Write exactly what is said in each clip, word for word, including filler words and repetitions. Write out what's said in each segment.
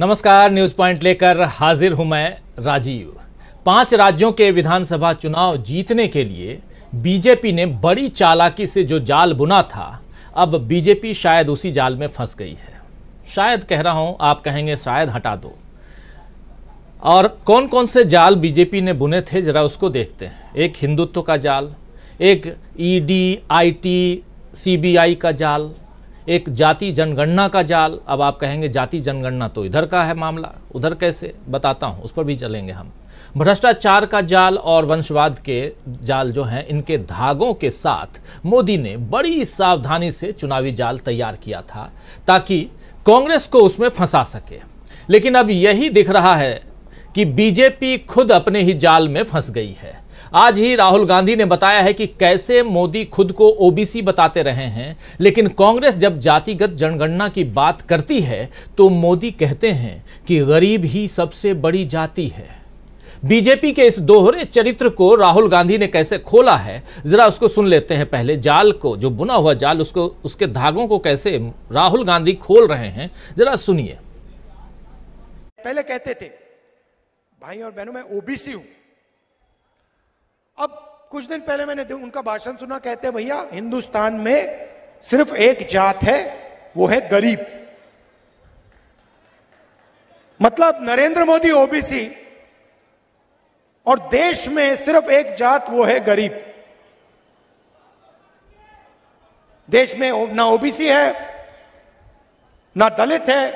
नमस्कार, news point लेकर हाजिर हूं मैं राजीव। पांच राज्यों के विधानसभा चुनाव जीतने के लिए बीजेपी ने बड़ी चालाकी से जो जाल बुना था, अब बीजेपी शायद उसी जाल में फंस गई है। शायद कह रहा हूं, आप कहेंगे शायद हटा दो। और कौन कौन से जाल बीजेपी ने बुने थे, जरा उसको देखते हैं। एक हिंदुत्व का जाल, एक ईडी आईटी सीबीआई का जाल, एक जाति जनगणना का जाल। अब आप कहेंगे जाति जनगणना तो इधर का है मामला, उधर कैसे, बताता हूँ, उस पर भी चलेंगे हम। भ्रष्टाचार का जाल और वंशवाद के जाल जो हैं, इनके धागों के साथ मोदी ने बड़ी सावधानी से चुनावी जाल तैयार किया था ताकि कांग्रेस को उसमें फंसा सके। लेकिन अब यही दिख रहा है कि बीजेपी खुद अपने ही जाल में फंस गई है। आज ही राहुल गांधी ने बताया है कि कैसे मोदी खुद को ओबीसी बताते रहे हैं, लेकिन कांग्रेस जब जातिगत जनगणना की बात करती है तो मोदी कहते हैं कि गरीब ही सबसे बड़ी जाति है। बीजेपी के इस दोहरे चरित्र को राहुल गांधी ने कैसे खोला है, जरा उसको सुन लेते हैं। पहले जाल को, जो बुना हुआ जाल, उसको, उसके धागों को कैसे राहुल गांधी खोल रहे हैं, जरा सुनिए। पहले कहते थे, भाई और बहनों, मैं ओबीसी हूं। अब कुछ दिन पहले मैंने उनका भाषण सुना, कहते हैं भैया हिंदुस्तान में सिर्फ एक जात है, वो है गरीब। मतलब नरेंद्र मोदी ओबीसी और देश में सिर्फ एक जात वो है गरीब। देश में ना ओबीसी है, ना दलित है,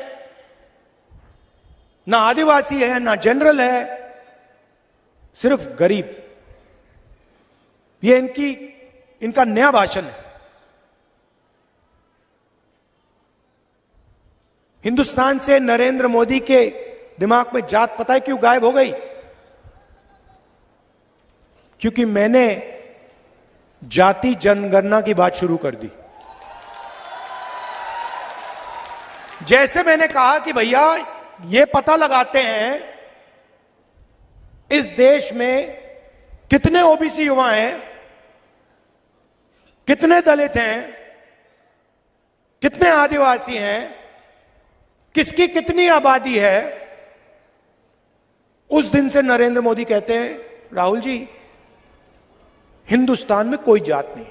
ना आदिवासी है, ना जनरल है, सिर्फ गरीब। ये इनकी इनका नया भाषण है। हिंदुस्तान से नरेंद्र मोदी के दिमाग में जात पता है क्यों गायब हो गई? क्योंकि मैंने जाति जनगणना की बात शुरू कर दी। जैसे मैंने कहा कि भैया ये पता लगाते हैं इस देश में कितने ओबीसी युवा हैं, कितने दलित हैं, कितने आदिवासी हैं, किसकी कितनी आबादी है। उस दिन से नरेंद्र मोदी कहते हैं, राहुल जी हिंदुस्तान में कोई जात नहीं,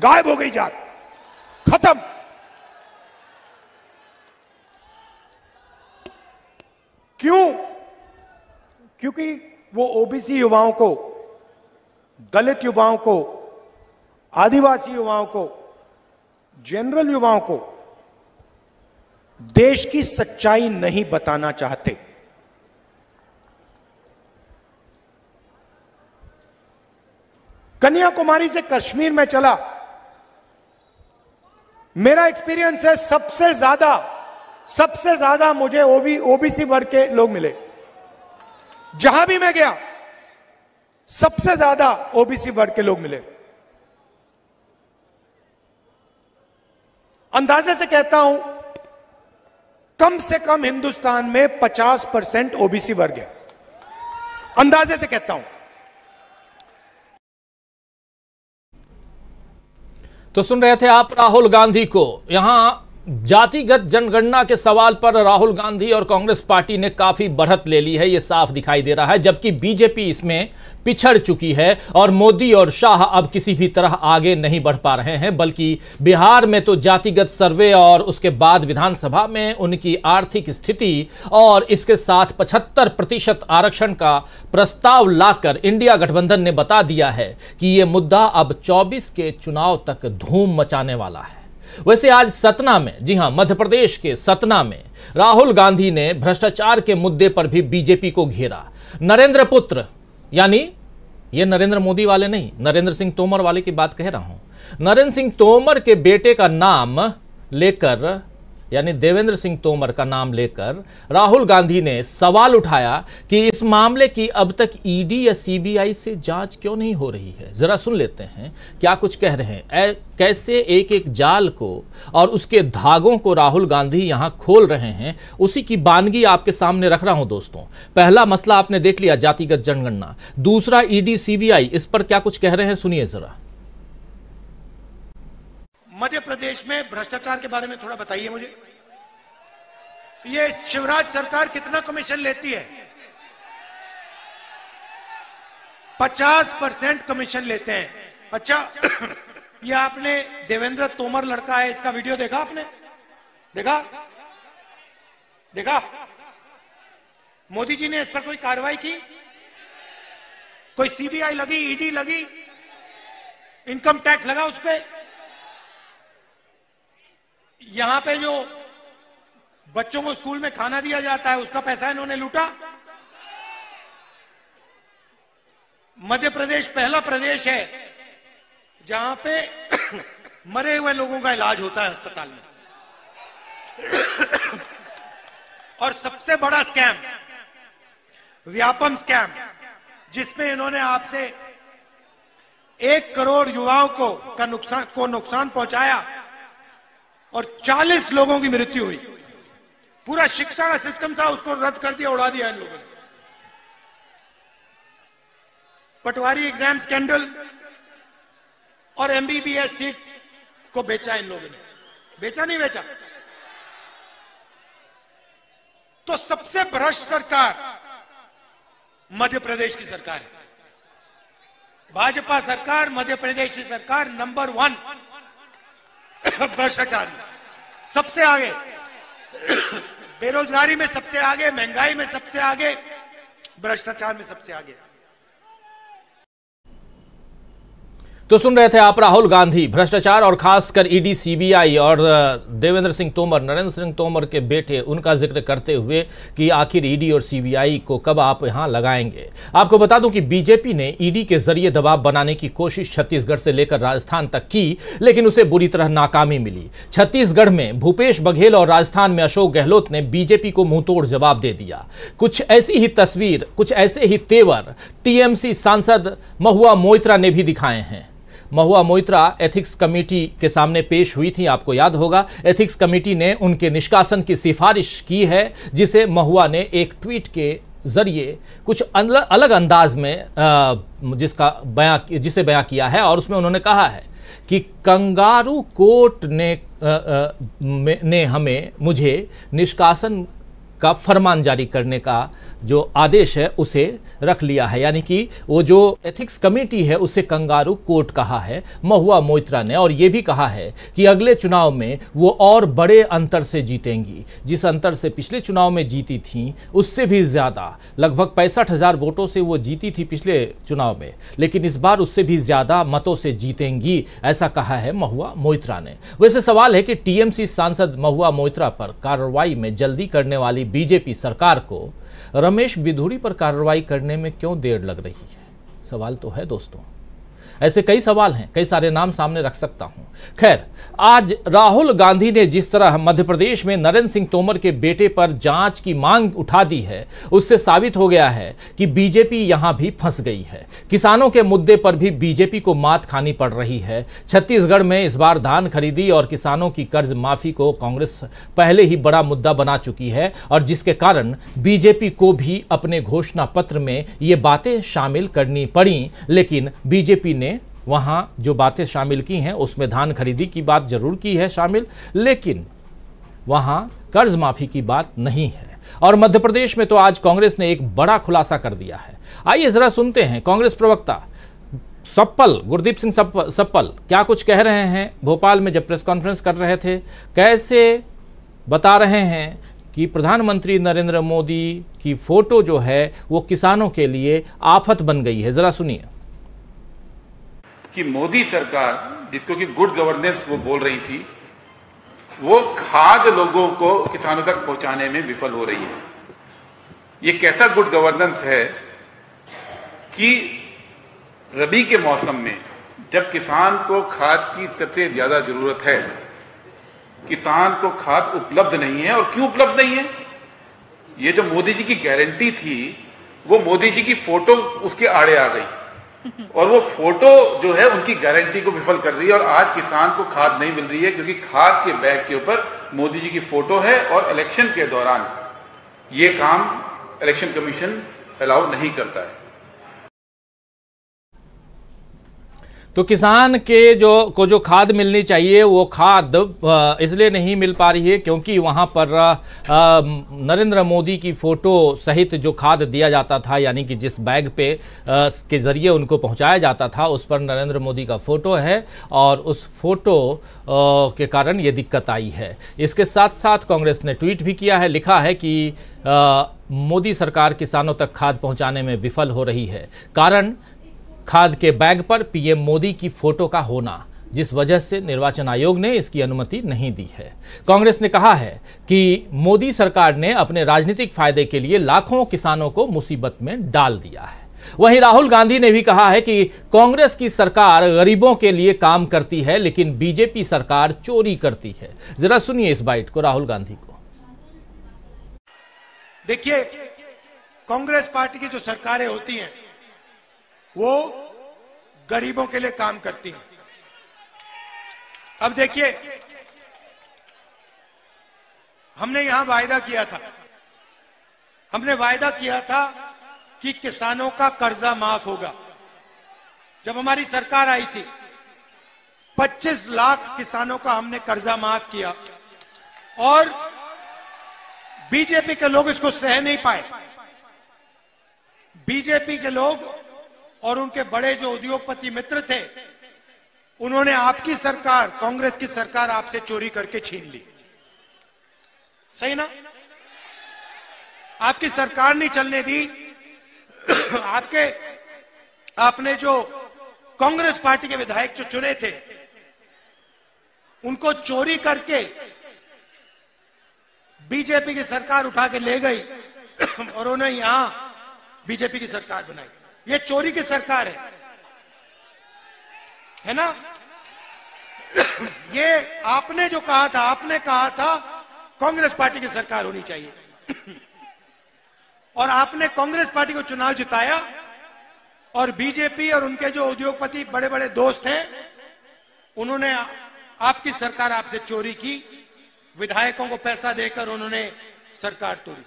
गायब हो गई जात, खत्म। क्यों? क्योंकि वो ओबीसी युवाओं को, दलित युवाओं को, आदिवासी युवाओं को, जनरल युवाओं को देश की सच्चाई नहीं बताना चाहते। कन्याकुमारी से कश्मीर में चला, मेरा एक्सपीरियंस है, सबसे ज्यादा सबसे ज्यादा मुझे ओबी ओबीसी वर्ग के लोग मिले। जहां भी मैं गया सबसे ज्यादा ओबीसी वर्ग के लोग मिले। अंदाजे से कहता हूं, कम से कम हिंदुस्तान में पचास परसेंट ओबीसी वर्ग है, अंदाजे से कहता हूं। तो सुन रहे थे आप राहुल गांधी को। यहां जातिगत जनगणना के सवाल पर राहुल गांधी और कांग्रेस पार्टी ने काफी बढ़त ले ली है, ये साफ दिखाई दे रहा है। जबकि बीजेपी इसमें पिछड़ चुकी है और मोदी और शाह अब किसी भी तरह आगे नहीं बढ़ पा रहे हैं। बल्कि बिहार में तो जातिगत सर्वे और उसके बाद विधानसभा में उनकी आर्थिक स्थिति और इसके साथ पचहत्तर प्रतिशत आरक्षण का प्रस्ताव लाकर इंडिया गठबंधन ने बता दिया है कि ये मुद्दा अब चौबीस के चुनाव तक धूम मचाने वाला है। वैसे आज सतना में, जी हां, मध्य प्रदेश के सतना में राहुल गांधी ने भ्रष्टाचार के मुद्दे पर भी बीजेपी को घेरा। नरेंद्र पुत्र, यानी ये नरेंद्र मोदी वाले नहीं, नरेंद्र सिंह तोमर वाले की बात कह रहा हूं, नरेंद्र सिंह तोमर के बेटे का नाम लेकर, यानी देवेंद्र सिंह तोमर का नाम लेकर राहुल गांधी ने सवाल उठाया कि इस मामले की अब तक ईडी या सीबीआई से जांच क्यों नहीं हो रही है। जरा सुन लेते हैं क्या कुछ कह रहे हैं, कैसे एक एक जाल को और उसके धागों को राहुल गांधी यहां खोल रहे हैं, उसी की बानगी आपके सामने रख रहा हूं। दोस्तों, पहला मसला आपने देख लिया, जातिगत जनगणना। दूसरा, ईडी सीबीआई, इस पर क्या कुछ कह रहे हैं, सुनिए जरा। मध्य प्रदेश में भ्रष्टाचार के बारे में थोड़ा बताइए मुझे। ये शिवराज सरकार कितना कमीशन लेती है? पचास परसेंट कमीशन लेते हैं। अच्छा, ये आपने देवेंद्र तोमर लड़का है, इसका वीडियो देखा आपने? देखा? देखा? मोदी जी ने इस पर कोई कार्रवाई की? कोई सीबीआई लगी, ईडी लगी, इनकम टैक्स लगा उस पर? यहां पे जो बच्चों को स्कूल में खाना दिया जाता है उसका पैसा इन्होंने लूटा? मध्य प्रदेश पहला प्रदेश है जहां पे मरे हुए लोगों का इलाज होता है अस्पताल में। और सबसे बड़ा स्कैम व्यापम स्कैम, जिसमें इन्होंने आपसे एक करोड़ युवाओं को का नुकसान को नुकसान पहुंचाया और चालीस लोगों की मृत्यु हुई। पूरा शिक्षा का सिस्टम था, उसको रद्द कर दिया, उड़ा दिया इन लोगों ने। पटवारी एग्जाम स्कैंडल और एमबीबीएस सीट को बेचा इन लोगों ने। बेचा नहीं बेचा? तो सबसे भ्रष्ट सरकार मध्य प्रदेश की सरकार है। भाजपा सरकार, मध्य प्रदेश की सरकार नंबर वन भ्रष्टाचार में सबसे आगे, बेरोजगारी में सबसे आगे, महंगाई में सबसे आगे, भ्रष्टाचार में सबसे आगे। तो सुन रहे थे आप राहुल गांधी, भ्रष्टाचार और खासकर ईडी, सीबीआई और देवेंद्र सिंह तोमर, नरेंद्र सिंह तोमर के बेटे, उनका जिक्र करते हुए कि आखिर ईडी और सीबीआई को कब आप यहां लगाएंगे। आपको बता दूं कि बीजेपी ने ईडी के जरिए दबाव बनाने की कोशिश छत्तीसगढ़ से लेकर राजस्थान तक की, लेकिन उसे बुरी तरह नाकामी मिली। छत्तीसगढ़ में भूपेश बघेल और राजस्थान में अशोक गहलोत ने बीजेपी को मुंहतोड़ जवाब दे दिया। कुछ ऐसी ही तस्वीर, कुछ ऐसे ही तेवर टीएमसी सांसद महुआ मोइत्रा ने भी दिखाए हैं। महुआ मोइत्रा एथिक्स कमेटी के सामने पेश हुई थी, आपको याद होगा। एथिक्स कमेटी ने उनके निष्कासन की सिफारिश की है, जिसे महुआ ने एक ट्वीट के जरिए कुछ अलग अंदाज में जिसका बयां जिसे बयां किया है, और उसमें उन्होंने कहा है कि कंगारू कोर्ट ने ने हमें मुझे निष्कासन का फरमान जारी करने का जो आदेश है उसे रख लिया है। यानी कि वो जो एथिक्स कमेटी है उसे कंगारू कोर्ट कहा है महुआ मोइत्रा ने, और ये भी कहा है कि अगले चुनाव में वो और बड़े अंतर से जीतेंगी, जिस अंतर से पिछले चुनाव में जीती थीं उससे भी ज़्यादा, लगभग पैंसठ हज़ार वोटों से वो जीती थी पिछले चुनाव में, लेकिन इस बार उससे भी ज़्यादा मतों से जीतेंगी, ऐसा कहा है महुआ मोइत्रा ने। वैसे सवाल है कि टीएमसी सांसद महुआ मोइत्रा पर कार्रवाई में जल्दी करने वाली बीजेपी सरकार को रमेश बिधूरी पर कार्रवाई करने में क्यों देर लग रही है? सवाल तो है दोस्तों। ऐसे कई सवाल हैं, कई सारे नाम सामने रख सकता हूं। खैर, आज राहुल गांधी ने जिस तरह मध्य प्रदेश में नरेंद्र सिंह तोमर के बेटे पर जांच की मांग उठा दी है, उससे साबित हो गया है कि बीजेपी यहां भी फंस गई है। किसानों के मुद्दे पर भी बीजेपी को मात खानी पड़ रही है। छत्तीसगढ़ में इस बार धान खरीदी और किसानों की कर्ज माफी को कांग्रेस पहले ही बड़ा मुद्दा बना चुकी है, और जिसके कारण बीजेपी को भी अपने घोषणा पत्र में ये बातें शामिल करनी पड़ी। लेकिन बीजेपी ने वहां जो बातें शामिल की हैं उसमें धान खरीदी की बात जरूर की है शामिल, लेकिन वहां कर्ज माफी की बात नहीं है। और मध्य प्रदेश में तो आज कांग्रेस ने एक बड़ा खुलासा कर दिया है। आइए जरा सुनते हैं कांग्रेस प्रवक्ता सप्पल, गुरदीप सिंह सप्पल क्या कुछ कह रहे हैं भोपाल में जब प्रेस कॉन्फ्रेंस कर रहे थे। कैसे बता रहे हैं कि प्रधानमंत्री नरेंद्र मोदी की फोटो जो है वो किसानों के लिए आफत बन गई है। जरा सुनिए। कि मोदी सरकार, जिसको कि गुड गवर्नेंस वो बोल रही थी, वो खाद लोगों को, किसानों तक पहुंचाने में विफल हो रही है। ये कैसा गुड गवर्नेंस है कि रबी के मौसम में जब किसान को खाद की सबसे ज्यादा जरूरत है, किसान को खाद उपलब्ध नहीं है। और क्यों उपलब्ध नहीं है? ये जो मोदी जी की गारंटी थी वो मोदी जी की फोटो उसके आड़े आ गई, और वो फोटो जो है उनकी गारंटी को विफल कर रही है। और आज किसान को खाद नहीं मिल रही है क्योंकि खाद के बैग के ऊपर मोदी जी की फोटो है, और इलेक्शन के दौरान ये काम इलेक्शन कमीशन अलाउ नहीं करता है। तो किसान के जो को जो खाद मिलनी चाहिए वो खाद इसलिए नहीं मिल पा रही है क्योंकि वहाँ पर नरेंद्र मोदी की फ़ोटो सहित जो खाद दिया जाता था, यानी कि जिस बैग पे के ज़रिए उनको पहुँचाया जाता था, उस पर नरेंद्र मोदी का फ़ोटो है और उस फ़ोटो के कारण ये दिक्कत आई है। इसके साथ साथ कांग्रेस ने ट्वीट भी किया है, लिखा है कि मोदी सरकार किसानों तक खाद पहुँचाने में विफल हो रही है, कारण खाद के बैग पर पीएम मोदी की फोटो का होना, जिस वजह से निर्वाचन आयोग ने इसकी अनुमति नहीं दी है। कांग्रेस ने कहा है कि मोदी सरकार ने अपने राजनीतिक फायदे के लिए लाखों किसानों को मुसीबत में डाल दिया है। वहीं राहुल गांधी ने भी कहा है कि कांग्रेस की सरकार गरीबों के लिए काम करती है, लेकिन बीजेपी सरकार चोरी करती है। जरा सुनिए इस बाइट को राहुल गांधी को। देखिए, कांग्रेस पार्टी की जो सरकारें होती हैं वो गरीबों के लिए काम करती है। अब देखिए, हमने यहां वायदा किया था, हमने वायदा किया था कि किसानों का कर्जा माफ होगा। जब हमारी सरकार आई थी, पच्चीस लाख किसानों का हमने कर्जा माफ किया और बीजेपी के लोग इसको सह नहीं पाए। बीजेपी के लोग और उनके बड़े जो उद्योगपति मित्र थे, उन्होंने आपकी सरकार, कांग्रेस की सरकार, आपसे चोरी करके छीन ली। सही ना? आपकी सरकार नहीं चलने दी। आपके आपने जो कांग्रेस पार्टी के विधायक जो चुने थे, उनको चोरी करके बीजेपी की सरकार उठा के ले गई और उन्होंने यहां बीजेपी की सरकार बनाई। ये चोरी की सरकार है, है ना? ये आपने जो कहा था, आपने कहा था कांग्रेस पार्टी की सरकार होनी चाहिए और आपने कांग्रेस पार्टी को चुनाव जिताया और बीजेपी और उनके जो उद्योगपति बड़े बड़े दोस्त हैं, उन्होंने आपकी सरकार आपसे चोरी की। विधायकों को पैसा देकर उन्होंने सरकार तोड़ी।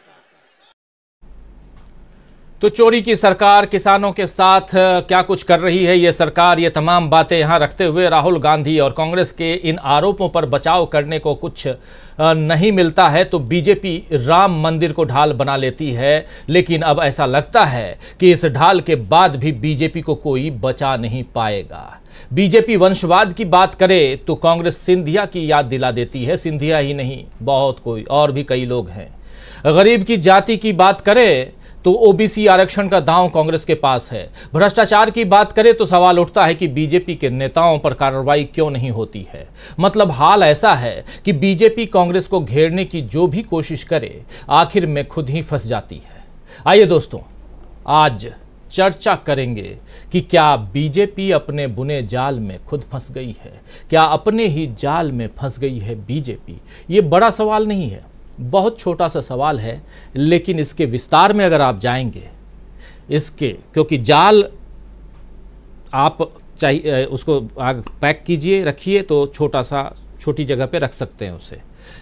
तो चोरी की सरकार किसानों के साथ क्या कुछ कर रही है ये सरकार, ये तमाम बातें यहाँ रखते हुए राहुल गांधी और कांग्रेस के इन आरोपों पर बचाव करने को कुछ नहीं मिलता है तो बीजेपी राम मंदिर को ढाल बना लेती है। लेकिन अब ऐसा लगता है कि इस ढाल के बाद भी बीजेपी को कोई बचा नहीं पाएगा। बीजेपी वंशवाद की बात करे तो कांग्रेस सिंधिया की याद दिला देती है। सिंधिया ही नहीं, बहुत कोई और भी कई लोग हैं। गरीब की जाति की बात करें तो ओबीसी आरक्षण का दांव कांग्रेस के पास है। भ्रष्टाचार की बात करें तो सवाल उठता है कि बीजेपी के नेताओं पर कार्रवाई क्यों नहीं होती है। मतलब हाल ऐसा है कि बीजेपी कांग्रेस को घेरने की जो भी कोशिश करे आखिर में खुद ही फंस जाती है। आइए दोस्तों, आज चर्चा करेंगे कि क्या बीजेपी अपने बुने जाल में खुद फंस गई है, क्या अपने ही जाल में फंस गई है बीजेपी। ये बड़ा सवाल नहीं है, बहुत छोटा सा सवाल है, लेकिन इसके विस्तार में अगर आप जाएंगे इसके, क्योंकि जाल आप चाहिए उसको आग पैक कीजिए रखिए तो छोटा सा छोटी जगह पे रख सकते हैं उसे,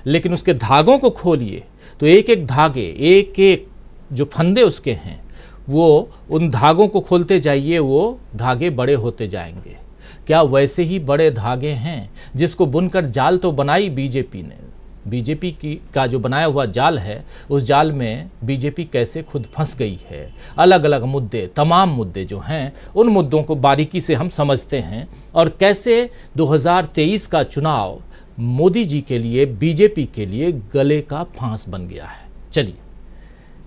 लेकिन उसके धागों को खोलिए तो एक एक धागे, एक एक जो फंदे उसके हैं, वो उन धागों को खोलते जाइए, वो धागे बड़े होते जाएंगे। क्या वैसे ही बड़े धागे हैं जिसको बुनकर जाल तो बनाई बीजेपी ने। बीजेपी की का जो बनाया हुआ जाल है, उस जाल में बीजेपी कैसे खुद फंस गई है। अलग अलग मुद्दे, तमाम मुद्दे जो हैं, उन मुद्दों को बारीकी से हम समझते हैं और कैसे दो हज़ार तेईस का चुनाव मोदी जी के लिए, बीजेपी के लिए गले का फांस बन गया है। चलिए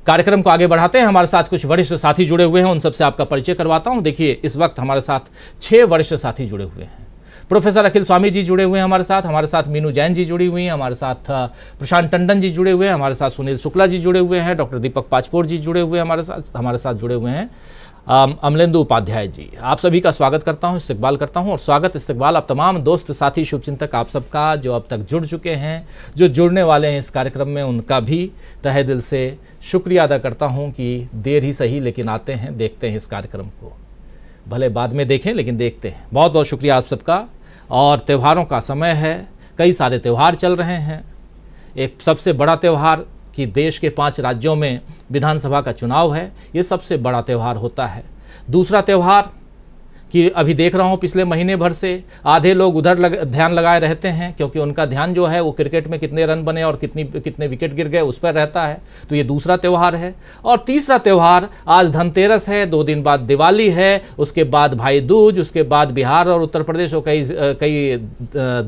कार्यक्रम को आगे बढ़ाते हैं। हमारे साथ कुछ वरिष्ठ साथी जुड़े हुए हैं, उन सबसे आपका परिचय करवाता हूँ। देखिए, इस वक्त हमारे साथ छः वरिष्ठ साथी जुड़े हुए हैं। प्रोफेसर अखिल स्वामी जी जुड़े हुए हैं हमारे साथ, हमारे साथ मीनू जैन जी जुड़ी हुई हैं, हमारे साथ प्रशांत टंडन जी जुड़े हुए हैं, हमारे साथ सुनील शुक्ला जी जुड़े हुए हैं, डॉक्टर दीपक पांचपोर जी जुड़े हुए हैं हमारे साथ, हमारे साथ जुड़े हुए हैं अमलेंद्र उपाध्याय जी। आप सभी का स्वागत करता हूं, इस्तकबाल करता हूं और स्वागत इस्तकबाल आप तमाम दोस्त साथी शुभचिंतक आप सबका जो अब तक जुड़ चुके हैं, जो जुड़ने वाले हैं इस कार्यक्रम में, उनका भी तहे दिल से शुक्रिया अदा करता हूँ कि देर ही सही लेकिन आते हैं, देखते हैं इस कार्यक्रम को। भले बाद में देखें लेकिन देखते हैं। बहुत बहुत शुक्रिया आप सबका। और त्योहारों का समय है, कई सारे त्यौहार चल रहे हैं। एक सबसे बड़ा त्यौहार कि देश के पांच राज्यों में विधानसभा का चुनाव है, ये सबसे बड़ा त्यौहार होता है। दूसरा त्यौहार कि अभी देख रहा हूँ पिछले महीने भर से आधे लोग उधर लग, ध्यान लगाए रहते हैं, क्योंकि उनका ध्यान जो है वो क्रिकेट में कितने रन बने और कितनी कितने विकेट गिर गए उस पर रहता है। तो ये दूसरा त्यौहार है। और तीसरा त्यौहार आज धनतेरस है, दो दिन बाद दिवाली है, उसके बाद भाई दूज, उसके बाद बिहार और उत्तर प्रदेश और कई कई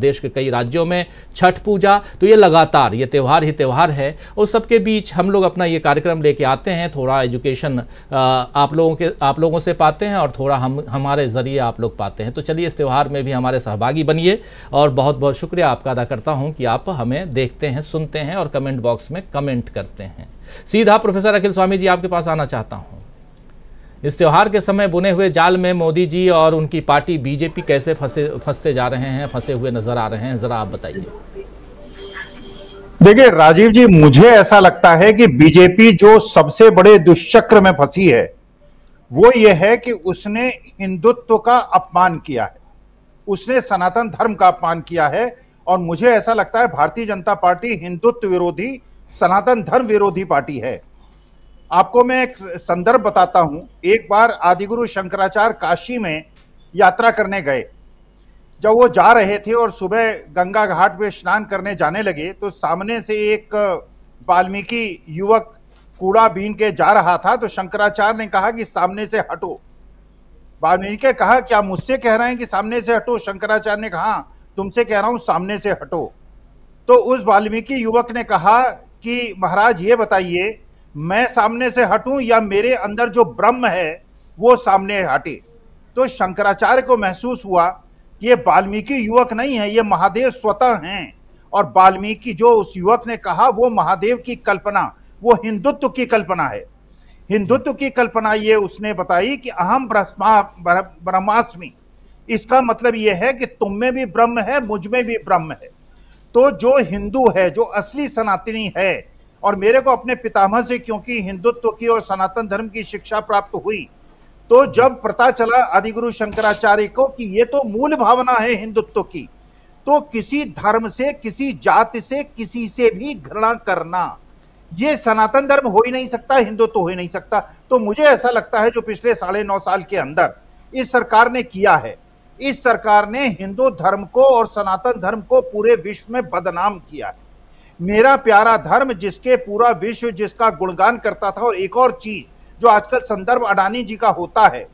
देश के कई राज्यों में छठ पूजा। तो ये लगातार ये त्यौहार ही त्यौहार है। और सबके बीच हम लोग अपना ये कार्यक्रम लेके आते हैं, थोड़ा एजुकेशन आप लोगों के आप लोगों से पाते हैं और थोड़ा हम हमारे जरिए आप लोग पाते हैं। तो चलिए इस त्यौहार में भी हमारे सहभागी बनिए और बहुत बहुत शुक्रिया आपका अदा करता हूं कि आप हमें देखते हैं, सुनते हैं और कमेंट बॉक्स में कमेंट करते हैं। सीधा प्रोफेसर अखिल स्वामी जी आपके पास आना चाहता हूं। इस त्यौहार के समय बुने हुए जाल में मोदी जी और उनकी पार्टी बीजेपी कैसे फंसे फंसते जा रहे हैं, फंसे हुए नजर आ रहे हैं, जरा आप बताइए। देखिए राजीव जी, मुझे ऐसा लगता है कि बीजेपी जो सबसे बड़े दुष्चक्र में फंसी है वो ये है कि उसने हिंदुत्व का अपमान किया है, उसने सनातन धर्म का अपमान किया है। और मुझे ऐसा लगता है भारतीय जनता पार्टी हिंदुत्व विरोधी, सनातन धर्म विरोधी पार्टी है। आपको मैं एक संदर्भ बताता हूं। एक बार आदिगुरु शंकराचार्य काशी में यात्रा करने गए। जब वो जा रहे थे और सुबह गंगा घाट पे स्नान करने जाने लगे तो सामने से एक वाल्मीकि युवक कूड़ा बीन के जा रहा था। तो शंकराचार्य ने कहा कि सामने से हटो। वाल्मीकि ने कहा क्या मुझसे कह रहे हैं कि सामने से हटो? शंकराचार्य ने कहा तुमसे कह रहा हूँ सामने से हटो। तो उस वाल्मीकि युवक ने कहा कि महाराज ये बताइए मैं सामने से हटूं या मेरे अंदर जो ब्रह्म है वो सामने हटे। तो शंकराचार्य को महसूस हुआ ये वाल्मीकि युवक नहीं है, ये महादेव स्वतः हैं। और वाल्मीकि जो उस युवक ने कहा वो महादेव की कल्पना, वो हिंदुत्व की कल्पना है। हिंदुत्व की कल्पना ये उसने बताई कि अहम ब्रह्मास्मि, इसका मतलब ये है कि तुम में भी ब्रह्म है, मुझ में भी ब्रह्म है। तो जो हिंदू है, जो असली सनातनी है, और मेरे को अपने पितामह से क्योंकि हिंदुत्व की और सनातन धर्म की शिक्षा प्राप्त हुई, तो जब पता चला आदिगुरु शंकराचार्य को कि ये तो मूल भावना है हिंदुत्व की, तो किसी धर्म से, किसी जाति से, किसी से भी घृणा करना ये सनातन धर्म हो ही नहीं सकता, हिंदुत्व हो ही नहीं सकता। तो मुझे ऐसा लगता है जो पिछले साढ़े नौ साल के अंदर इस सरकार ने किया है, इस सरकार ने हिंदू धर्म को और सनातन धर्म को पूरे विश्व में बदनाम किया है। मेरा प्यारा धर्म जिसके पूरा विश्व जिसका गुणगान करता था। और एक और चीज जो आजकल संदर्भ अडानी जी का होता है,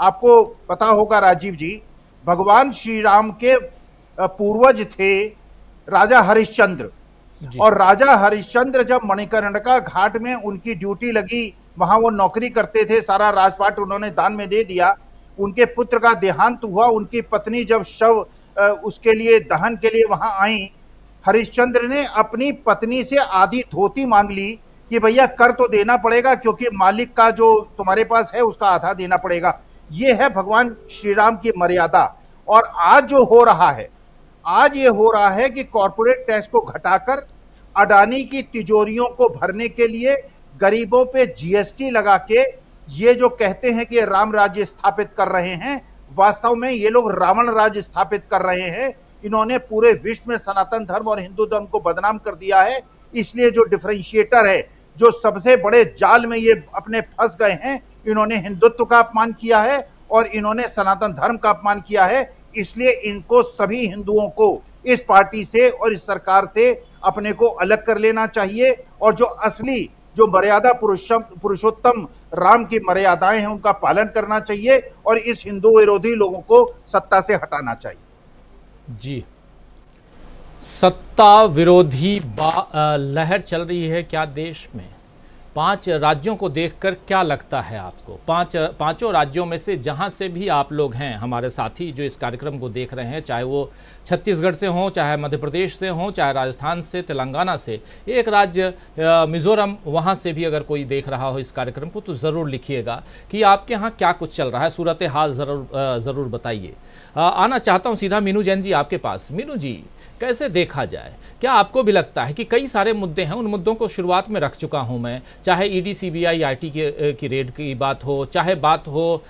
आपको पता होगा राजीव जी, भगवान श्री राम के पूर्वज थे राजा हरिश्चंद्र। और राजा हरिश्चंद्र जब मणिकर्णिका घाट में उनकी ड्यूटी लगी, वहां वो नौकरी करते थे, सारा राजपाट उन्होंने दान में दे दिया। उनके पुत्र का देहांत हुआ, उनकी पत्नी जब शव उसके लिए दहन के लिए वहां आई, हरिश्चंद्र ने अपनी पत्नी से आधी धोती मांग ली कि भैया कर तो देना पड़ेगा क्योंकि मालिक का जो तुम्हारे पास है उसका आधा देना पड़ेगा। ये है भगवान श्री राम की मर्यादा। और आज जो हो रहा है, आज ये हो रहा है कि कॉरपोरेट टैक्स को घटाकर अडानी की तिजोरियों को भरने के लिए गरीबों पे जीएसटी लगा के ये जो कहते हैं कि राम राज्य स्थापित कर रहे हैं, वास्तव में ये लोग रावण राज्य स्थापित कर रहे हैं। इन्होंने पूरे विश्व में सनातन धर्म और हिंदू धर्म को बदनाम कर दिया है। इसलिए जो डिफरेंशिएटर है, जो सबसे बड़े जाल में ये अपने फंस गए हैं, इन्होंने हिंदुत्व का अपमान किया है और इन्होंने सनातन धर्म का अपमान किया है। इसलिए इनको, सभी हिंदुओं को, इस पार्टी से और इस सरकार से अपने को अलग कर लेना चाहिए। और जो असली, जो मर्यादा पुरुषम पुरुषोत्तम राम की मर्यादाएं हैं, उनका पालन करना चाहिए और इस हिंदू विरोधी लोगों को सत्ता से हटाना चाहिए। जी, सत्ता विरोधी लहर चल रही है क्या देश में? पांच राज्यों को देखकर क्या लगता है आपको? पांच पांचों राज्यों में से जहां से भी आप लोग हैं, हमारे साथी जो इस कार्यक्रम को देख रहे हैं, चाहे वो छत्तीसगढ़ से हों, चाहे मध्य प्रदेश से हों, चाहे राजस्थान से, तेलंगाना से, एक राज्य मिज़ोरम, वहाँ से भी अगर कोई देख रहा हो इस कार्यक्रम को तो ज़रूर लिखिएगा कि आपके यहाँ क्या कुछ चल रहा है, सूरत हाल ज़रूर ज़रूर बताइए। आना चाहता हूँ सीधा मीनू जैन जी आपके पास। मीनू जी, कैसे देखा जाए? क्या आपको भी लगता है कि कई सारे मुद्दे हैं, उन मुद्दों को शुरुआत में रख चुका हूं मैं, चाहे ईडी सीबीआई आईटी के की रेड की बात हो, चाहे बात हो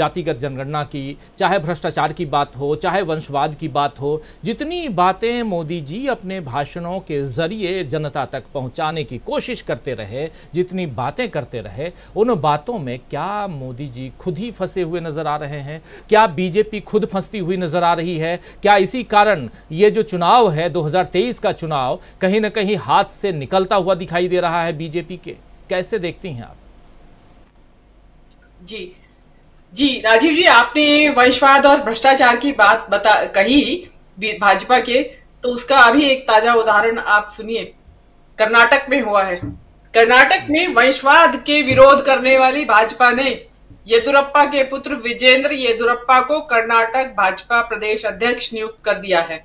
जातिगत जनगणना की, चाहे भ्रष्टाचार की बात हो, चाहे वंशवाद की बात हो, जितनी बातें मोदी जी अपने भाषणों के जरिए जनता तक पहुंचाने की कोशिश करते रहे, जितनी बातें करते रहे, उन बातों में क्या मोदी जी खुद ही फंसे हुए नजर आ रहे हैं? क्या बीजेपी खुद फंसती हुई नजर आ रही है? क्या इसी कारण ये जो चुनाव है दो हज़ार तेईस का चुनाव कहीं ना कहीं हाथ से निकलता हुआ दिखाई दे रहा है बीजेपी के? कैसे देखती हैं आप? जी जी राजीव जी, आपने वंशवाद और भ्रष्टाचार की बात बता कही भाजपा के, तो उसका अभी एक ताजा उदाहरण आप सुनिए, कर्नाटक में हुआ है। कर्नाटक में वंशवाद के विरोध करने वाली भाजपा ने येदियुरप्पा के पुत्र विजेंद्र येदियुरप्पा को कर्नाटक भाजपा प्रदेश अध्यक्ष नियुक्त कर दिया है।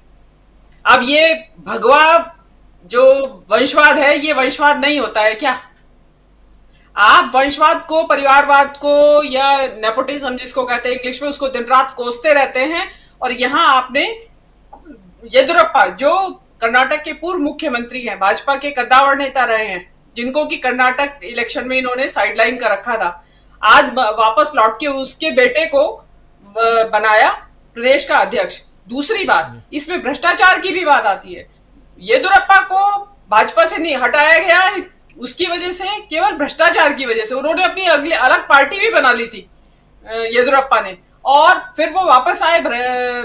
अब ये भगवा जो वंशवाद है, ये वंशवाद नहीं होता है क्या? आप वंशवाद को, परिवारवाद को या नेपोटिज्म जिसको कहते हैं इंग्लिश में, उसको दिन रात कोसते रहते हैं, और यहाँ आपने येदियुरप्पा जो कर्नाटक के पूर्व मुख्यमंत्री हैं, भाजपा के कद्दावर नेता रहे हैं, जिनको कि कर्नाटक इलेक्शन में इन्होंने साइडलाइन कर रखा था, आज वापस लौट के उसके बेटे को बनाया प्रदेश का अध्यक्ष। दूसरी बात, इसमें भ्रष्टाचार की भी बात आती है। येदियुरप्पा को भाजपा से नहीं हटाया गया है उसकी वजह से, केवल भ्रष्टाचार की वजह से। उन्होंने अपनी अगली अलग पार्टी भी बना ली थी येदियुरप्पा ने, और फिर वो वापस आए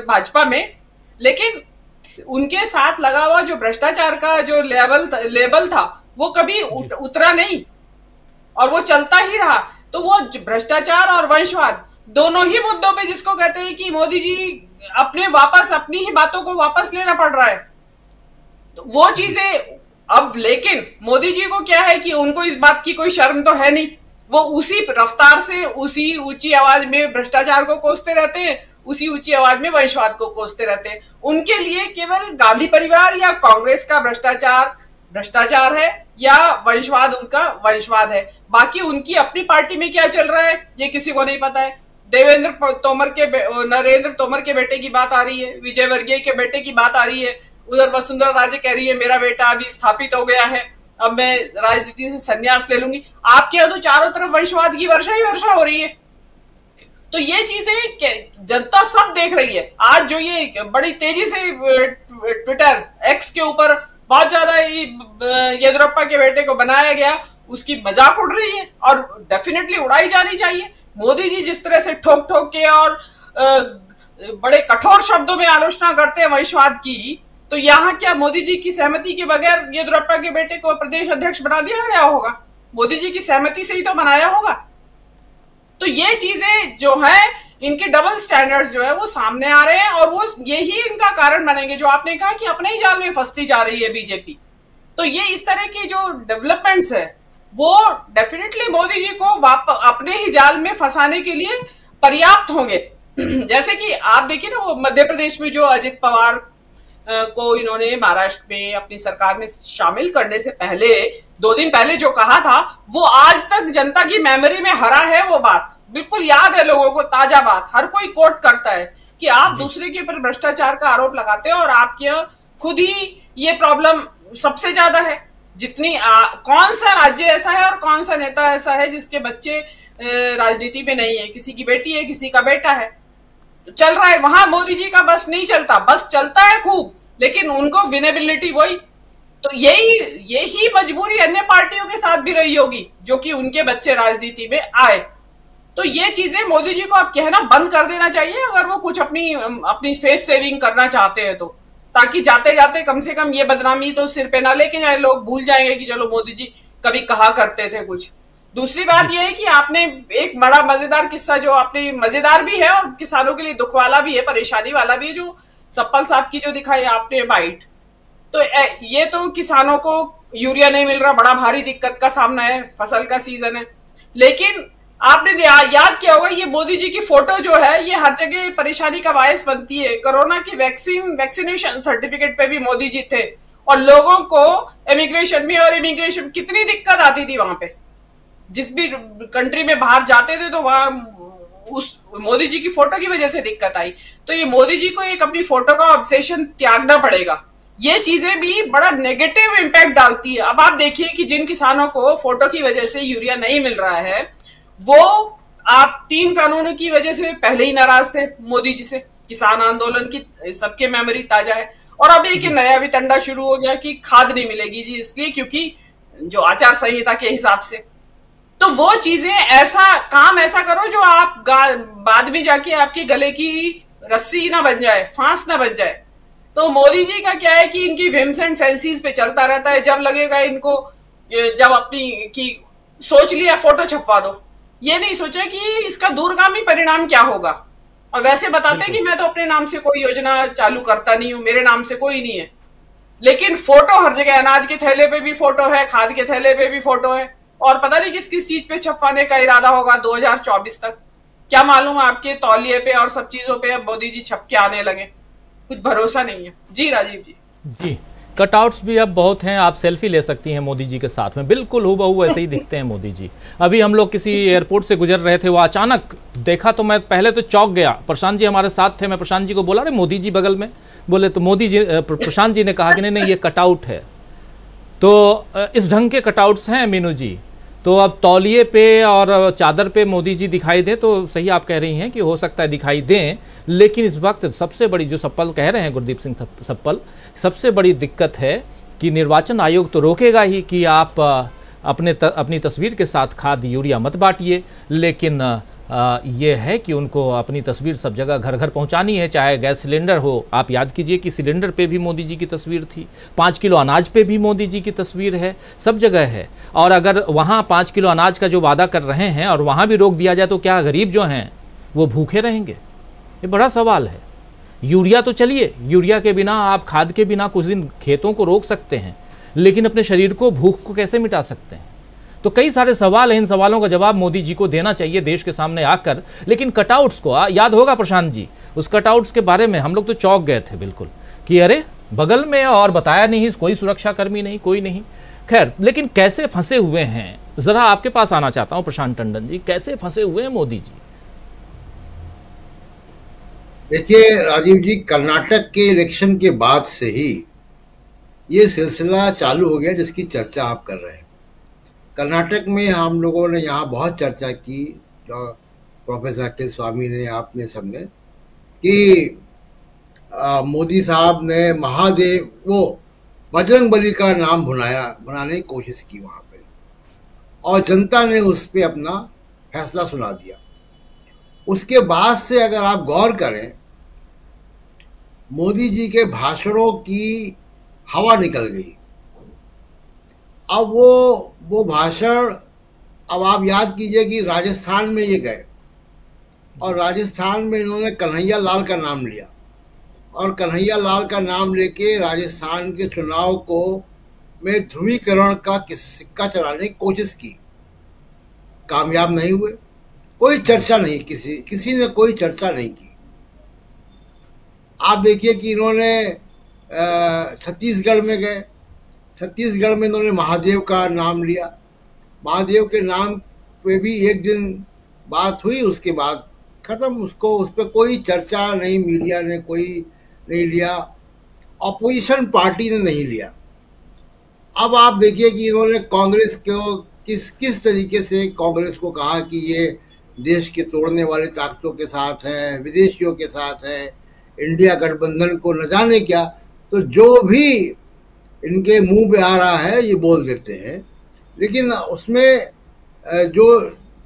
भाजपा में, लेकिन उनके साथ लगा हुआ जो भ्रष्टाचार का जो लेवल लेबल था वो कभी उत, उतरा नहीं और वो चलता ही रहा। तो वो भ्रष्टाचार और वंशवाद दोनों ही मुद्दों पे, जिसको कहते हैं कि मोदी जी अपने वापस अपनी ही बातों को वापस लेना पड़ रहा है, तो वो चीजें अब। लेकिन मोदी जी को क्या है कि उनको इस बात की कोई शर्म तो है नहीं, वो उसी रफ्तार से उसी ऊंची आवाज में भ्रष्टाचार को कोसते रहते हैं, उसी ऊंची आवाज में वंशवाद को कोसते रहते हैं। उनके लिए केवल गांधी परिवार या कांग्रेस का भ्रष्टाचार भ्रष्टाचार है या वंशवाद उनका वंशवाद है, बाकी उनकी अपनी पार्टी में क्या चल रहा है ये किसी को नहीं पता है। देवेंद्र तोमर के नरेंद्र तोमर के बेटे की बात आ रही है, विजय वर्गीय के बेटे की बात आ रही है, उधर वसुंधरा राजे कह रही है मेरा बेटा अभी स्थापित हो गया है, अब मैं राजनीति से संन्यास ले लूंगी। आपके यहाँ तो चारों तरफ वंशवाद की वर्षा ही वर्षा हो रही है। तो ये चीजें जनता सब देख रही है। आज जो ये बड़ी तेजी से ट्विटर एक्स के ऊपर बहुत ज्यादा येदियुरप्पा के बेटे को बनाया गया, उसकी मजाक उड़ रही है और डेफिनेटली उड़ाई जानी चाहिए। मोदी जी जिस तरह से ठोक ठोक के और बड़े कठोर शब्दों में आलोचना करते हैं वंशवाद की, तो यहाँ क्या मोदी जी की सहमति के बगैर येदियुरप्पा के बेटे को प्रदेश अध्यक्ष बना दिया गया होगा? मोदी जी की सहमति से ही तो बनाया होगा। तो ये चीजें जो है, इनके डबल स्टैंडर्ड्स जो है वो सामने आ रहे हैं, और वो यही इनका कारण बनेंगे। जो आपने कहा कि अपने ही जाल में फंसती जा रही है बीजेपी, तो ये इस तरह की जो डेवलपमेंट्स है वो डेफिनेटली मोदी जी को अपने ही जाल में फंसाने के लिए पर्याप्त होंगे। जैसे कि आप देखिए ना, वो मध्य प्रदेश में जो अजित पवार को इन्होंने महाराष्ट्र में अपनी सरकार में शामिल करने से पहले दो दिन पहले जो कहा था, वो आज तक जनता की मेमोरी में हरा है। वो बात बिल्कुल याद है लोगों को, ताजा बात, हर कोई कोट करता है कि आप दूसरे के ऊपर भ्रष्टाचार का आरोप लगाते हो और आपके खुद ही ये प्रॉब्लम सबसे ज्यादा है। जितनी आ, कौन सा राज्य ऐसा है और कौन सा नेता ऐसा है जिसके बच्चे राजनीति में नहीं है? किसी की बेटी है, किसी का बेटा है, चल रहा है। वहां मोदी जी का बस नहीं चलता, बस चलता है खूब, लेकिन उनको विनेबिलिटी वही। तो यही यही मजबूरी अन्य पार्टियों के साथ भी रही होगी जो कि उनके बच्चे राजनीति में आए। तो ये चीजें मोदी जी को अब कहना बंद कर देना चाहिए, अगर वो कुछ अपनी अपनी फेस सेविंग करना चाहते हैं तो, ताकि जाते जाते कम से कम ये बदनामी तो सिर पे ना लेके जाए, लोग भूल जाएंगे कि चलो मोदी जी कभी कहा करते थे कुछ। दूसरी बात यह है कि आपने एक बड़ा मजेदार किस्सा जो आपने, मजेदार भी है और किसानों के लिए दुख वाला भी है, परेशानी वाला भी है, जो सप्पल साहब की जो दिखाई आपने बाइट, तो ये तो किसानों को यूरिया नहीं मिल रहा, बड़ा भारी दिक्कत का सामना है, फसल का सीजन है। लेकिन आपने याद किया होगा ये मोदी जी की फोटो जो है ये हर जगह परेशानी का बायस बनती है। कोरोना की वैक्सीन वैक्सीनेशन सर्टिफिकेट पे भी मोदी जी थे, और लोगों को इमिग्रेशन में और इमिग्रेशन कितनी दिक्कत आती थी वहां पे, जिस भी कंट्री में बाहर जाते थे तो वहां उस मोदी जी की फोटो की वजह से दिक्कत आई। तो ये मोदी जी को एक अपनी फोटो का ऑब्सेशन त्यागना पड़ेगा। ये चीजें भी बड़ा नेगेटिव इम्पैक्ट डालती है। अब आप देखिए कि जिन किसानों को फोटो की वजह से यूरिया नहीं मिल रहा है वो आप तीन कानूनों की वजह से पहले ही नाराज थे मोदी जी से, किसान आंदोलन की सबके मेमोरी ताजा है। और अब एक नया भी तंडा शुरू हो गया कि खाद नहीं मिलेगी जी, इसलिए क्योंकि जो आचार संहिता के हिसाब से। तो वो चीजें, ऐसा काम ऐसा करो जो आप बाद में जाके आपके गले की रस्सी ना बन जाए, फांस ना बन जाए। तो मोदी जी का क्या है कि इनकी विम्स एंड फैंसीज पे चलता रहता है। जब लगेगा इनको, जब अपनी की सोच लिया फोटो छपवा दो, ये नहीं सोचा कि इसका दूरगामी परिणाम क्या होगा। और वैसे बताते हैं कि मैं तो अपने नाम से कोई योजना चालू करता नहीं हूं, मेरे नाम से कोई नहीं है, लेकिन फोटो हर जगह, अनाज के थैले पे भी फोटो है, खाद के थैले पे भी फोटो है, और पता नहीं किस किस चीज पे छपवाने का इरादा होगा दो हजार चौबीस तक। क्या मालूम आपके तौलिए पे और सब चीजों पे अब मोदी जी छप के आने लगे, कुछ भरोसा नहीं है। जी राजीव जी, जी कटआउट्स भी अब बहुत हैं, आप सेल्फी ले सकती हैं मोदी जी के साथ में, बिल्कुल हूबहू ऐसे ही दिखते हैं मोदी जी। अभी हम लोग किसी एयरपोर्ट से गुजर रहे थे, वो अचानक देखा तो मैं पहले तो चौंक गया। प्रशांत जी हमारे साथ थे, मैं प्रशांत जी को बोला अरे मोदी जी बगल में, बोले तो मोदी जी, प्रशांत जी ने कहा कि नहीं नहीं ये कटआउट है। तो इस ढंग के कटआउट्स हैं मीनू जी, तो अब तौलिए पे और चादर पे मोदी जी दिखाई दे तो सही, आप कह रही हैं कि हो सकता है दिखाई दें, लेकिन इस वक्त सबसे बड़ी जो सप्पल कह रहे हैं गुरदीप सिंह सप्पल, सबसे बड़ी दिक्कत है कि निर्वाचन आयोग तो रोकेगा ही कि आप अपने त, अपनी तस्वीर के साथ खाद यूरिया मत बांटिए, लेकिन आ, ये है कि उनको अपनी तस्वीर सब जगह घर घर पहुंचानी है, चाहे गैस सिलेंडर हो। आप याद कीजिए कि सिलेंडर पे भी मोदी जी की तस्वीर थी, पाँच किलो अनाज पे भी मोदी जी की तस्वीर है, सब जगह है। और अगर वहाँ पाँच किलो अनाज का जो वादा कर रहे हैं और वहाँ भी रोक दिया जाए तो क्या गरीब जो हैं वो भूखे रहेंगे, ये बड़ा सवाल है। यूरिया तो चलिए, यूरिया के बिना आप खाद के बिना कुछ दिन खेतों को रोक सकते हैं, लेकिन अपने शरीर को, भूख को कैसे मिटा सकते हैं। तो कई सारे सवाल हैं, इन सवालों का जवाब मोदी जी को देना चाहिए देश के सामने आकर। लेकिन कटआउट्स को आ, याद होगा प्रशांत जी, उस कटआउट्स के बारे में हम लोग तो चौंक गए थे बिल्कुल कि अरे बगल में, और बताया नहीं, कोई सुरक्षाकर्मी नहीं, कोई नहीं। खैर, लेकिन कैसे फंसे हुए हैं, जरा आपके पास आना चाहता हूं प्रशांत टंडन जी, कैसे फंसे हुए हैं मोदी जी। देखिए राजीव जी, कर्नाटक के इलेक्शन के बाद से ही ये सिलसिला चालू हो गया जिसकी चर्चा आप कर रहे हैं। कर्नाटक में हम लोगों ने यहाँ बहुत चर्चा की, प्रोफेसर अखिल स्वामी ने, आपने सबने, कि मोदी साहब ने महादेव, वो बजरंग बली का नाम भुनाया, बनाने की कोशिश की वहाँ पे, और जनता ने उस पर अपना फैसला सुना दिया। उसके बाद से अगर आप गौर करें, मोदी जी के भाषणों की हवा निकल गई। अब वो वो भाषण, अब आप याद कीजिए कि राजस्थान में ये गए और राजस्थान में इन्होंने कन्हैया लाल का नाम लिया, और कन्हैया लाल का नाम लेके राजस्थान के चुनाव को में ध्रुवीकरण का सिक्का चलाने की कोशिश की, कामयाब नहीं हुए। कोई चर्चा नहीं, किसी किसी ने कोई चर्चा नहीं की। आप देखिए कि इन्होंने छत्तीसगढ़ में गए, छत्तीसगढ़ में इन्होंने महादेव का नाम लिया, महादेव के नाम पे भी एक दिन बात हुई, उसके बाद ख़त्म, उसको उस पर कोई चर्चा नहीं, मीडिया ने कोई नहीं लिया, अपोजिशन पार्टी ने नहीं लिया। अब आप देखिए कि इन्होंने कांग्रेस को किस किस तरीके से कांग्रेस को कहा कि ये देश के तोड़ने वाली ताकतों के साथ है, विदेशियों के साथ है, इंडिया गठबंधन को न जाने क्या। तो जो भी इनके मुंह पे आ रहा है ये बोल देते हैं, लेकिन उसमें जो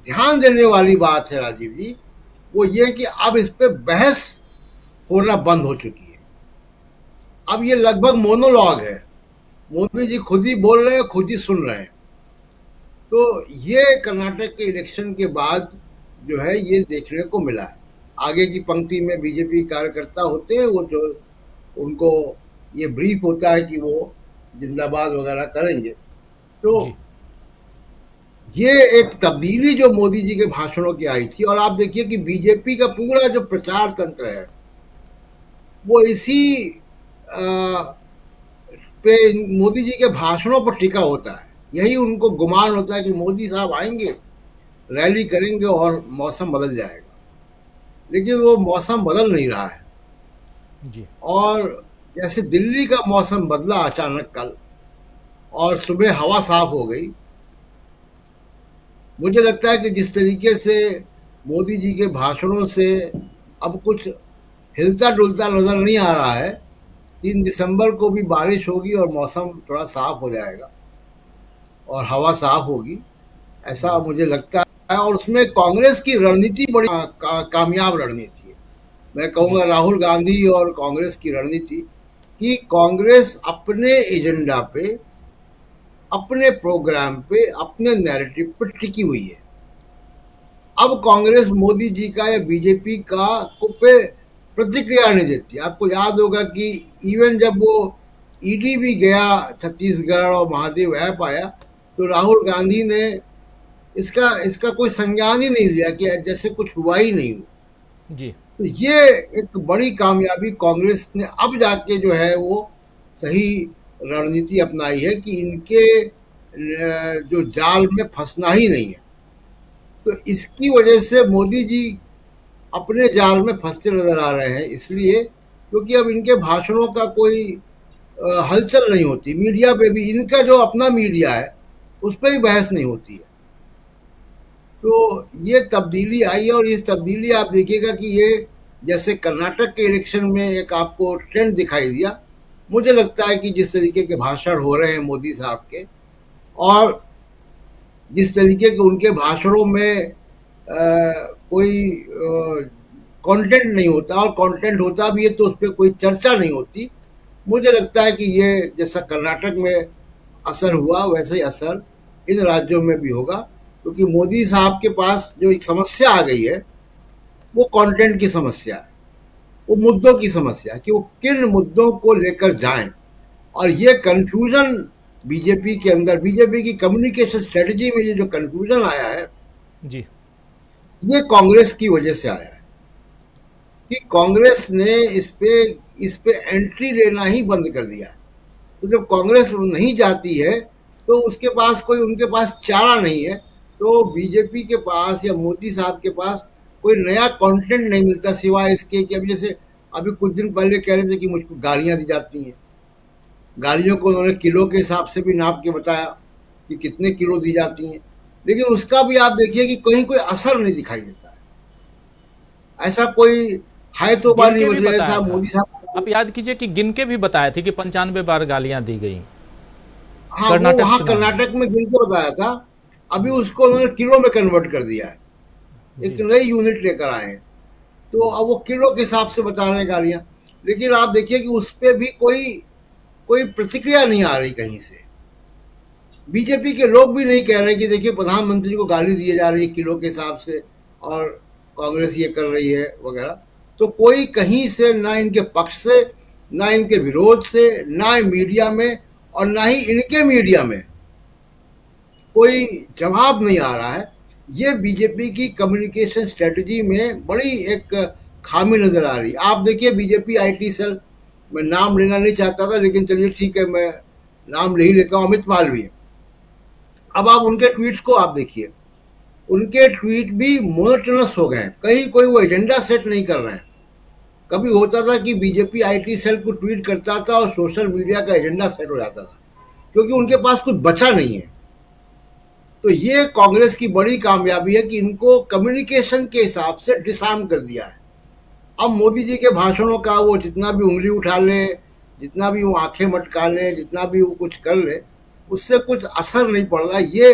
ध्यान देने वाली बात है राजीव जी, वो ये कि अब इस पे बहस होना बंद हो चुकी है। अब ये लगभग मोनोलॉग है, मोदी जी खुद ही बोल रहे हैं, खुद ही सुन रहे हैं। तो ये कर्नाटक के इलेक्शन के बाद जो है ये देखने को मिला है। आगे की पंक्ति में बीजेपी कार्यकर्ता होते हैं, वो जो उनको ये ब्रीफ होता है कि वो जिंदाबाद वगैरह करेंगे। तो ये एक तब्दीली जो मोदी जी के भाषणों की आई थी, और आप देखिए कि बीजेपी का पूरा जो प्रचार तंत्र है वो इसी आ, पे मोदी जी के भाषणों पर टिका होता है। यही उनको गुमान होता है कि मोदी साहब आएंगे, रैली करेंगे और मौसम बदल जाएगा, लेकिन वो मौसम बदल नहीं रहा है जी। और जैसे दिल्ली का मौसम बदला अचानक कल और सुबह हवा साफ हो गई। मुझे लगता है कि जिस तरीके से मोदी जी के भाषणों से अब कुछ हिलता डुलता नज़र नहीं आ रहा है। तीन दिसंबर को भी बारिश होगी और मौसम थोड़ा साफ हो जाएगा और हवा साफ होगी, ऐसा मुझे लगता है। और उसमें कांग्रेस की रणनीति बड़ी का, कामयाब रणनीति है। मैं कहूँगा राहुल गांधी और कांग्रेस की रणनीति कि कांग्रेस अपने एजेंडा पे, अपने प्रोग्राम पे, अपने नैरेटिव पे टिकी हुई है। अब कांग्रेस मोदी जी का या बीजेपी का पे प्रतिक्रिया नहीं देती। आपको याद होगा कि इवन जब वो ईडी भी गया छत्तीसगढ़ और महादेव ऐप आया तो राहुल गांधी ने इसका इसका कोई संज्ञान ही नहीं लिया, कि जैसे कुछ हुआ ही नहीं हो जी। तो ये एक बड़ी कामयाबी कांग्रेस ने अब जाके जो है वो सही रणनीति अपनाई है कि इनके जो जाल में फंसना ही नहीं है। तो इसकी वजह से मोदी जी अपने जाल में फंसते नजर आ रहे हैं, इसलिए क्योंकि अब इनके भाषणों का कोई हलचल नहीं होती। मीडिया पे भी इनका जो अपना मीडिया है उस पर भी बहस नहीं होती है। तो ये तब्दीली आई है और ये तब्दीली आप देखिएगा कि ये जैसे कर्नाटक के इलेक्शन में एक आपको ट्रेंड दिखाई दिया, मुझे लगता है कि जिस तरीके के भाषण हो रहे हैं मोदी साहब के और जिस तरीके के उनके भाषणों में आ, कोई कंटेंट नहीं होता और कंटेंट होता भी है तो उस पर कोई चर्चा नहीं होती। मुझे लगता है कि ये जैसा कर्नाटक में असर हुआ वैसे ही असर इन राज्यों में भी होगा, क्योंकि मोदी साहब के पास जो एक समस्या आ गई है वो कंटेंट की समस्या है, वो मुद्दों की समस्या है कि वो किन मुद्दों को लेकर जाएं। और ये कन्फ्यूज़न बीजेपी के अंदर, बीजेपी की कम्युनिकेशन स्ट्रेटजी में ये जो कन्फ्यूज़न आया है जी, ये कांग्रेस की वजह से आया है कि कांग्रेस ने इस पे इस पे एंट्री लेना ही बंद कर दिया है। तो जब कांग्रेस नहीं जाती है तो उसके पास कोई उनके पास चारा नहीं है। तो बीजेपी के पास या मोदी साहब के पास कोई नया कंटेंट नहीं मिलता सिवाय इसके कि अभी जैसे अभी कुछ दिन पहले कह रहे थे कि मुझको गालियाँ दी जाती हैं। गालियों को उन्होंने किलो के हिसाब से भी नाप के बताया कि कितने किलो दी जाती हैं, लेकिन उसका भी आप देखिए कि कहीं कोई असर नहीं दिखाई देता है। ऐसा कोई हाय तो बार नहीं बदले। ऐसा मोदी साहब आप याद कीजिए कि गिन के भी बताए थे कि पंचानवे बार गालियां दी गई। हाँ, कर्नाटक, हाँ, कर्नाटक में गिन के बताया था। अभी उसको उन्होंने किलो में कन्वर्ट कर दिया है, एक नई यूनिट लेकर आए हैं। तो अब वो किलो के हिसाब से बता रहे हैं गालियां, लेकिन आप देखिए कि उस पर भी कोई कोई प्रतिक्रिया नहीं आ रही कहीं से। बीजेपी के लोग भी नहीं कह रहे कि देखिए प्रधानमंत्री को गाली दी जा रही है किलो के हिसाब से और कांग्रेस ये कर रही है वगैरह। तो कोई कहीं से ना इनके पक्ष से, ना इनके विरोध से, ना मीडिया में और ना ही इनके मीडिया में कोई जवाब नहीं आ रहा है। ये बीजेपी की कम्युनिकेशन स्ट्रेटजी में बड़ी एक खामी नज़र आ रही है। आप देखिए बीजेपी आई टी सेल, मैं नाम लेना नहीं चाहता था लेकिन चलिए ठीक है मैं नाम ले ही लेता हूँ, अमित मालवीय। अब आप उनके ट्वीट्स को आप देखिए, उनके ट्वीट भी मोनोटोनस हो गए हैं, कहीं कोई वो एजेंडा सेट नहीं कर रहे हैं। कभी होता था कि बीजेपी आईटी सेल को ट्वीट करता था और सोशल मीडिया का एजेंडा सेट हो जाता था क्योंकि उनके पास कुछ बचा नहीं है। तो ये कांग्रेस की बड़ी कामयाबी है कि इनको कम्युनिकेशन के हिसाब से डिसआर्म कर दिया है। अब मोदी जी के भाषणों का वो जितना भी उंगली उठा ले, जितना भी वो आँखें मटका ले, जितना भी वो कुछ कर ले, उससे कुछ असर नहीं पड़ रहा। ये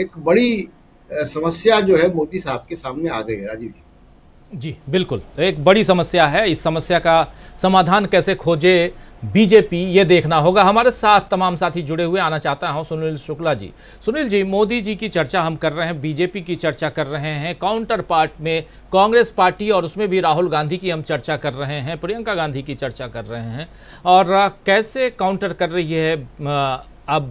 एक बड़ी समस्या जो है मोदी साहब के सामने आ गई है राजीव जी। जी बिल्कुल, एक बड़ी समस्या है। इस समस्या का समाधान कैसे खोजे बीजेपी, ये देखना होगा। हमारे साथ तमाम साथी जुड़े हुए। आना चाहता हूं सुनील शुक्ला जी। सुनील जी, मोदी जी की चर्चा हम कर रहे हैं, बीजेपी की चर्चा कर रहे हैं, काउंटर पार्ट में कांग्रेस पार्टी और उसमें भी राहुल गांधी की हम चर्चा कर रहे हैं, प्रियंका गांधी की चर्चा कर रहे हैं और कैसे काउंटर कर रही है अब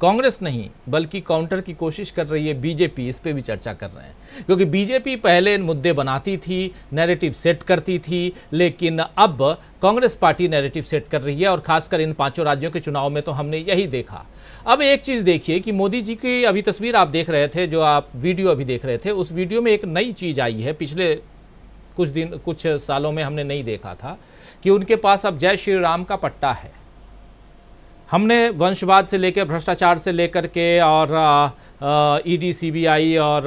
कांग्रेस नहीं बल्कि काउंटर की कोशिश कर रही है बीजेपी। इस पे भी चर्चा कर रहे हैं क्योंकि बीजेपी पहले मुद्दे बनाती थी, नैरेटिव सेट करती थी, लेकिन अब कांग्रेस पार्टी नैरेटिव सेट कर रही है और खासकर इन पांचों राज्यों के चुनाव में तो हमने यही देखा। अब एक चीज़ देखिए कि मोदी जी की अभी तस्वीर आप देख रहे थे, जो आप वीडियो अभी देख रहे थे, उस वीडियो में एक नई चीज़ आई है पिछले कुछ दिन कुछ सालों में हमने नहीं देखा था कि उनके पास अब जय श्री राम का पट्टा है। हमने वंशवाद से लेकर, भ्रष्टाचार से लेकर के और ईडी, सीबीआई और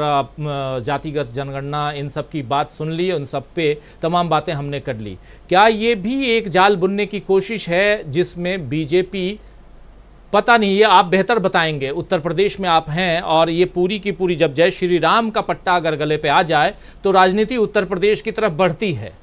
जातिगत जनगणना, इन सब की बात सुन ली, उन सब पे तमाम बातें हमने कर ली। क्या ये भी एक जाल बुनने की कोशिश है जिसमें बीजेपी, पता नहीं, ये आप बेहतर बताएंगे, उत्तर प्रदेश में आप हैं, और ये पूरी की पूरी जब जय श्री राम का पट्टा अगर गले पे आ जाए तो राजनीति उत्तर प्रदेश की तरफ बढ़ती है।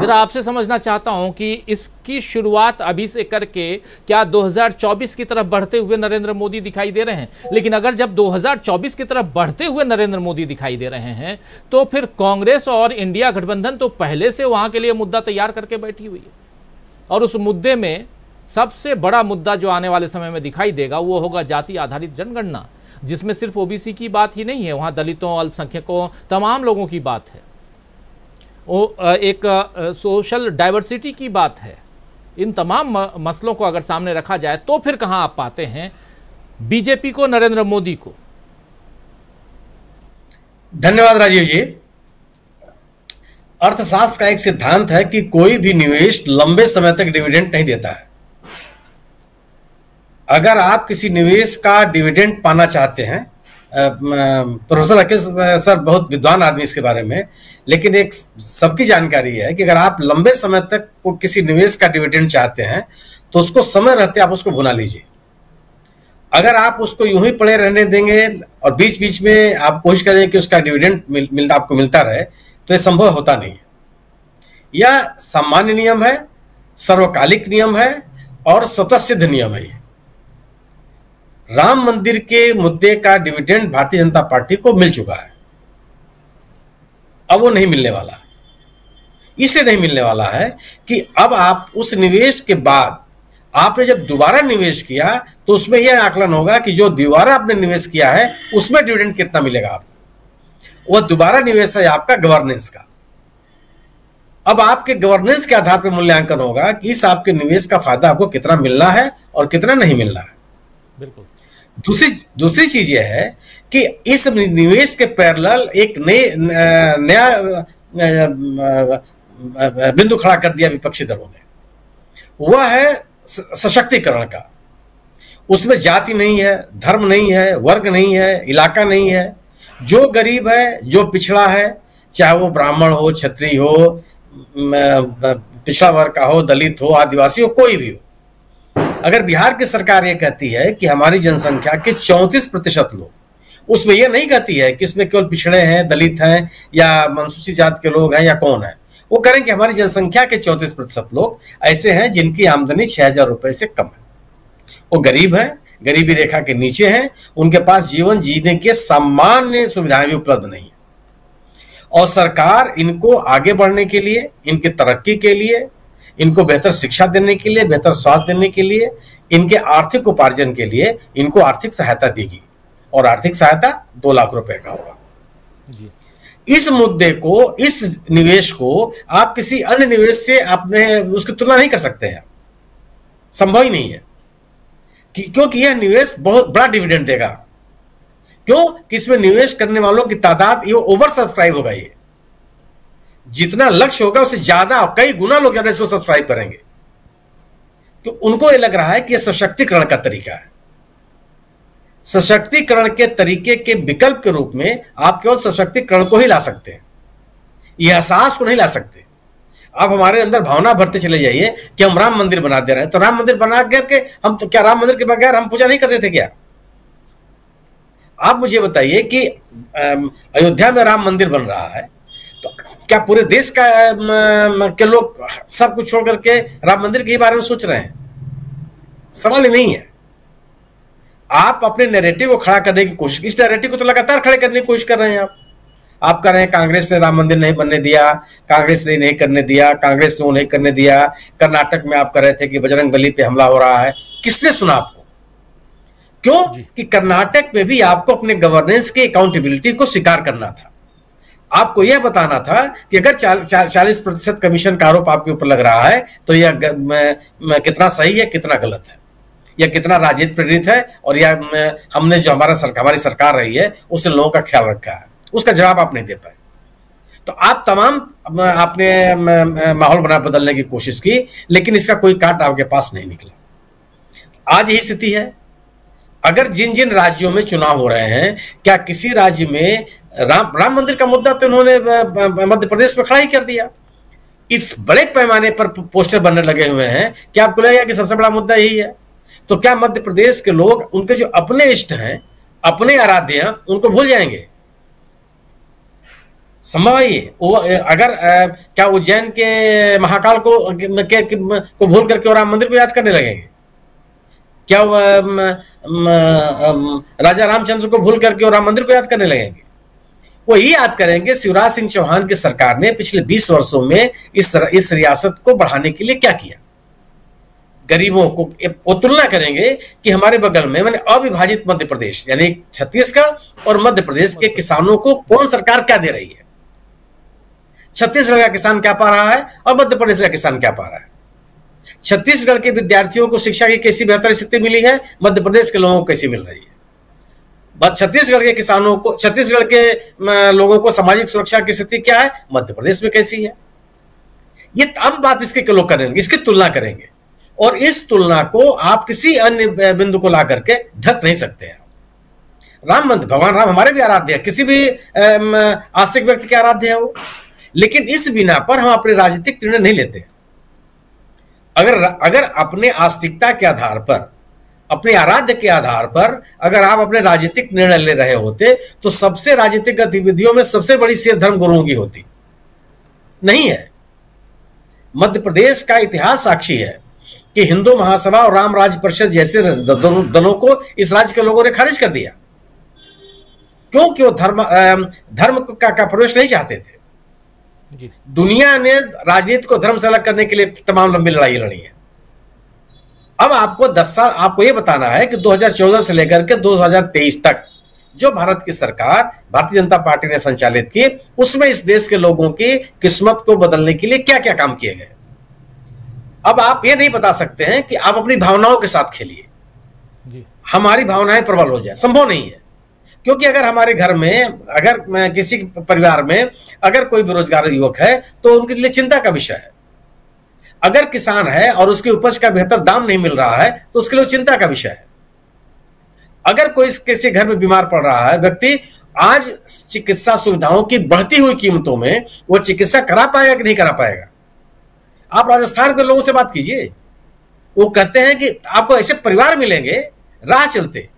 ज़रा आपसे समझना चाहता हूं कि इसकी शुरुआत अभी से करके क्या दो हज़ार चौबीस की तरफ बढ़ते हुए नरेंद्र मोदी दिखाई दे रहे हैं? लेकिन अगर जब दो हज़ार चौबीस की तरफ बढ़ते हुए नरेंद्र मोदी दिखाई दे रहे हैं तो फिर कांग्रेस और इंडिया गठबंधन तो पहले से वहां के लिए मुद्दा तैयार करके बैठी हुई है। और उस मुद्दे में सबसे बड़ा मुद्दा जो आने वाले समय में दिखाई देगा वो होगा जाति आधारित जनगणना, जिसमें सिर्फ ओबीसी की बात ही नहीं है, वहाँ दलितों, अल्पसंख्यकों, तमाम लोगों की बात है, एक सोशल डाइवर्सिटी की बात है। इन तमाम मसलों को अगर सामने रखा जाए तो फिर कहाँ आप पाते हैं बीजेपी को, नरेंद्र मोदी को? धन्यवाद राजीव जी। अर्थशास्त्र का एक सिद्धांत है कि कोई भी निवेश लंबे समय तक डिविडेंड नहीं देता है। अगर आप किसी निवेश का डिविडेंड पाना चाहते हैं, प्रोफेसर अखिल सर बहुत विद्वान आदमी इसके बारे में, लेकिन एक सबकी जानकारी है कि अगर आप लंबे समय तक को किसी निवेश का डिविडेंड चाहते हैं तो उसको समय रहते आप उसको भुना लीजिए। अगर आप उसको यूं ही पड़े रहने देंगे और बीच बीच में आप कोशिश करें कि उसका डिविडेंड मिल, मिल, आपको मिलता रहे, तो यह संभव होता नहीं है। यह सामान्य नियम है, सर्वकालिक नियम है और स्वतः सिद्ध नियम है। राम मंदिर के मुद्दे का डिविडेंड भारतीय जनता पार्टी को मिल चुका है, अब वो नहीं मिलने वाला। इसलिए नहीं मिलने वाला है कि अब आप उस निवेश के बाद आपने जब दोबारा निवेश किया तो उसमें यह आकलन होगा कि जो दोबारा आपने निवेश किया है उसमें डिविडेंड कितना मिलेगा आपको। वह दोबारा निवेश है आपका गवर्नेंस का। अब आपके गवर्नेंस के आधार पर मूल्यांकन होगा कि इस आपके निवेश का फायदा आपको कितना मिलना है और कितना नहीं मिलना है। बिल्कुल। दूसरी दूसरी चीज यह है कि इस निवेश के पैरेलल एक नए नया बिंदु खड़ा कर दिया विपक्षी दलों ने, वह है सशक्तिकरण का। उसमें जाति नहीं है, धर्म नहीं है, वर्ग नहीं है, इलाका नहीं है। जो गरीब है, जो पिछड़ा है, चाहे वो ब्राह्मण हो, क्षत्रिय हो, पिछड़ा वर्ग का हो, दलित हो, आदिवासी हो, कोई भी हो। अगर बिहार की सरकार ये कहती है कि हमारी जनसंख्या के चौंतीस प्रतिशत लोग, उसमें यह नहीं कहती है कि इसमें केवल पिछड़े हैं, दलित हैं या अनुसूचित जाति के लोग हैं या कौन है, वो करें कि हमारी जनसंख्या के चौंतीस प्रतिशत लोग ऐसे हैं जिनकी आमदनी छह हजार रुपए से कम है, वो गरीब हैं, गरीबी रेखा के नीचे हैं, उनके पास जीवन जीने के सामान्य सुविधाएं भी उपलब्ध नहीं है। और सरकार इनको आगे बढ़ने के लिए, इनकी तरक्की के लिए, इनको बेहतर शिक्षा देने के लिए, बेहतर स्वास्थ्य देने के लिए, इनके आर्थिक उपार्जन के लिए इनको आर्थिक सहायता देगी, और आर्थिक सहायता दो लाख रुपए का होगा जी। इस मुद्दे को, इस निवेश को आप किसी अन्य निवेश से आपने उसकी तुलना नहीं कर सकते हैं, संभव ही नहीं है, क्योंकि यह निवेश बहुत बड़ा डिविडेंड देगा। क्यों कि इसमें निवेश करने वालों की तादाद, ये ओवर सब्सक्राइब होगा, ये जितना लक्ष्य होगा उससे ज्यादा, कई गुना लोग इसको सब्सक्राइब करेंगे। तो उनको ये लग रहा है कि यह सशक्तिकरण का तरीका है। सशक्तिकरण के तरीके के विकल्प के रूप में आप केवल सशक्तिकरण को ही ला सकते हैं, यह एहसास को नहीं ला सकते। आप हमारे अंदर भावना भरते चले जाइए कि हम राम मंदिर बना दे रहे हैं, तो राम मंदिर बना करके हम तो क्या राम मंदिर के बगैर हम पूजा नहीं करते थे क्या? आप मुझे बताइए कि अयोध्या में राम मंदिर बन रहा है, तो क्या पूरे देश का के लोग सब कुछ छोड़ करके राम मंदिर के बारे में सोच रहे हैं? सवाल ही नहीं है। आप अपने नैरेटिव को खड़ा करने की कोशिश, इस नैरेटिव को तो लगातार खड़े करने की कोशिश कर रहे हैं आप। आप कह रहे हैं कांग्रेस ने राम मंदिर नहीं बनने दिया, कांग्रेस ने नहीं करने दिया, कांग्रेस ने वो नहीं करने दिया। कर्नाटक में आप कह रहे थे कि बजरंग बली पे हमला हो रहा है, किसने सुना आपको? क्यों कि कर्नाटक में भी आपको अपने गवर्नेंस की अकाउंटेबिलिटी को स्वीकार करना था। आपको यह बताना था कि अगर चालीस प्रतिशत कमीशन का आरोप आपके ऊपर लग रहा है तो यह कितना सही है, कितना गलत है, यह कितना राजनीति प्रेरित है, और यह हमने जो हमारा सरकार, हमारी सरकार रही है उसने लोगों का ख्याल रखा है, उसका जवाब आप नहीं दे पाए। तो आप तमाम आपने माहौल बना बदलने की कोशिश की, लेकिन इसका कोई काट आपके पास नहीं निकला। आज यही स्थिति है। अगर जिन जिन राज्यों में चुनाव हो रहे हैं, क्या किसी राज्य में राम राम मंदिर का मुद्दा तो उन्होंने मध्य प्रदेश में खड़ा ही कर दिया। इस बड़े पैमाने पर पोस्टर बनने लगे हुए हैं कि आपको लगेगा कि सबसे बड़ा मुद्दा यही है। तो क्या मध्य प्रदेश के लोग उनके जो अपने इष्ट हैं, अपने आराध्य हैं, उनको भूल जाएंगे? संभव है वो? अगर क्या उज्जैन के महाकाल को के, को भूल करके और राम मंदिर को याद करने लगेंगे? क्या वो राजा रामचंद्र को भूल करके और राम मंदिर को याद करने लगेंगे? वो ये याद करेंगे शिवराज सिंह चौहान की सरकार ने पिछले बीस वर्षों में इस इस रियासत को बढ़ाने के लिए क्या किया। गरीबों को वो तुलना करेंगे कि हमारे बगल में मैंने अविभाजित मध्य प्रदेश यानी छत्तीसगढ़ और मध्य प्रदेश के किसानों को कौन सरकार क्या दे रही है। छत्तीसगढ़ का किसान क्या पा रहा है और मध्य प्रदेश का किसान क्या पा रहा है। छत्तीसगढ़ के विद्यार्थियों को शिक्षा की कैसी बेहतर स्थिति मिली है, मध्य प्रदेश के लोगों को कैसी मिल रही है। बात छत्तीसगढ़ के किसानों को, छत्तीसगढ़ के लोगों को सामाजिक सुरक्षा की स्थिति क्या है, मध्य प्रदेश में कैसी है। ये तमाम बात इसके लोग करेंगे, इसकी तुलना करेंगे और इस तुलना को आप किसी अन्य बिंदु को ला करके ढक नहीं सकते हैं। राम मंदिर, भगवान राम हमारे भी आराध्य है, किसी भी आस्तिक व्यक्ति के आराध्य है वो, लेकिन इस बिना पर हम अपने राजनीतिक निर्णय नहीं लेते हैं। अगर अगर अपने आस्तिकता के आधार पर, अपने आराध्य के आधार पर अगर आप अपने राजनीतिक निर्णय ले रहे होते तो सबसे राजनीतिक गतिविधियों में सबसे बड़ी शेयर धर्म गुरुओं की होती नहीं है। मध्य प्रदेश का इतिहास साक्षी है कि हिंदू महासभा और राम राज्य परिषद जैसे दलों को इस राज्य के लोगों ने खारिज कर दिया, क्योंकि वो धर्म धर्म का, का प्रवेश नहीं चाहते थे जी। दुनिया ने राजनीति को धर्म से अलग करने के लिए तमाम लंबी लड़ाई लड़ी है। अब आपको दस साल आपको यह बताना है कि दो हज़ार चौदह से लेकर के दो हज़ार तेईस तक जो भारत की सरकार भारतीय जनता पार्टी ने संचालित की, उसमें इस देश के लोगों की किस्मत को बदलने के लिए क्या क्या काम किए गए। अब आप ये नहीं बता सकते हैं कि आप अपनी भावनाओं के साथ खेलिए, हमारी भावनाएं प्रबल हो जाए, संभव नहीं है। क्योंकि अगर हमारे घर में, अगर किसी परिवार में अगर कोई बेरोजगार युवक है तो उनके लिए चिंता का विषय है। अगर किसान है और उसकी उपज का बेहतर दाम नहीं मिल रहा है तो उसके लिए चिंता का विषय है। अगर कोई किसी घर में बीमार पड़ रहा है व्यक्ति, आज चिकित्सा सुविधाओं की बढ़ती हुई कीमतों में वो चिकित्सा करा पाएगा कि नहीं करा पाएगा। आप राजस्थान के लोगों से बात कीजिए, वो कहते हैं कि आपको ऐसे परिवार मिलेंगे राह चलते,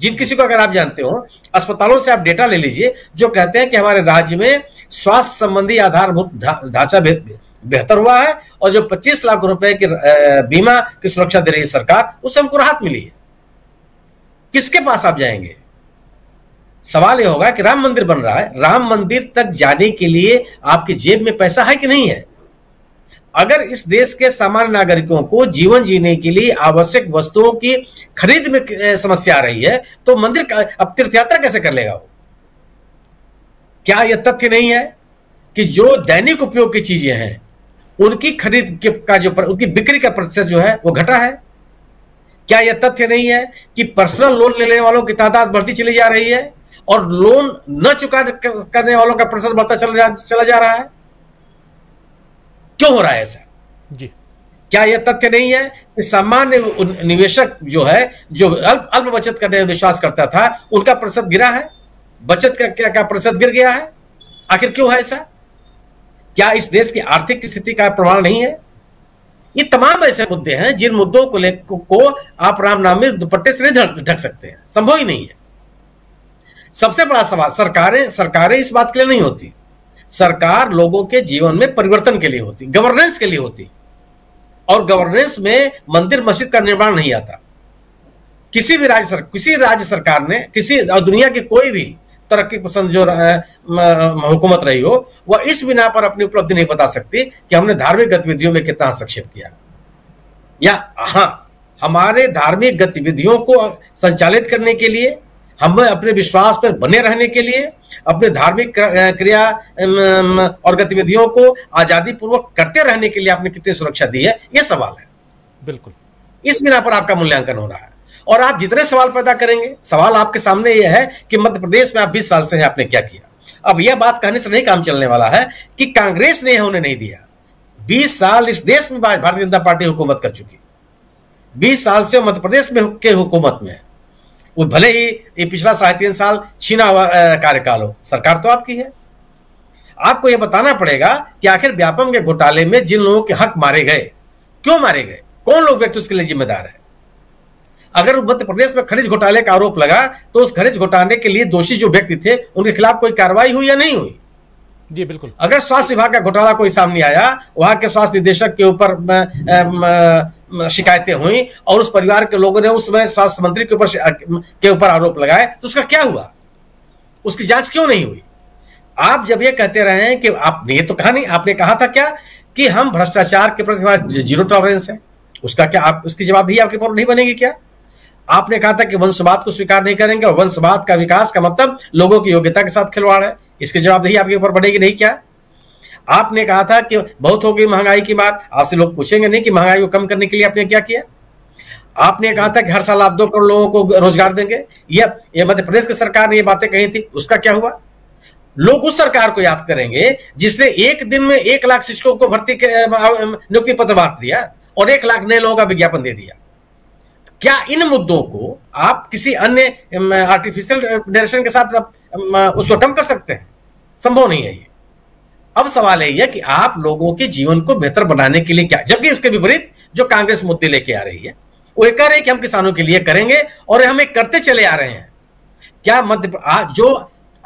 जिन किसी को अगर आप जानते हो, अस्पतालों से आप डेटा ले लीजिए, जो कहते हैं कि हमारे राज्य में स्वास्थ्य संबंधी आधारभूत ढांचा बेहतर हुआ है और जो पच्चीस लाख रुपए की बीमा की सुरक्षा दे रही है सरकार, उससे हमको राहत मिली है। किसके पास आप जाएंगे? सवाल यह होगा कि राम मंदिर बन रहा है, राम मंदिर तक जाने के लिए आपकी जेब में पैसा है कि नहीं है। अगर इस देश के सामान्य नागरिकों को जीवन जीने के लिए आवश्यक वस्तुओं की खरीद में समस्या आ रही है तो मंदिर का अब तीर्थयात्रा कैसे कर लेगा वो? क्या यह तथ्य नहीं है कि जो दैनिक उपयोग की चीजें हैं उनकी खरीद का जो उनकी बिक्री का प्रतिशत जो है वो घटा है? क्या यह तथ्य नहीं है कि पर्सनल लोन लेने वालों की तादाद बढ़ती चली जा रही है और लोन न चुका करने वालों का प्रतिशत बढ़ता चला जा रहा है? क्यों हो रहा है ऐसा जी? क्या यह तथ्य नहीं है कि सामान्य निवेशक जो है, जो अल्प अल्प बचत करने में विश्वास करता था, उनका प्रतिशत गिरा है, बचत का क्या का प्रतिशत गिर गया है? आखिर क्यों है ऐसा? क्या इस देश की आर्थिक स्थिति का प्रमाण नहीं है? ये तमाम ऐसे मुद्दे हैं जिन मुद्दों को लेकर को आप रामनामी दुपट्टे से नहीं ढक सकते हैं, संभव ही नहीं है। सबसे बड़ा सवाल, सरकारें सरकारें इस बात के लिए नहीं होती, सरकार लोगों के जीवन में परिवर्तन के लिए होती, गवर्नेंस के लिए होती, और गवर्नेंस में मंदिर मस्जिद का निर्माण नहीं आता। किसी भी राज्य सर, किसी राज्य सरकार ने, किसी दुनिया की कोई भी तरक्की पसंद जो हुकूमत रही हो, वह इस बिना पर अपनी उपलब्धि नहीं बता सकती कि हमने धार्मिक गतिविधियों में कितना हस्तक्षेप किया। या हाँ, हमारे धार्मिक गतिविधियों को संचालित करने के लिए, हमें अपने विश्वास पर बने रहने के लिए, अपने धार्मिक क्रिया और गतिविधियों को आजादी पूर्वक करते रहने के लिए आपने कितनी सुरक्षा दी है, यह सवाल है। बिल्कुल इस बिना पर आपका मूल्यांकन हो रहा है। और आप जितने सवाल पैदा करेंगे, सवाल आपके सामने यह है कि मध्य प्रदेश में आप बीस साल से हैं, आपने क्या किया। अब यह बात कहने से नहीं काम चलने वाला है कि कांग्रेस ने होने नहीं दिया। बीस साल इस देश में भारतीय जनता पार्टी हुकूमत कर चुकी, बीस साल से मध्य प्रदेश में के हुकूमत में, वो भले ही ये पिछला साढ़े तीन साल छीना हुआ कार्यकाल हो, सरकार तो आपकी है। आपको यह बताना पड़ेगा कि आखिर व्यापम के घोटाले में जिन लोगों के हक मारे गए क्यों मारे गए, कौन लोग व्यक्ति उसके लिए जिम्मेदार है। अगर मध्य प्रदेश में खनिज घोटाले का आरोप लगा तो उस खनिज घोटाले के लिए दोषी जो व्यक्ति थे उनके खिलाफ कोई कार्रवाई हुई या नहीं हुई? जी बिल्कुल। अगर स्वास्थ्य विभाग का घोटाला कोई सामने आया, वहां के स्वास्थ्य निदेशक के ऊपर शिकायतें हुई और उस परिवार के लोगों ने उस समय स्वास्थ्य मंत्री के ऊपर के ऊपर आरोप लगाए, तो उसका क्या हुआ, उसकी जांच क्यों नहीं हुई? आप जब ये कहते रहे कि आपने ये तो कहा नहीं, आपने कहा था क्या कि हम भ्रष्टाचार के प्रति हमारा जीरो टॉलरेंस है, उसका क्या आप उसकी जवाबदेही आपके ऊपर नहीं बनेगी क्या? आपने कहा था कि वंशवाद को स्वीकार नहीं करेंगे और वंशवाद का विकास का मतलब लोगों की योग्यता के साथ खिलवाड़ है, इसकी जवाबदेही आपके ऊपर बढ़ेगी नहीं क्या? आपने कहा था कि बहुत हो गई महंगाई की बात, आपसे लोग पूछेंगे नहीं कि महंगाई को कम करने के लिए आपने क्या किया? आपने कहा था कि हर साल आप दो करोड़ लोगों को रोजगार देंगे, यह यह मध्य प्रदेश की सरकार ने ये बातें कही थी, उसका क्या हुआ? लोग उस सरकार को याद करेंगे जिसने एक दिन में एक लाख शिक्षकों को भर्ती नियुक्ति पत्र बांट दिया और एक लाख नए लोगों का विज्ञापन दे दिया। क्या इन मुद्दों को आप किसी अन्य आर्टिफिशियल नरेशन के साथ उसको कम कर सकते हैं? संभव नहीं है ये। अब सवाल यही है कि आप लोगों के जीवन को बेहतर बनाने के लिए क्या, जबकि इसके विपरीत जो कांग्रेस मुद्दे लेके आ रही है वो ये कह रही है कि हम किसानों के लिए करेंगे और हम एक करते चले आ रहे हैं। क्या मध्य जो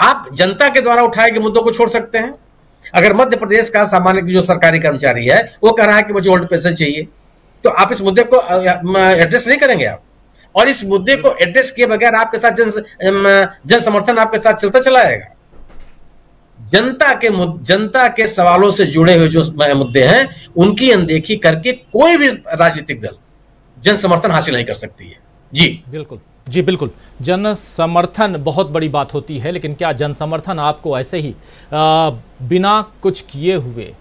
आप जनता के द्वारा उठाए गए मुद्दों को छोड़ सकते हैं? अगर मध्य प्रदेश का सामान्य जो सरकारी कर्मचारी है वो कह रहा है कि मुझे ओल्ड पेंशन चाहिए, तो आप इस मुद्दे को एड्रेस नहीं करेंगे आप, और इस मुद्दे को एड्रेस किए बगैर आपके साथ जन जन समर्थन आपके साथ चलता चला जाएगा। जनता के जनता के सवालों से जुड़े हुए जो मुद्दे हैं उनकी अनदेखी करके कोई भी राजनीतिक दल जन समर्थन हासिल नहीं कर सकती है। जी बिल्कुल, जी बिल्कुल। जन समर्थन बहुत बड़ी बात होती है, लेकिन क्या जन समर्थन आपको ऐसे ही आ, बिना कुछ किए हुए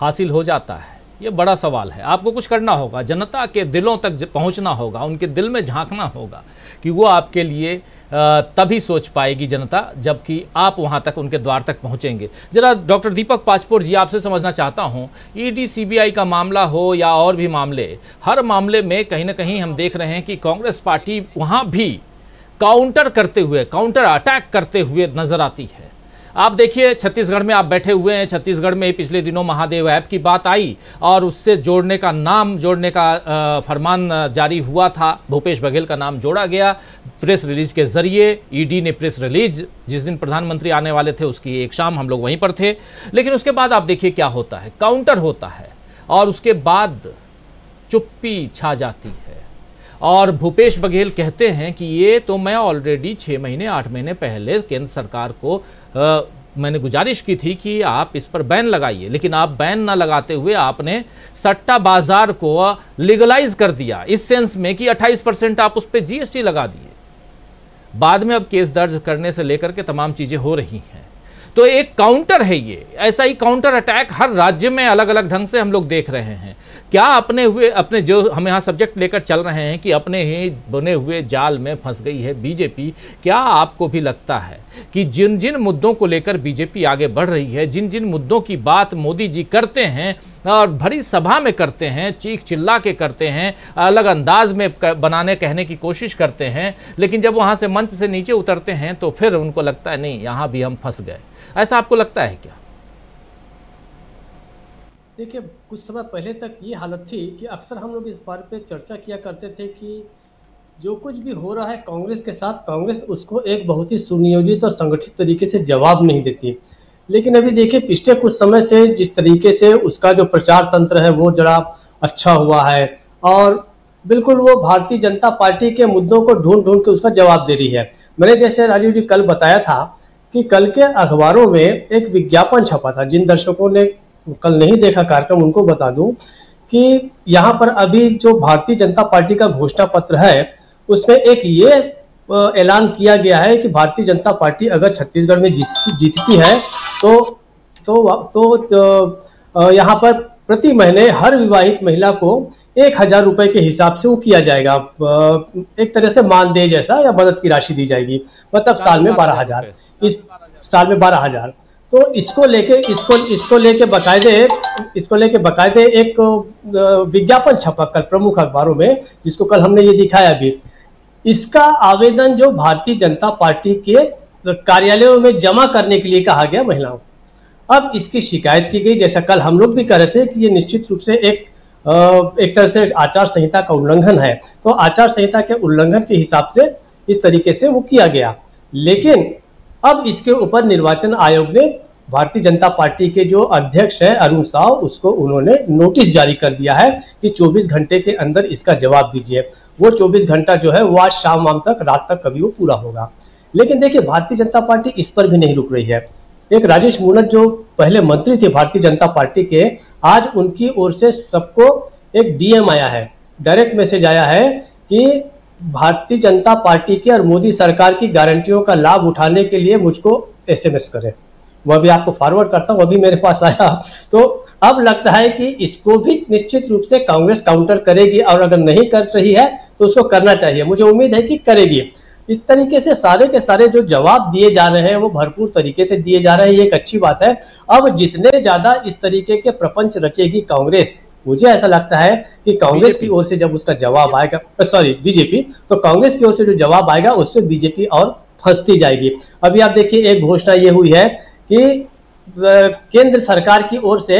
हासिल हो जाता है? ये बड़ा सवाल है। आपको कुछ करना होगा, जनता के दिलों तक पहुंचना होगा, उनके दिल में झांकना होगा कि वो आपके लिए तभी सोच पाएगी जनता जबकि आप वहां तक उनके द्वार तक पहुंचेंगे। जरा डॉक्टर दीपक पांचपोर जी आपसे समझना चाहता हूं, ईडी सीबीआई का मामला हो या और भी मामले, हर मामले में कहीं ना कहीं हम देख रहे हैं कि कांग्रेस पार्टी वहाँ भी काउंटर करते हुए, काउंटर अटैक करते हुए नजर आती है। आप देखिए छत्तीसगढ़ में आप बैठे हुए हैं, छत्तीसगढ़ में पिछले दिनों महादेव ऐप की बात आई और उससे जोड़ने का नाम जोड़ने का फरमान जारी हुआ था, भूपेश बघेल का नाम जोड़ा गया प्रेस रिलीज के जरिए। ईडी ने प्रेस रिलीज जिस दिन प्रधानमंत्री आने वाले थे उसकी एक शाम हम लोग वहीं पर थे, लेकिन उसके बाद आप देखिए क्या होता है, काउंटर होता है और उसके बाद चुप्पी छा जाती है। और भूपेश बघेल कहते हैं कि ये तो मैं ऑलरेडी छः महीने आठ महीने पहले केंद्र सरकार को आ, मैंने गुजारिश की थी कि आप इस पर बैन लगाइए, लेकिन आप बैन ना लगाते हुए आपने सट्टा बाजार को लीगलाइज कर दिया, इस सेंस में कि अट्ठाईस परसेंट आप उस पर जीएसटी लगा दिए। बाद में अब केस दर्ज करने से लेकर के तमाम चीज़ें हो रही हैं, तो एक काउंटर है ये। ऐसा ही काउंटर अटैक हर राज्य में अलग अलग ढंग से हम लोग देख रहे हैं। क्या अपने हुए अपने जो हम यहाँ सब्जेक्ट लेकर चल रहे हैं कि अपने ही बने हुए जाल में फंस गई है बीजेपी, क्या आपको भी लगता है कि जिन जिन मुद्दों को लेकर बीजेपी आगे बढ़ रही है, जिन जिन मुद्दों की बात मोदी जी करते हैं और भरी सभा में करते हैं, चीख चिल्ला के करते हैं, अलग अंदाज में बनाने कहने की कोशिश करते हैं, लेकिन जब वहाँ से मंच से नीचे उतरते हैं तो फिर उनको लगता है नहीं यहाँ भी हम फंस गए, ऐसा आपको लगता है क्या? देखिए, कुछ समय पहले तक ये हालत थी कि अक्सर हम लोग इस बारे पे चर्चा किया करते थे कि जो कुछ भी हो रहा है कांग्रेस के साथ, कांग्रेस उसको एक बहुत ही सुनियोजित और संगठित तरीके से जवाब नहीं देती। लेकिन अभी देखिए पिछले कुछ समय से जिस तरीके से उसका जो प्रचार तंत्र है वो जरा अच्छा हुआ है और बिल्कुल वो भारतीय जनता पार्टी के मुद्दों को ढूंढ ढूंढ के उसका जवाब दे रही है। मैंने जैसे राजीव जी कल बताया था कि कल के अखबारों में एक विज्ञापन छपा था, जिन दर्शकों ने कल नहीं देखा कार्यक्रम उनको बता दूं कि यहाँ पर अभी जो भारतीय जनता पार्टी का घोषणा पत्र है उसमें एक ये ऐलान किया गया है कि भारतीय जनता पार्टी अगर छत्तीसगढ़ में जीत जीतती है तो तो तो, तो यहाँ पर प्रति महीने हर विवाहित महिला को एक हजार रुपये के हिसाब से वो किया जाएगा, एक तरह से मानदेय जैसा या मदद की राशि दी जाएगी, मतलब साल में बारह हजार। इस साल में बारह हजार। तो इसको लेके इसको इसको लेके बाकायदे इसको लेके बाकायदे एक विज्ञापन छपा कल प्रमुख अखबारों में, जिसको कल हमने ये दिखाया भी। इसका आवेदन जो भारतीय जनता पार्टी के कार्यालयों में जमा करने के लिए कहा गया महिलाओं को। अब इसकी शिकायत की गई, जैसा कल हम लोग भी कह रहे थे कि ये निश्चित रूप से एक एक तरह से आचार संहिता का उल्लंघन है। तो आचार संहिता के उल्लंघन के हिसाब से इस तरीके से वो किया गया, लेकिन अब इसके ऊपर निर्वाचन आयोग ने भारतीय जनता पार्टी के जो अध्यक्ष हैं अरुण साव, उसको उन्होंने नोटिस जारी कर दिया है कि चौबीस घंटे के अंदर इसका जवाब दीजिए। वो चौबीस घंटा जो है वो आज शाम वाम तक रात तक कभी वो पूरा होगा। लेकिन देखिए भारतीय जनता पार्टी इस पर भी नहीं रुक रही है। एक राजेश मूणत जो पहले मंत्री थे भारतीय जनता पार्टी के, आज उनकी ओर से सबको एक डीएम आया है, डायरेक्ट मैसेज आया है कि भारतीय जनता पार्टी के और मोदी सरकार की गारंटियों का लाभ उठाने के लिए मुझको एसएमएस करें। वह भी आपको फॉरवर्ड करता हूँ, वह भी मेरे पास आया। तो अब लगता है कि इसको भी निश्चित रूप से कांग्रेस काउंटर करेगी, और अगर नहीं कर रही है तो उसको करना चाहिए। मुझे उम्मीद है कि करेगी। इस तरीके से सारे के सारे जो जवाब दिए जा रहे हैं वो भरपूर तरीके से दिए जा रहे हैं, ये एक अच्छी बात है। अब जितने ज्यादा इस तरीके के प्रपंच रचेगी कांग्रेस, मुझे ऐसा लगता है कि कांग्रेस की ओर से जब उसका जवाब आएगा, सॉरी बीजेपी, तो कांग्रेस की ओर से जो जवाब आएगा उससे बीजेपी और फंसती जाएगी। अभी आप देखिए एक घोषणा ये हुई है कि केंद्र सरकार की ओर से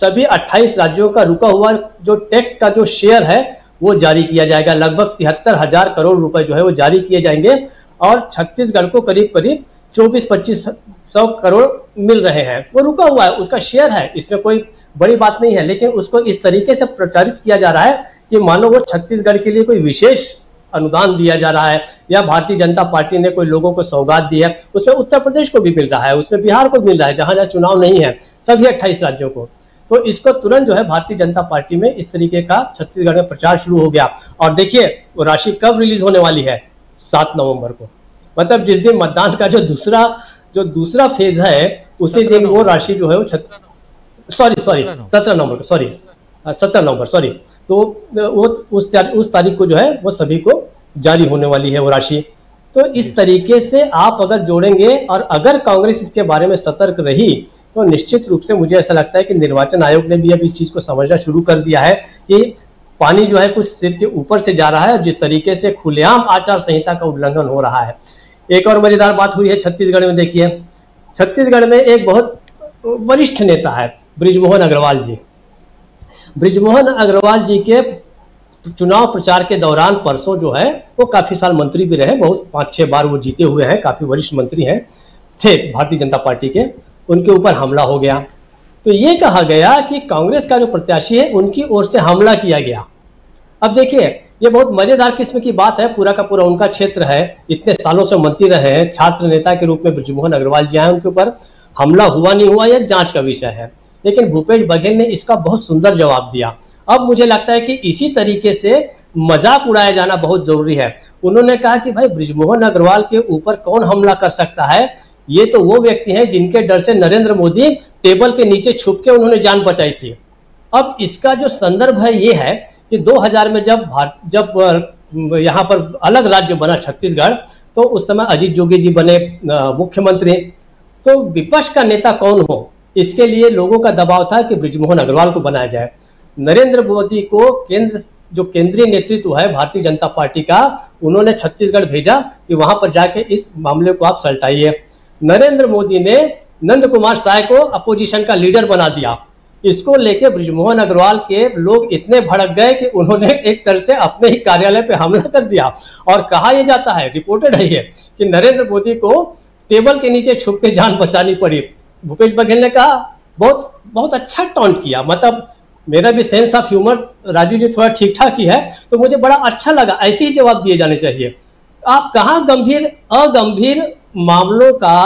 सभी अट्ठाईस राज्यों का रुका हुआ जो टैक्स का जो शेयर है वो जारी किया जाएगा। लगभग तिहत्तर हजार करोड़ रुपए जो है वो जारी किए जाएंगे, और छत्तीसगढ़ को करीब करीब चौबीस पच्चीस सौ करोड़ मिल रहे हैं। वो रुका हुआ है, उसका शेयर है, इसमें कोई बड़ी बात नहीं है। लेकिन उसको इस तरीके से प्रचारित किया जा रहा है कि मानो वो छत्तीसगढ़ के लिए कोई विशेष अनुदान दिया जा रहा है, या भारतीय जनता पार्टी ने कोई लोगों को सौगात दी है। उसमें उत्तर प्रदेश को भी मिल रहा है, उसमें बिहार को मिल रहा है, जहां जहां चुनाव नहीं है, सभी अट्ठाईस राज्यों को। तो इसको तुरंत जो है भारतीय जनता पार्टी में इस तरीके का छत्तीसगढ़ में प्रचार शुरू हो गया। और देखिए वो राशि कब रिलीज होने वाली है, सात नवम्बर को, मतलब जिस दिन मतदान का जो दूसरा जो दूसरा फेज है उसी दिन वो राशि जो है वो सॉरी सॉरी सत्रह नवंबर सॉरी सत्रह नवंबर सॉरी तो वो उस उस तारीख को जो है वो सभी को जारी होने वाली है वो राशि। तो इस तरीके से आप अगर जोड़ेंगे, और अगर कांग्रेस इसके बारे में सतर्क रही, तो निश्चित रूप से मुझे ऐसा लगता है कि निर्वाचन आयोग ने भी अब इस चीज को समझना शुरू कर दिया है कि पानी जो है कुछ सिर के ऊपर से जा रहा है, और जिस तरीके से खुलेआम आचार संहिता का उल्लंघन हो रहा है। एक और मजेदार बात हुई है छत्तीसगढ़ में, देखिए छत्तीसगढ़ में एक बहुत वरिष्ठ नेता है ब्रिजमोहन अग्रवाल जी। ब्रिजमोहन अग्रवाल जी के चुनाव प्रचार के दौरान परसों जो है वो काफी साल मंत्री भी रहे, बहुत पांच छह बार वो जीते हुए हैं, काफी वरिष्ठ मंत्री हैं थे भारतीय जनता पार्टी के, उनके ऊपर हमला हो गया। तो ये कहा गया कि कांग्रेस का जो प्रत्याशी है उनकी ओर से हमला किया गया। अब देखिए ये बहुत मजेदार किस्म की बात है, पूरा का पूरा उनका क्षेत्र है, इतने सालों से मंत्री रहे हैं, छात्र नेता के रूप में ब्रिजमोहन अग्रवाल जी आए, उनके ऊपर हमला हुआ नहीं हुआ यह जांच का विषय है। लेकिन भूपेश बघेल ने इसका बहुत सुंदर जवाब दिया। अब मुझे लगता है कि इसी तरीके से मजाक उड़ाया जाना बहुत जरूरी है। उन्होंने कहा कि भाई ब्रिजमोहन अग्रवाल के ऊपर कौन हमला कर सकता है, ये तो वो व्यक्ति हैं जिनके डर से नरेंद्र मोदी टेबल के नीचे छुप के उन्होंने जान बचाई थी। अब इसका जो संदर्भ है ये है कि दो हजार में जब जब यहाँ पर अलग राज्य बना छत्तीसगढ़, तो उस समय अजीत जोगी जी बने मुख्यमंत्री। तो विपक्ष का नेता कौन हो, इसके लिए लोगों का दबाव था कि ब्रिजमोहन अग्रवाल को बनाया जाए। नरेंद्र मोदी को केंद्र जो केंद्रीय नेतृत्व है भारतीय जनता पार्टी का, उन्होंने छत्तीसगढ़ भेजा कि वहां पर जाके इस मामले को आप सलटाइए। नरेंद्र मोदी ने नंद कुमार साय को अपोजिशन का लीडर बना दिया। इसको लेके ब्रिजमोहन अग्रवाल के लोग इतने भड़क गए कि उन्होंने एक तरह से अपने ही कार्यालय पे हमला कर दिया। और कहा यह जाता है, रिपोर्टेड है ये, कि नरेंद्र मोदी को टेबल के नीचे छुप के जान बचानी पड़ी। भूपेश बघेल ने कहा बहुत बहुत अच्छा टॉन्ट किया, मतलब मेरा भी sense of humour Rajiv ji थोड़ा ठीक ठाक ही है, तो मुझे बड़ा अच्छा लगा। ऐसे ही जवाब दिए जाने चाहिए। आप कहाँ गंभीर अगंभीर मामलों का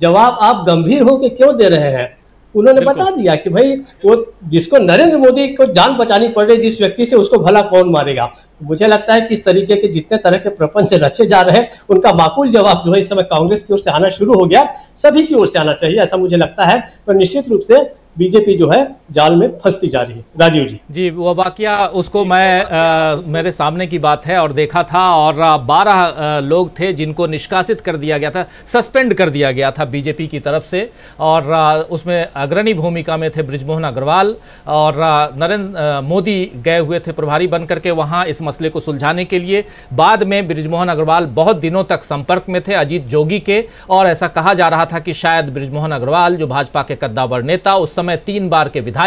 जवाब आप गंभीर होकर क्यों दे रहे हैं। उन्होंने बता दिया कि भाई वो जिसको नरेंद्र मोदी को जान बचानी पड़ रही जिस व्यक्ति से, उसको भला कौन मारेगा। मुझे लगता है कि इस तरीके के जितने तरह के प्रपंच रचे जा रहे हैं, उनका माकूल जवाब जो है इस समय कांग्रेस की ओर से आना शुरू हो गया। सभी की ओर से आना चाहिए ऐसा मुझे लगता है। और निश्चित रूप से बीजेपी जो है जाल में फंसती जा रही है। राजीव जी जी वो वाकया उसको मैं आ, मेरे सामने की बात है और देखा था, और बारह लोग थे जिनको निष्कासित कर दिया गया था, सस्पेंड कर दिया गया था बीजेपी की तरफ से, और आ, उसमें अग्रणी भूमिका में थे ब्रिजमोहन अग्रवाल, और नरेंद्र मोदी गए हुए थे प्रभारी बन करके वहाँ इस मसले को सुलझाने के लिए। बाद में ब्रिजमोहन अग्रवाल बहुत दिनों तक संपर्क में थे अजीत जोगी के, और ऐसा कहा जा रहा था कि शायद ब्रिजमोहन अग्रवाल जो भाजपा के कद्दावर नेता, उस समय तीन बार के विधायक,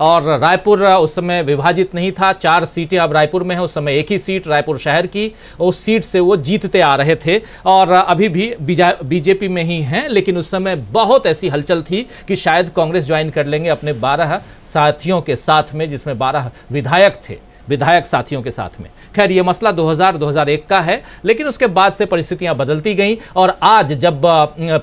और रायपुर उस समय विभाजित नहीं था, चार सीटें अब रायपुर में है, उस समय एक ही सीट रायपुर शहर की, उस सीट से वो जीतते आ रहे थे और अभी भी बीजेपी में ही हैं। लेकिन उस समय बहुत ऐसी हलचल थी कि शायद कांग्रेस ज्वाइन कर लेंगे अपने बारह साथियों के साथ में, जिसमें बारह विधायक थे, विधायक साथियों के साथ में। खैर ये मसला दो हज़ार दो हज़ार एक का है, लेकिन उसके बाद से परिस्थितियां बदलती गईं, और आज जब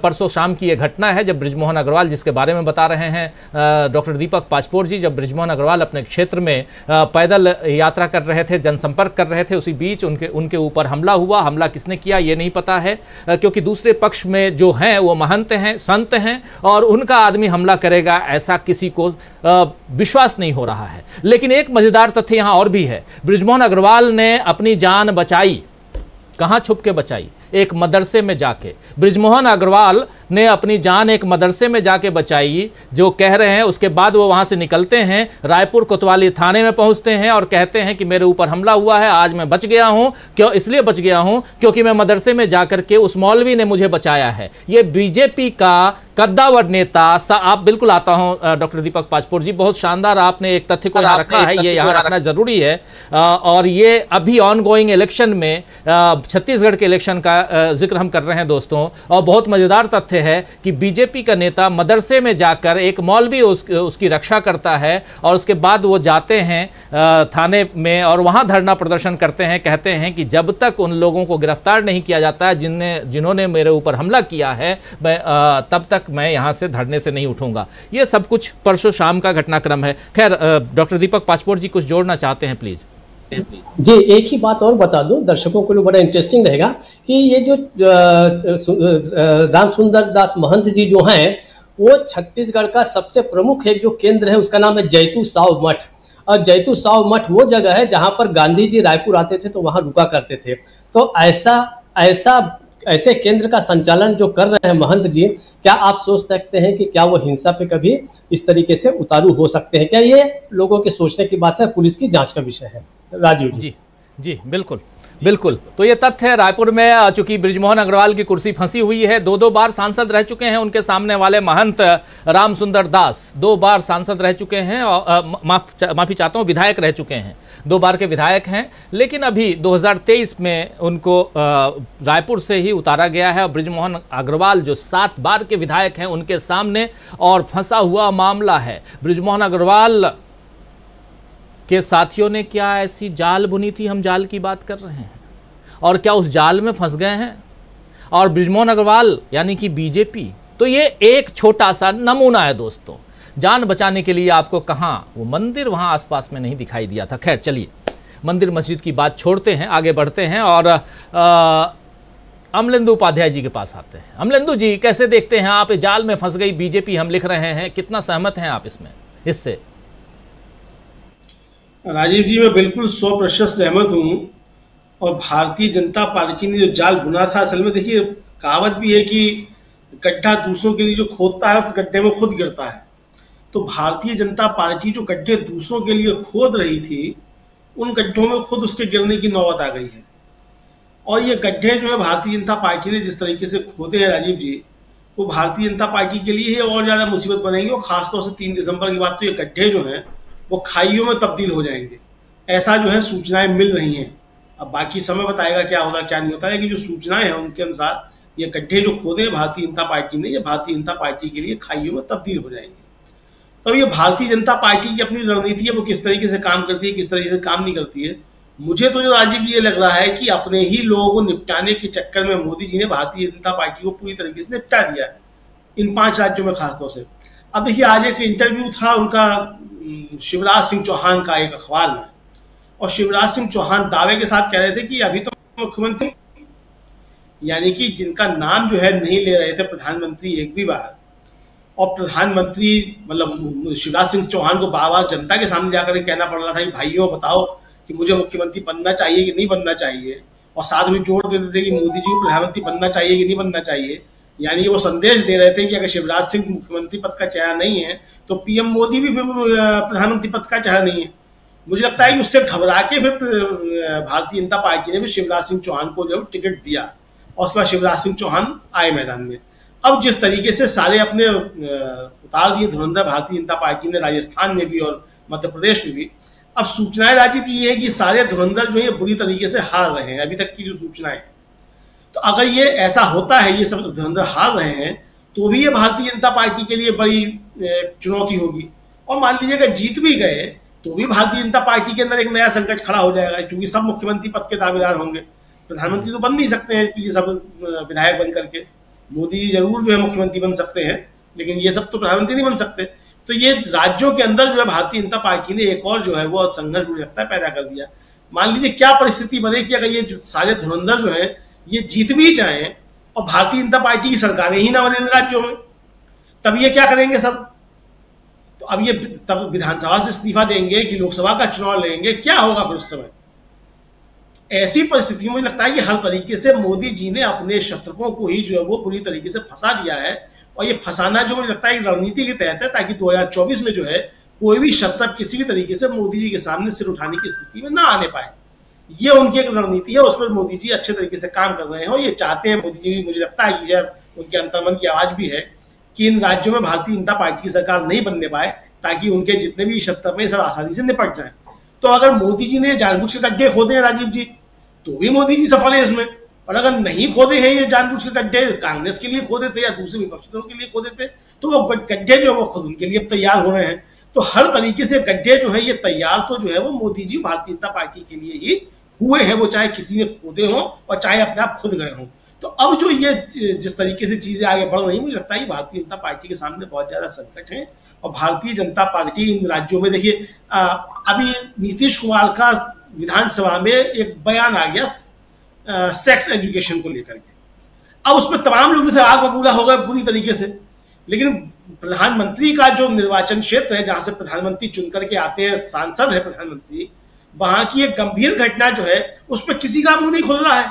परसों शाम की ये घटना है, जब ब्रिजमोहन अग्रवाल, जिसके बारे में बता रहे हैं डॉक्टर दीपक पांचपोर जी, जब ब्रिजमोहन अग्रवाल अपने क्षेत्र में पैदल यात्रा कर रहे थे, जनसंपर्क कर रहे थे, उसी बीच उनके उनके ऊपर हमला हुआ। हमला किसने किया ये नहीं पता है, क्योंकि दूसरे पक्ष में जो हैं वो महंत हैं, संत हैं, और उनका आदमी हमला करेगा ऐसा किसी को विश्वास नहीं हो रहा है। लेकिन एक मज़ेदार तथ्य यहाँ और भी है, ब्रिजमोहन अग्रवाल ने अपनी जान बचाई, कहाँ छुप के बचाई, एक मदरसे में जाके। ब्रिजमोहन अग्रवाल ने अपनी जान एक मदरसे में जाके बचाई, जो कह रहे हैं। उसके बाद वो वहाँ से निकलते हैं, रायपुर कोतवाली थाने में पहुँचते हैं और कहते हैं कि मेरे ऊपर हमला हुआ है, आज मैं बच गया हूँ। क्यों? इसलिए बच गया हूँ क्योंकि मैं मदरसे में जाकर के उस मौलवी ने मुझे बचाया है। ये बीजेपी का कद्दावर नेता। आप बिल्कुल आता हूँ डॉक्टर दीपक पांचपोर जी, बहुत शानदार आपने एक तथ्य को यहाँ रखा है, ये यहाँ रखना जरूरी है। और ये अभी ऑनगोइंग इलेक्शन में, छत्तीसगढ़ के इलेक्शन का जिक्र हम कर रहे हैं दोस्तों, और बहुत मज़ेदार तथ्य है कि बीजेपी का नेता मदरसे में जाकर एक मौलवी उस, उसकी रक्षा करता है, और उसके बाद वो जाते हैं थाने में और वहां धरना प्रदर्शन करते हैं। कहते हैं कि जब तक उन लोगों को गिरफ्तार नहीं किया जाता है जिनने जिन्होंने मेरे ऊपर हमला किया है, मैं तब तक मैं यहां से धरने से नहीं उठूंगा। यह सब कुछ परसों शाम का घटनाक्रम है। खैर डॉक्टर दीपक पांचपोर जी कुछ जोड़ना चाहते हैं प्लीज। जी एक ही बात और बता दूं दर्शकों के लिए, बड़ा इंटरेस्टिंग रहेगा कि ये जो राम सुंदर दास महंत जी जो हैं, वो छत्तीसगढ़ का सबसे प्रमुख एक जो केंद्र है उसका नाम है जैतू साव मठ। और जैतू साव मठ वो जगह है जहां पर गांधी जी रायपुर आते थे तो वहां रुका करते थे। तो ऐसा ऐसा ऐसे केंद्र का संचालन जो कर रहे हैं महंत जी, क्या आप सोच सकते हैं कि क्या वो हिंसा पे कभी इस तरीके से उतारू हो सकते हैं? क्या ये लोगों के सोचने की बात है, पुलिस की जांच का विषय है। राजीव जी जी बिल्कुल बिल्कुल। तो ये तथ्य है, रायपुर में चूंकि ब्रिजमोहन अग्रवाल की कुर्सी फंसी हुई है, दो दो बार सांसद रह चुके हैं उनके सामने वाले महंत राम सुंदर दास, दो बार सांसद रह चुके हैं और माफ माफी चाहता हूँ विधायक रह चुके हैं, दो बार के विधायक हैं। लेकिन अभी दो हज़ार तेईस में उनको रायपुर से ही उतारा गया है, और ब्रिजमोहन अग्रवाल जो सात बार के विधायक हैं उनके सामने और फंसा हुआ मामला है। ब्रिजमोहन अग्रवाल के साथियों ने क्या ऐसी जाल बुनी थी, हम जाल की बात कर रहे हैं, और क्या उस जाल में फंस गए हैं? और ब्रिजमोहन अग्रवाल यानी कि बीजेपी, तो ये एक छोटा सा नमूना है दोस्तों। जान बचाने के लिए आपको कहाँ वो मंदिर वहाँ आसपास में नहीं दिखाई दिया था। खैर चलिए मंदिर मस्जिद की बात छोड़ते हैं, आगे बढ़ते हैं और अमलेंद्र उपाध्याय जी के पास आते हैं। अमलेंदु जी कैसे देखते हैं आप, जाल में फंस गई बीजेपी हम लिख रहे हैं, कितना सहमत हैं आप इसमें इससे? राजीव जी मैं बिल्कुल सौ प्रतिशत सहमत हूँ। और भारतीय जनता पार्टी ने जो जाल बुना था, असल में देखिए कहावत भी है कि गड्ढा दूसरों के लिए जो खोदता है उस गड्ढे में खुद गिरता है। तो भारतीय जनता पार्टी जो गड्ढे दूसरों के लिए खोद रही थी, उन गड्ढों में खुद उसके गिरने की नौबत आ गई है। और ये गड्ढे जो है भारतीय जनता पार्टी ने जिस तरीके से खोदे हैं राजीव जी, वो भारतीय जनता पार्टी के लिए और ज़्यादा मुसीबत बनेंगे। और ख़ासतौर से तीन दिसंबर के बाद तो ये गड्ढे जो हैं वो खाइयों में तब्दील हो जाएंगे, ऐसा जो है सूचनाएं मिल रही हैं। अब बाकी समय बताएगा क्या होता क्या नहीं होता, लेकिन जो सूचनाएं हैं उनके अनुसार ये गड्ढे जो खोदे भारतीय जनता पार्टी ने, ये भारतीय जनता पार्टी के लिए खाइयों में तब्दील हो जाएंगे। तब तो ये भारतीय जनता पार्टी की अपनी रणनीति है, वो किस तरीके से काम करती है, किस तरीके से काम नहीं करती है। मुझे तो जो राजीव जी ये लग रहा है कि अपने ही लोगों को निपटाने के चक्कर में मोदी जी ने भारतीय जनता पार्टी को पूरी तरीके से निपटा दिया है इन पाँच राज्यों में खासतौर से। अब देखिए आज एक इंटरव्यू था उनका शिवराज सिंह चौहान का एक अखबार में, और शिवराज सिंह चौहान दावे के साथ कह रहे थे कि अभी तो मुख्यमंत्री, यानी कि जिनका नाम जो है नहीं ले रहे थे प्रधानमंत्री एक भी बार, और प्रधानमंत्री मतलब शिवराज सिंह चौहान को बार बार जनता के सामने जाकर कहना पड़ रहा था कि भाइयों बताओ कि मुझे मुख्यमंत्री बनना चाहिए कि नहीं बनना चाहिए, और साथ में जोड़ देते थे कि मोदी जी को प्रधानमंत्री बनना चाहिए कि नहीं बनना चाहिए। यानी कि वो संदेश दे रहे थे कि अगर शिवराज सिंह मुख्यमंत्री पद का चेहरा नहीं है तो पीएम मोदी भी फिर प्रधानमंत्री पद का चेहरा नहीं है। मुझे लगता है कि उससे घबरा के फिर भारतीय जनता पार्टी ने भी शिवराज सिंह चौहान को जो टिकट दिया और उसके बाद शिवराज सिंह चौहान आए मैदान में। अब जिस तरीके से सारे अपने उतार दिए धुरंधर भारतीय जनता पार्टी ने राजस्थान में भी और मध्य प्रदेश में भी, अब सूचनाएं राजीव जी ये है कि सारे धुरंधर जो है बुरी तरीके से हार रहे हैं अभी तक की जो सूचनाएं। तो अगर ये ऐसा होता है, ये सब धुरंधर हार रहे हैं, तो भी ये भारतीय जनता पार्टी के लिए बड़ी चुनौती होगी। और मान लीजिए अगर जीत भी गए तो भी भारतीय जनता पार्टी के अंदर एक नया संकट खड़ा हो जाएगा, क्योंकि सब मुख्यमंत्री पद के दावेदार होंगे, प्रधानमंत्री तो बन नहीं सकते हैं ये सब विधायक बन करके। मोदी जी जरूर जो है मुख्यमंत्री बन सकते हैं, लेकिन ये सब तो प्रधानमंत्री नहीं बन सकते। तो ये राज्यों के अंदर जो है भारतीय जनता पार्टी ने एक और जो है वो संघर्ष मुझे लगता है पैदा कर दिया। मान लीजिए क्या परिस्थिति बनेगी अगर ये सारे धुरंधर जो है ये जीत भी जाएं और भारतीय जनता पार्टी की सरकारें ही ना बने इन राज्यों में, तब ये क्या करेंगे सब? तो अब ये तब विधानसभा से इस्तीफा देंगे कि लोकसभा का चुनाव लड़ेंगे, क्या होगा फिर उस समय? ऐसी परिस्थितियों में लगता है कि हर तरीके से मोदी जी ने अपने शत्रुओं को ही जो है वो पूरी तरीके से फंसा दिया है। और ये फंसाना जो मुझे लगता है रणनीति के तहत है, ताकि दो हज़ार चौबीस में जो है कोई भी शत्रु किसी भी तरीके से मोदी जी के सामने सिर उठाने की स्थिति में ना आने पाए। ये उनकी एक रणनीति है, उस पर मोदी जी अच्छे तरीके से काम कर रहे हैं। ये चाहते हैं मोदी जी, मुझे लगता है कि जब उनके अंतर्मन की आवाज भी है कि इन राज्यों में भारतीय जनता पार्टी की सरकार नहीं बनने पाए, ताकि उनके जितने भी शत्रु हैं सब आसानी से निपट जाए। तो अगर मोदी जी ने जानबूझ के गड्ढे खोदे हैं राजीव जी, तो भी मोदी जी सफल है इसमें। और अगर नहीं खोदे हैं ये जानबूझ के गड्ढे, कांग्रेस के लिए खोदे थे या दूसरे विपक्षी दलों के लिए खोदे थे, तो वो गड्ढे जो है वो खुद उनके लिए तैयार हो रहे हैं। तो हर तरीके से गड्ढे जो है ये तैयार तो जो है वो मोदी जी भारतीय जनता पार्टी के लिए ही हुए हैं, वो चाहे किसी ने खोदे हों और चाहे अपने आप खुद गए हों। तो अब जो ये जिस तरीके से चीजें आगे बढ़ रही, मुझे लगता है भारतीय जनता पार्टी के सामने बहुत ज्यादा संकट है। और भारतीय जनता पार्टी इन राज्यों में देखिए, अभी नीतीश कुमार का विधानसभा में एक बयान आ गया आ, सेक्स एजुकेशन को लेकर के। अब उसमें तमाम लोग जो थे आग बबूला हो गए पूरी तरीके से, लेकिन प्रधानमंत्री का जो निर्वाचन क्षेत्र है, जहां से प्रधानमंत्री चुन करके आते हैं, सांसद है प्रधानमंत्री, वहां की एक गंभीर घटना जो है उस पर किसी का मुंह नहीं खुल रहा है,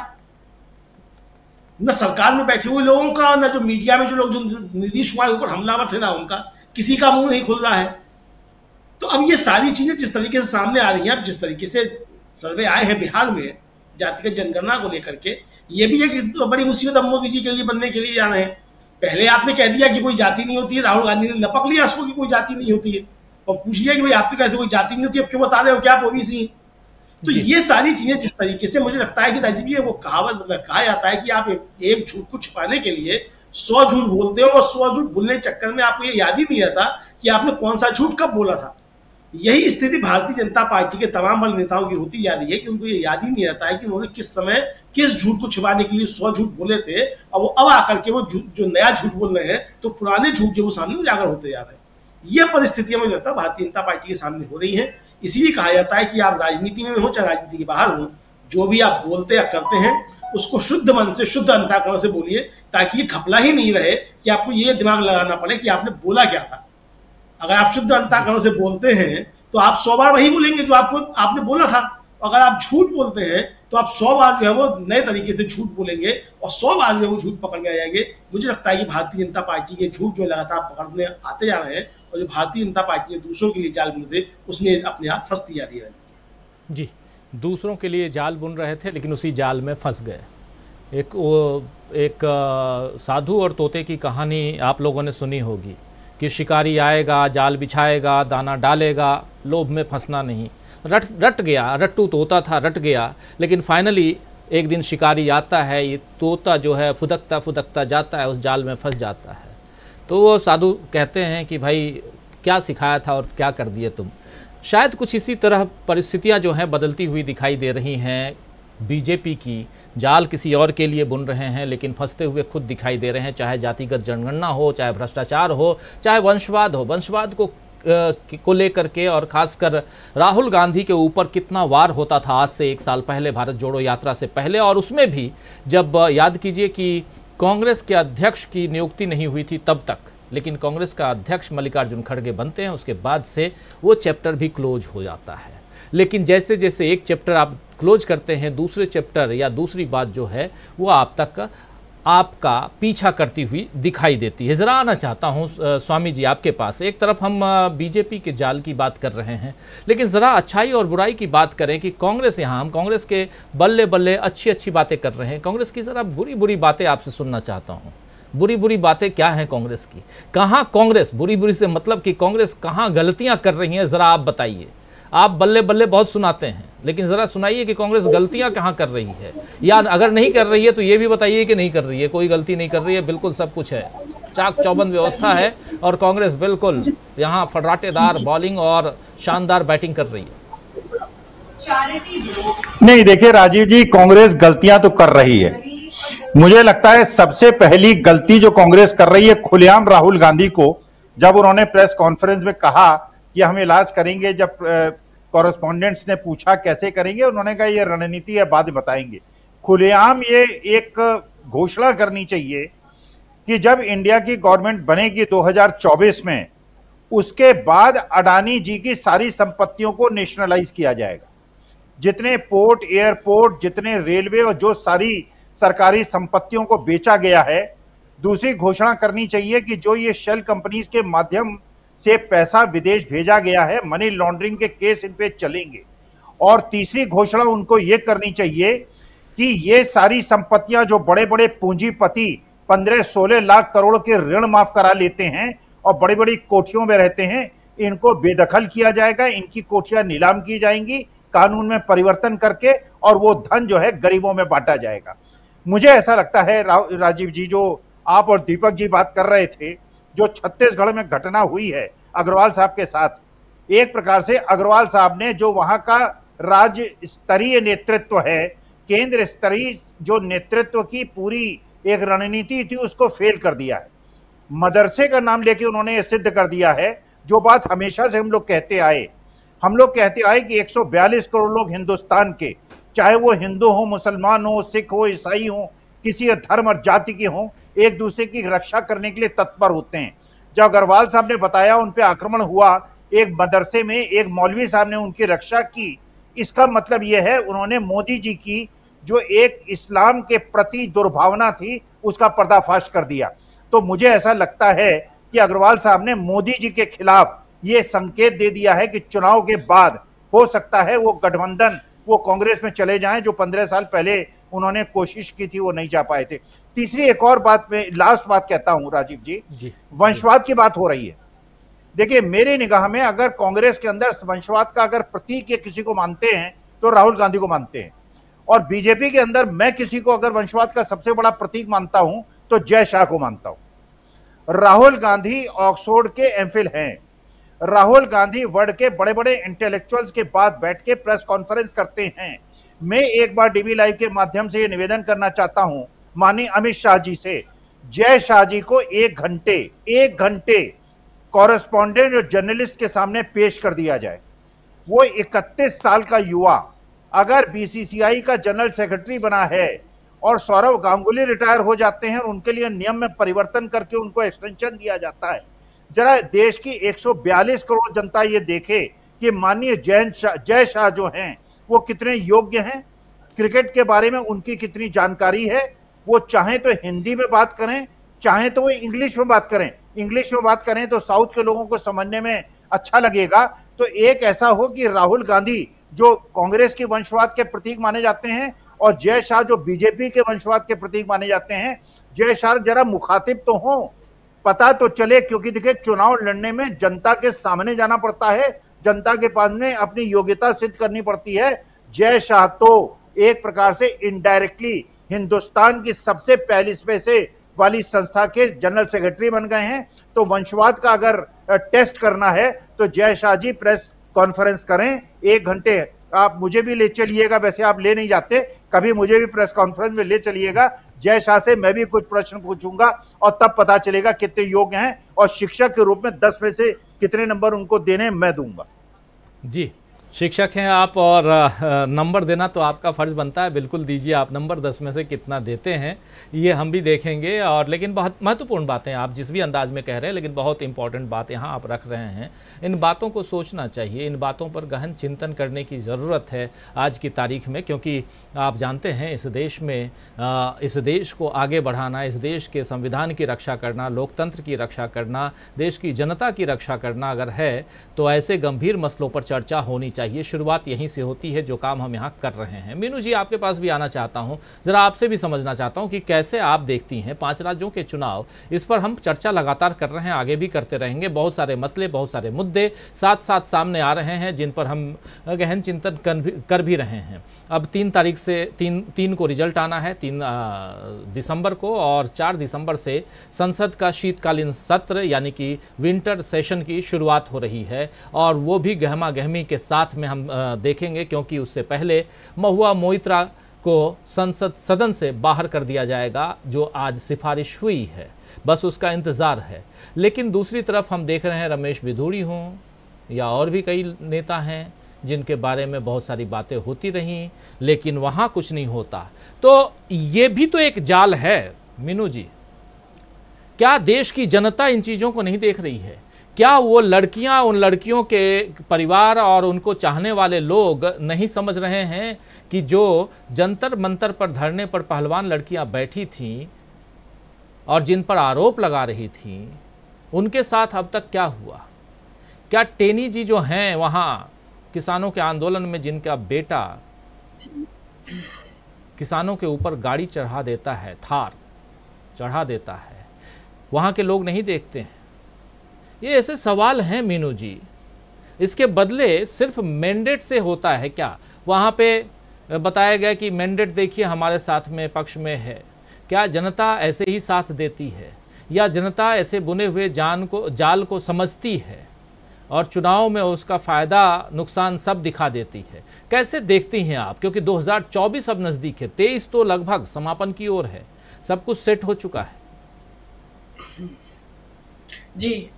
न सरकार में बैठे हुए लोगों का, न जो मीडिया में जो लोग जो नीतीश कुमार के ऊपर हमलावर थे ना उनका, किसी का मुंह नहीं खुल रहा है। तो अब ये सारी चीजें जिस तरीके से सामने आ रही हैं, अब जिस तरीके से सर्वे आए हैं बिहार में जातिगत जनगणना को लेकर के, ये भी एक बड़ी मुसीबत अब मोदी जी के लिए बनने के लिए जा रहे हैं। पहले आपने कह दिया कि कोई जाति नहीं होती है, राहुल गांधी ने लपक लिया उसको कि कोई जाति नहीं होती है, और पूछ लिया कि भाई आप तो कहते कोई जाति नहीं होती, अब क्यों बता रहे हो कि आप ओबीसी हैं? तो ये सारी चीजें जिस तरीके से मुझे लगता है कि राजीव जी वो कहावत मतलब कहा जाता है कि आप एक झूठ को छिपाने के लिए सौ झूठ बोलते हो, और सौ झूठ बोलने के चक्कर में आपको ये याद ही नहीं रहता कि आपने कौन सा झूठ कब बोला था। यही स्थिति भारतीय जनता पार्टी के तमाम बड़े नेताओं की होती जा रही है कि उनको ये याद ही नहीं रहता है कि उन्होंने किस समय किस झूठ को छिपाने के लिए सौ झूठ बोले थे, और वो अब आकर के वो झूठ जो नया झूठ बोल रहे हैं, तो पुराने झूठ जो वो सामने उजागर होते जा रहे हैं। ये परिस्थितियां मुझे लगता है भारतीय जनता पार्टी के सामने हो रही है। इसीलिए कहा जाता है कि आप राजनीति में हो चाहे राजनीति के बाहर हो, जो भी आप बोलते या करते हैं उसको शुद्ध मन से, शुद्ध अंतःकरण से बोलिए, ताकि ये घपला ही नहीं रहे कि आपको ये दिमाग लगाना पड़े कि आपने बोला क्या था। अगर आप शुद्ध अंतःकरण से बोलते हैं तो आप सौ बार वही बोलेंगे जो आपको आपने बोला था। अगर आप झूठ बोलते हैं तो आप सौ बार जो है वो नए तरीके से झूठ बोलेंगे और सौ बार जो है वो झूठ पकड़ में आ जाएंगे। मुझे लगता है कि भारतीय जनता पार्टी के झूठ जो लगातार पकड़ने आते जा रहे हैं, और जो भारतीय जनता पार्टी ने दूसरों के लिए जाल बुने थे उसमें अपने हाथ फंसती जा रही है। जी, दूसरों के लिए जाल बुन रहे थे लेकिन उसी जाल में फंस गए। एक वो एक साधु और तोते की कहानी आप लोगों ने सुनी होगी कि शिकारी आएगा, जाल बिछाएगा, दाना डालेगा, लोभ में फंसना नहीं, रट रट गया, रट्टू तोता था, रट गया। लेकिन फाइनली एक दिन शिकारी आता है, ये तोता जो है फुदकता फुदकता जाता है, उस जाल में फंस जाता है। तो वो साधु कहते हैं कि भाई क्या सिखाया था और क्या कर दिए तुम। शायद कुछ इसी तरह परिस्थितियां जो हैं बदलती हुई दिखाई दे रही हैं बीजेपी की। जाल किसी और के लिए बुन रहे हैं लेकिन फंसते हुए खुद दिखाई दे रहे हैं, चाहे जातिगत जनगणना हो, चाहे भ्रष्टाचार हो, चाहे वंशवाद हो। वंशवाद को को लेकर के और खासकर राहुल गांधी के ऊपर कितना वार होता था आज से एक साल पहले भारत जोड़ो यात्रा से पहले, और उसमें भी जब याद कीजिए कि कांग्रेस के अध्यक्ष की नियुक्ति नहीं हुई थी तब तक, लेकिन कांग्रेस का अध्यक्ष मल्लिकार्जुन खड़गे बनते हैं उसके बाद से वो चैप्टर भी क्लोज हो जाता है। लेकिन जैसे जैसे एक चैप्टर आप क्लोज करते हैं, दूसरे चैप्टर या दूसरी बात जो है वो आप तक का आपका पीछा करती हुई दिखाई देती है। ज़रा आना चाहता हूँ स्वामी जी आपके पास। एक तरफ हम बीजेपी के जाल की बात कर रहे हैं, लेकिन ज़रा अच्छाई और बुराई की बात करें कि कांग्रेस, यहाँ हम कांग्रेस के बल्ले बल्ले अच्छी अच्छी बातें कर रहे हैं, कांग्रेस की ज़रा बुरी बुरी बातें आपसे सुनना चाहता हूँ। बुरी बुरी बातें क्या हैं कांग्रेस की? कहाँ कांग्रेस बुरी बुरी से मतलब कि कांग्रेस कहाँ गलतियाँ कर रही हैं, ज़रा आप बताइए। आप बल्ले बल्ले बहुत सुनाते हैं, लेकिन ज़रा सुनाइए कि कांग्रेस गलतियां कहाँ कर रही है, या अगर नहीं कर रही है तो ये भी बताइए कि नहीं कर रही है, कोई गलती नहीं कर रही है, बिल्कुल सब कुछ है, चाक चौबंद व्यवस्था है और कांग्रेस बिल्कुल यहाँ फर्राटेदार बॉलिंग और शानदार बैटिंग कर रही है। नहीं देखिए राजीव जी, कांग्रेस गलतियां तो कर रही है। मुझे लगता है सबसे पहली गलती जो कांग्रेस कर रही है, खुलेआम राहुल गांधी को जब उन्होंने प्रेस कॉन्फ्रेंस में कहा कि हम इलाज करेंगे, जब कॉरेस्पॉन्डेंट्स ने पूछा कैसे करेंगे, उन्होंने कहा ये रणनीति है बाद में बताएंगे। खुलेआम ये एक घोषणा करनी चाहिए कि जब इंडिया की गवर्नमेंट बनेगी दो हज़ार चौबीस में, उसके बाद अडानी जी की सारी संपत्तियों को नेशनलाइज किया जाएगा। जितने पोर्ट, एयरपोर्ट, जितने रेलवे और जो सारी सरकारी संपत्तियों को बेचा गया है। दूसरी घोषणा करनी चाहिए कि जो ये शेल कंपनीज के माध्यम से पैसा विदेश भेजा गया है, मनी लॉन्ड्रिंग के केस इन पे चलेंगे। और तीसरी घोषणा उनको ये करनी चाहिए कि ये सारी संपत्तियां जो बड़े बड़े पूंजीपति पंद्रह सोलह लाख करोड़ के ऋण माफ करा लेते हैं और बड़ी बड़ी कोठियों में रहते हैं, इनको बेदखल किया जाएगा, इनकी कोठियां नीलाम की जाएंगी कानून में परिवर्तन करके, और वो धन जो है गरीबों में बांटा जाएगा। मुझे ऐसा लगता है राजीव जी, जो आप और दीपक जी बात कर रहे थे, जो छत्तीसगढ़ में घटना हुई है अग्रवाल साहब के साथ, एक प्रकार से अग्रवाल साहब ने, जो वहां का राज्य स्तरीय नेतृत्व है, केंद्र स्तरीय जो नेतृत्व की पूरी एक रणनीति थी, उसको फेल कर दिया है। मदरसे का नाम लेके उन्होंने ये सिद्ध कर दिया है जो बात हमेशा से हम लोग कहते आए हम लोग कहते आए कि एक सौ बयालीस करोड़ लोग हिंदुस्तान के, चाहे वो हिंदू हो, मुसलमान हो, सिख हो, ईसाई हो, किसी धर्म और जाति के हों, एक दूसरे की रक्षा करने के लिए तत्पर होते हैं। जब अग्रवाल साहब ने बताया उन पर आक्रमण हुआ, एक मदरसे में एक मौलवी साहब ने उनकी रक्षा की, इसका मतलब यह है उन्होंने मोदी जी की जो एक इस्लाम के प्रति दुर्भावना थी उसका पर्दाफाश कर दिया। तो मुझे ऐसा लगता है कि अग्रवाल साहब ने मोदी जी के खिलाफ ये संकेत दे दिया है कि चुनाव के बाद हो सकता है वो गठबंधन, वो कांग्रेस में चले जाएं, जो पंद्रह साल पहले उन्होंने कोशिश की थी वो नहीं जा पाए थे। तीसरी एक और बात में लास्ट बात कहता हूं राजीव जी, जी वंशवाद की बात हो रही है। देखिए मेरी निगाह में अगर कांग्रेस के अंदर वंशवाद का अगर प्रतीक ये किसी को मानते हैं तो राहुल गांधी को मानते हैं, और बीजेपी के अंदर मैं किसी को अगर वंशवाद का सबसे बड़ा प्रतीक मानता हूं तो जय शाह को मानता हूं। राहुल गांधी ऑक्सफोर्ड के एमफिल हैं, राहुल गांधी वर्ल्ड के बड़े बड़े इंटेलेक्चुअल्स के बाद बैठ के प्रेस कॉन्फ्रेंस करते हैं। मैं एक बार डीबी लाइव के माध्यम से ये निवेदन करना चाहता हूं माननीय अमित शाह जी से, जय शाह जी को एक घंटे एक घंटे कॉरेस्पॉन्डेंट और जर्नलिस्ट के सामने पेश कर दिया जाए। वो इकतीस साल का युवा अगर बीसीसीआई का जनरल सेक्रेटरी बना है और सौरव गांगुली रिटायर हो जाते हैं और उनके लिए नियम में परिवर्तन करके उनको एक्सटेंशन दिया जाता है। जरा देश की एक सौ बयालीस करोड़ जनता ये देखे कि माननीय जय शाह जय शाह जो हैं वो कितने योग्य हैं, क्रिकेट के बारे में उनकी कितनी जानकारी है। वो चाहे तो हिंदी में बात करें, चाहे तो वो इंग्लिश में बात करें इंग्लिश में बात करें तो साउथ के लोगों को समझने में अच्छा लगेगा। तो एक ऐसा हो कि राहुल गांधी जो कांग्रेस के वंशवाद के प्रतीक माने जाते हैं और जय शाह जो बीजेपी के वंशवाद के प्रतीक माने जाते हैं, जय शाह जरा मुखातिब तो हों, पता तो चले, क्योंकि देखिए चुनाव लड़ने में जनता के सामने जाना पड़ता है, जनता के पास में अपनी योग्यता सिद्ध करनी पड़ती है। जय शाह तो एक प्रकार से इनडायरेक्टली हिंदुस्तान की सबसे पहली पैसे वाली संस्था के जनरल सेक्रेटरी बन गए हैं। तो वंशवाद का अगर टेस्ट करना है तो जय शाह जी प्रेस कॉन्फ्रेंस करें एक घंटे। आप मुझे भी ले चलिएगा, वैसे आप ले नहीं जाते, कभी मुझे भी प्रेस कॉन्फ्रेंस में ले चलिएगा। जय शाह से मैं भी कुछ प्रश्न पूछूंगा और तब पता चलेगा कितने योग्य हैं, और शिक्षक के रूप में दस में से कितने नंबर उनको देने मैं दूंगा। जी शिक्षक हैं आप और नंबर देना तो आपका फ़र्ज बनता है, बिल्कुल दीजिए आप नंबर, दस में से कितना देते हैं ये हम भी देखेंगे। और लेकिन बहुत महत्वपूर्ण बातें आप जिस भी अंदाज में कह रहे हैं, लेकिन बहुत इंपॉर्टेंट बात यहाँ आप रख रहे हैं। इन बातों को सोचना चाहिए, इन बातों पर गहन चिंतन करने की ज़रूरत है आज की तारीख में, क्योंकि आप जानते हैं इस देश में इस देश को आगे बढ़ाना, इस देश के संविधान की रक्षा करना, लोकतंत्र की रक्षा करना, देश की जनता की रक्षा करना अगर है तो ऐसे गंभीर मसलों पर चर्चा होनी चाहिए। ये शुरुआत यहीं से होती है जो काम हम यहाँ कर रहे हैं। मीनू जी आपके पास भी आना चाहता हूँ, जरा आपसे भी समझना चाहता हूँ कि कैसे आप देखती हैं पांच राज्यों के चुनाव, इस पर हम चर्चा लगातार कर रहे हैं, आगे भी करते रहेंगे। बहुत सारे मसले, बहुत सारे मुद्दे साथ साथ सामने आ रहे हैं जिन पर हम गहन चिंतन कर भी, कर भी रहे हैं। अब तीन तारीख से तीन तीन को रिजल्ट आना है, तीन दिसंबर को, और चार दिसंबर से संसद का शीतकालीन सत्र यानी कि विंटर सेशन की शुरुआत हो रही है, और वो भी गहमा गहमी के साथ में हम देखेंगे, क्योंकि उससे पहले महुआ मोइत्रा को संसद सदन से बाहर कर दिया जाएगा जो आज सिफारिश हुई है, बस उसका इंतज़ार है। लेकिन दूसरी तरफ हम देख रहे हैं रमेश बिधूड़ी हों या और भी कई नेता हैं जिनके बारे में बहुत सारी बातें होती रहीं, लेकिन वहाँ कुछ नहीं होता। तो ये भी तो एक जाल है मीनू जी। क्या देश की जनता इन चीज़ों को नहीं देख रही है? क्या वो लड़कियां, उन लड़कियों के परिवार और उनको चाहने वाले लोग नहीं समझ रहे हैं कि जो जंतर मंतर पर, धरने पर पहलवान लड़कियां बैठी थीं और जिन पर आरोप लगा रही थीं, उनके साथ अब तक क्या हुआ? क्या टेनी जी जो हैं वहाँ किसानों के आंदोलन में, जिनका बेटा किसानों के ऊपर गाड़ी चढ़ा देता है, थार चढ़ा देता है, वहाँ के लोग नहीं देखते हैं? ये ऐसे सवाल हैं मीनू जी। इसके बदले सिर्फ मैंडेट से होता है क्या? वहाँ पे बताया गया कि मैंडेट देखिए हमारे साथ में, पक्ष में है। क्या जनता ऐसे ही साथ देती है या जनता ऐसे बुने हुए जान को जाल को समझती है और चुनाव में उसका फ़ायदा नुकसान सब दिखा देती है? कैसे देखती हैं आप, क्योंकि दो हज़ार चौबीस अब नज़दीक है, तेईस तो लगभग समापन की ओर है, सब कुछ सेट हो चुका है। जी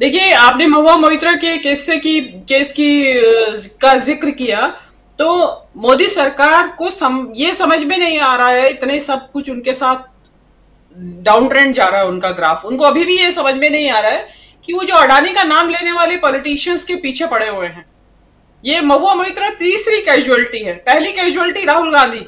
देखिए, आपने महुआ मोइत्रा के केस से की केस की का जिक्र किया, तो मोदी सरकार को सम, ये समझ में नहीं आ रहा है, इतने सब कुछ उनके साथ डाउन ट्रेंड जा रहा है उनका ग्राफ, उनको अभी भी ये समझ में नहीं आ रहा है कि वो जो अडानी का नाम लेने वाले पॉलिटिशियंस के पीछे पड़े हुए हैं। ये महुआ मोइत्रा तीसरी कैजुअलिटी है। पहली कैजुअलिटी राहुल गांधी,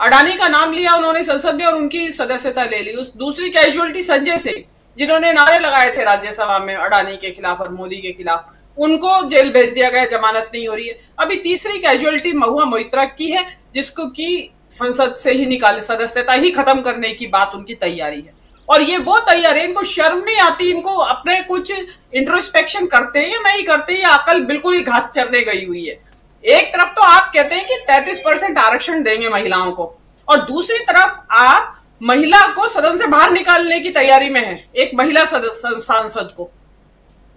अडानी का नाम लिया उन्होंने संसद में और उनकी सदस्यता ले ली। उस दूसरी कैजुअलिटी संजय सिंह, जिन्होंने नारे लगाए थे राज्यसभा में अडानी के खिलाफ और मोदी के खिलाफ, उनको जेल भेज दिया गया, जमानत नहीं हो रही है। अभी तीसरी कैजुअलिटी महुआ मोइत्रा की है, जिसको कि संसद से ही निकाले, सदस्यता ही खत्म करने की बात उनकी तैयारी है। और ये वो तैयारी, इनको शर्म नहीं आती, इनको अपने कुछ इंट्रोस्पेक्शन करते हैं या नहीं करते, ये अकल बिल्कुल ही घास चरने गई हुई है। एक तरफ तो आप कहते हैं कि तैतीस परसेंट आरक्षण देंगे महिलाओं को, और दूसरी तरफ आप महिला को सदन से बाहर निकालने की तैयारी में है, एक महिला सदस्य सांसद को।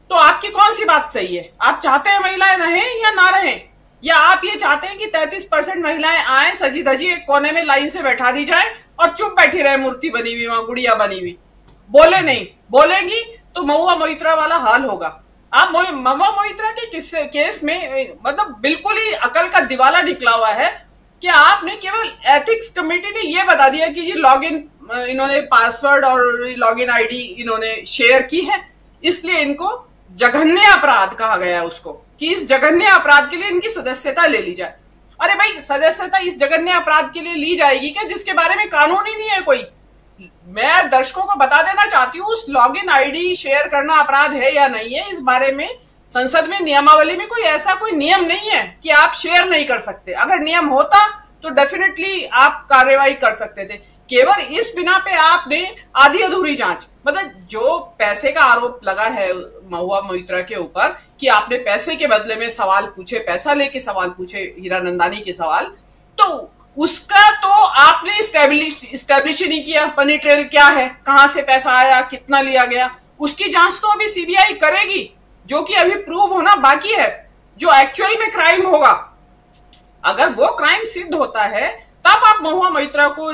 तो आपकी कौन सी बात सही है? आप चाहते हैं महिलाएं रहें या ना रहें, या आप ये चाहते हैं कि तैंतीस परसेंट महिलाएं आए, सजी धजी एक कोने में लाइन से बैठा दी जाए और चुप बैठी रहे, मूर्ति बनी हुई वहां, गुड़िया बनी हुई, बोले नहीं? बोलेंगी तो महुआ मोइत्रा वाला हाल होगा। आप महुआ मोइत्रा के किस्से केस में मतलब बिल्कुल ही अकल का दिवाला निकला हुआ है कि आपने केवल एथिक्स कमेटी ने यह बता दिया कि ये लॉगिन, इन्होंने पासवर्ड और लॉगिन आईडी इन्होंने शेयर की है, इसलिए इनको जघन्य अपराध कहा गया है, उसको कि इस जघन्य अपराध के लिए इनकी सदस्यता ले ली जाए। अरे भाई, सदस्यता इस जघन्य अपराध के लिए ली जाएगी क्या, जिसके बारे में कानून ही नहीं है कोई? मैं दर्शकों को बता देना चाहती हूँ, उस लॉगिन आईडी शेयर करना अपराध है या नहीं है, इस बारे में संसद में नियमावली में कोई ऐसा कोई नियम नहीं है कि आप शेयर नहीं कर सकते। अगर नियम होता तो डेफिनेटली आप कार्रवाई कर सकते थे। केवल इस बिना पे आपने आधी अधूरी जांच, मतलब जो पैसे का आरोप लगा है महुआ मोइत्रा के ऊपर कि आपने पैसे के बदले में सवाल पूछे, पैसा लेके सवाल पूछे, हीरानंदानी के सवाल, तो उसका तो आपने इस्टेब्लिश इस्टेब्लिश नहीं किया मनी ट्रेल क्या है, कहाँ से पैसा आया, कितना लिया गया, उसकी जांच तो अभी सीबीआई करेगी, जो कि अभी प्रूव होना बाकी है, जो एक्चुअल में क्राइम होगा। अगर वो क्राइम सिद्ध होता है तब आप महुआ मोइत्रा को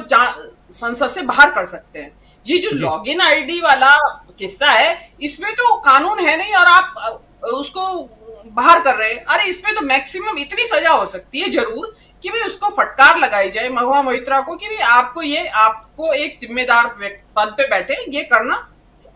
संसद से बाहर कर सकते हैं। ये जो लॉगिन आईडी वाला किस्सा है, इसमें तो कानून है नहीं, और आप उसको बाहर कर रहे हैं, अरे इसमें तो मैक्सिमम इतनी सजा हो सकती है जरूर कि भी उसको फटकार लगाई जाए महुआ मोइत्रा को कि भी आपको ये आपको एक जिम्मेदार पद पे बैठे ये करना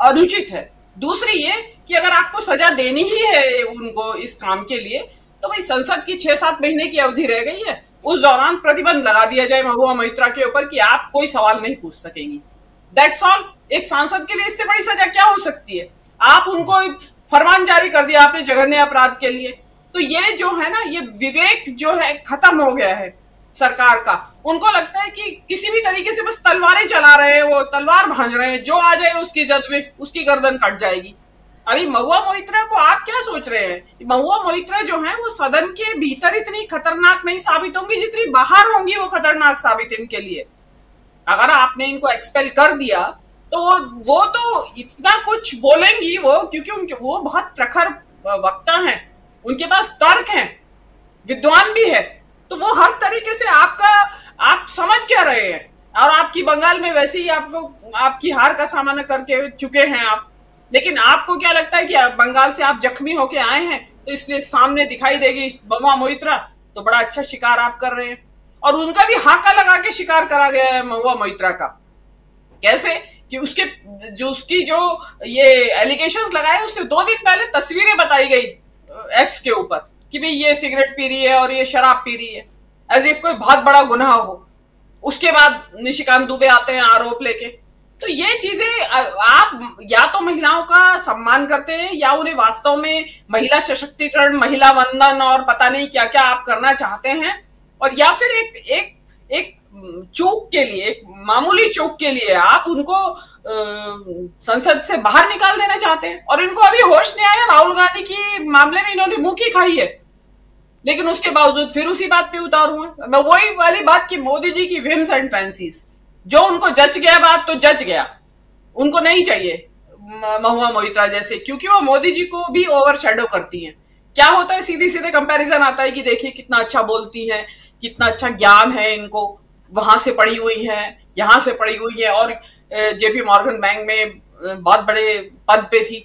अनुचित है। दूसरी ये कि अगर आपको सजा देनी ही है उनको इस काम के लिए तो भाई संसद की छह सात महीने की अवधि रह गई है, उस दौरान प्रतिबंध लगा दिया जाए महुआ मोइत्रा के ऊपर कि आप कोई सवाल नहीं पूछ सकेंगी। That's all. एक सांसद के लिए इससे बड़ी सजा क्या हो सकती है? आप उनको फरमान जारी कर दिया आपने जघन्य अपराध के लिए, तो ये जो है ना ये विवेक जो है खत्म हो गया है सरकार का। उनको लगता है कि किसी भी तरीके से बस तलवारें चला रहे हैं, वो तलवार भांज रहे हैं, जो आ जाए उसकी जद में उसकी गर्दन कट जाएगी। अभी महुआ मोइत्रा को आप क्या सोच रहे हैं? महुआ मोइत्रा जो है वो सदन के भीतर इतनी खतरनाक नहीं साबित होंगी जितनी बाहर होंगी, वो खतरनाक साबित इनके लिए। अगर आपने इनको एक्सपेल कर दिया तो वो, वो तो इतना कुछ बोलेंगी वो, क्योंकि उनके वो बहुत प्रखर वक्ता हैं, उनके पास तर्क है, विद्वान भी है, तो वो हर तरीके से आपका आप समझ क्या रहे हैं। और आपकी बंगाल में वैसे ही आपको आपकी हार का सामना करके चुके हैं आप, लेकिन आपको क्या लगता है कि बंगाल से आप जख्मी होके आए हैं तो इसलिए सामने दिखाई देगी महुआ मोइत्रा, तो बड़ा अच्छा शिकार आप कर रहे हैं। और उनका भी हाका लगा के शिकार करा गया है महुआ मोइत्रा का। कैसे कि उसके जो उसकी जो ये एलिगेशंस लगाए उससे दो दिन पहले तस्वीरें बताई गई एक्स के ऊपर कि भाई ये सिगरेट पी रही है और ये शराब पी रही है, एज इफ कोई बहुत बड़ा गुनाह हो। उसके बाद निशिकांत दुबे आते हैं आरोप लेके। तो ये चीजें आप या तो महिलाओं का सम्मान करते हैं या उन्हें वास्तव में महिला सशक्तिकरण, महिला वंदन और पता नहीं क्या क्या आप करना चाहते हैं, और या फिर एक एक एक चूक के लिए, एक मामूली चूक के लिए आप उनको आ, संसद से बाहर निकाल देना चाहते हैं। और इनको अभी होश नहीं आया, राहुल गांधी के मामले में इन्होंने मुंह की खाई है, लेकिन उसके बावजूद फिर उसी बात पे उतार हुए। मैं वही वाली बात की मोदी जी की विम्स एंड फैंसीज, जो उनको जच गया बात तो जच गया, उनको नहीं चाहिए महुआ मोइत्रा जैसे, क्योंकि वो मोदी जी को भी ओवरशैडो करती हैं। क्या होता है, सीधे सीधे कंपैरिजन आता है कि देखिए कितना अच्छा बोलती हैं, कितना अच्छा ज्ञान है इनको, वहां से पढ़ी हुई है, यहां से पढ़ी हुई है, और जेपी मॉर्गन बैंक में बहुत बड़े पद पे थी।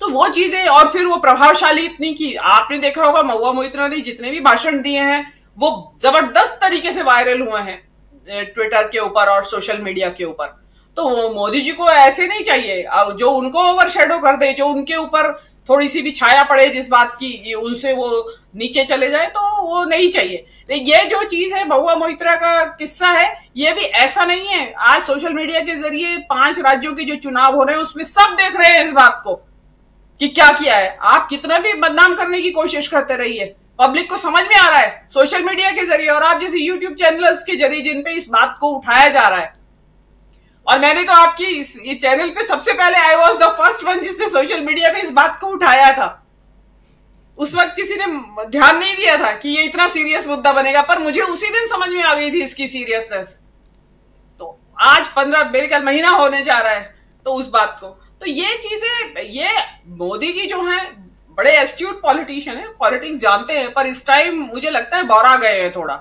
तो वो चीजें, और फिर वो प्रभावशाली इतनी कि आपने देखा होगा महुआ मोइत्रा ने जितने भी भाषण दिए हैं वो जबरदस्त तरीके से वायरल हुए हैं ट्विटर के ऊपर और सोशल मीडिया के ऊपर। तो मोदी जी को ऐसे नहीं चाहिए जो उनको ओवरशैडो कर दे, जो उनके ऊपर थोड़ी सी भी छाया पड़े जिस बात की, उनसे वो नीचे चले जाए, तो वो नहीं चाहिए। ये जो चीज है महुआ मोइत्रा का किस्सा है, ये भी ऐसा नहीं है। आज सोशल मीडिया के जरिए पांच राज्यों के जो चुनाव हो रहे हैं उसमें सब देख रहे हैं इस बात को कि क्या किया है। आप कितना भी बदनाम करने की कोशिश करते रहिए, पब्लिक को समझ में आ रहा है सोशल मीडिया के जरिए और आप जैसे यूट्यूब चैनल्स के जरिए जिन पे इस बात को उठाया जा रहा है। और मैंने तो आपकी इस चैनल पे सबसे पहले, I was the first one जिसने सोशल मीडिया पे इस बात को उठाया था। उस वक्त किसी ने ध्यान नहीं दिया था कि ये इतना सीरियस मुद्दा बनेगा, पर मुझे उसी दिन समझ में आ गई थी इसकी सीरियसनेस। तो आज पंद्रह मेरे ख्याल महीना होने जा रहा है तो उस बात को। तो ये चीजें, ये मोदी जी जो है बड़े एस्ट्यूट पॉलिटिशियन है, पॉलिटिक्स जानते हैं, पर इस टाइम मुझे लगता है बौरा गए हैं थोड़ा।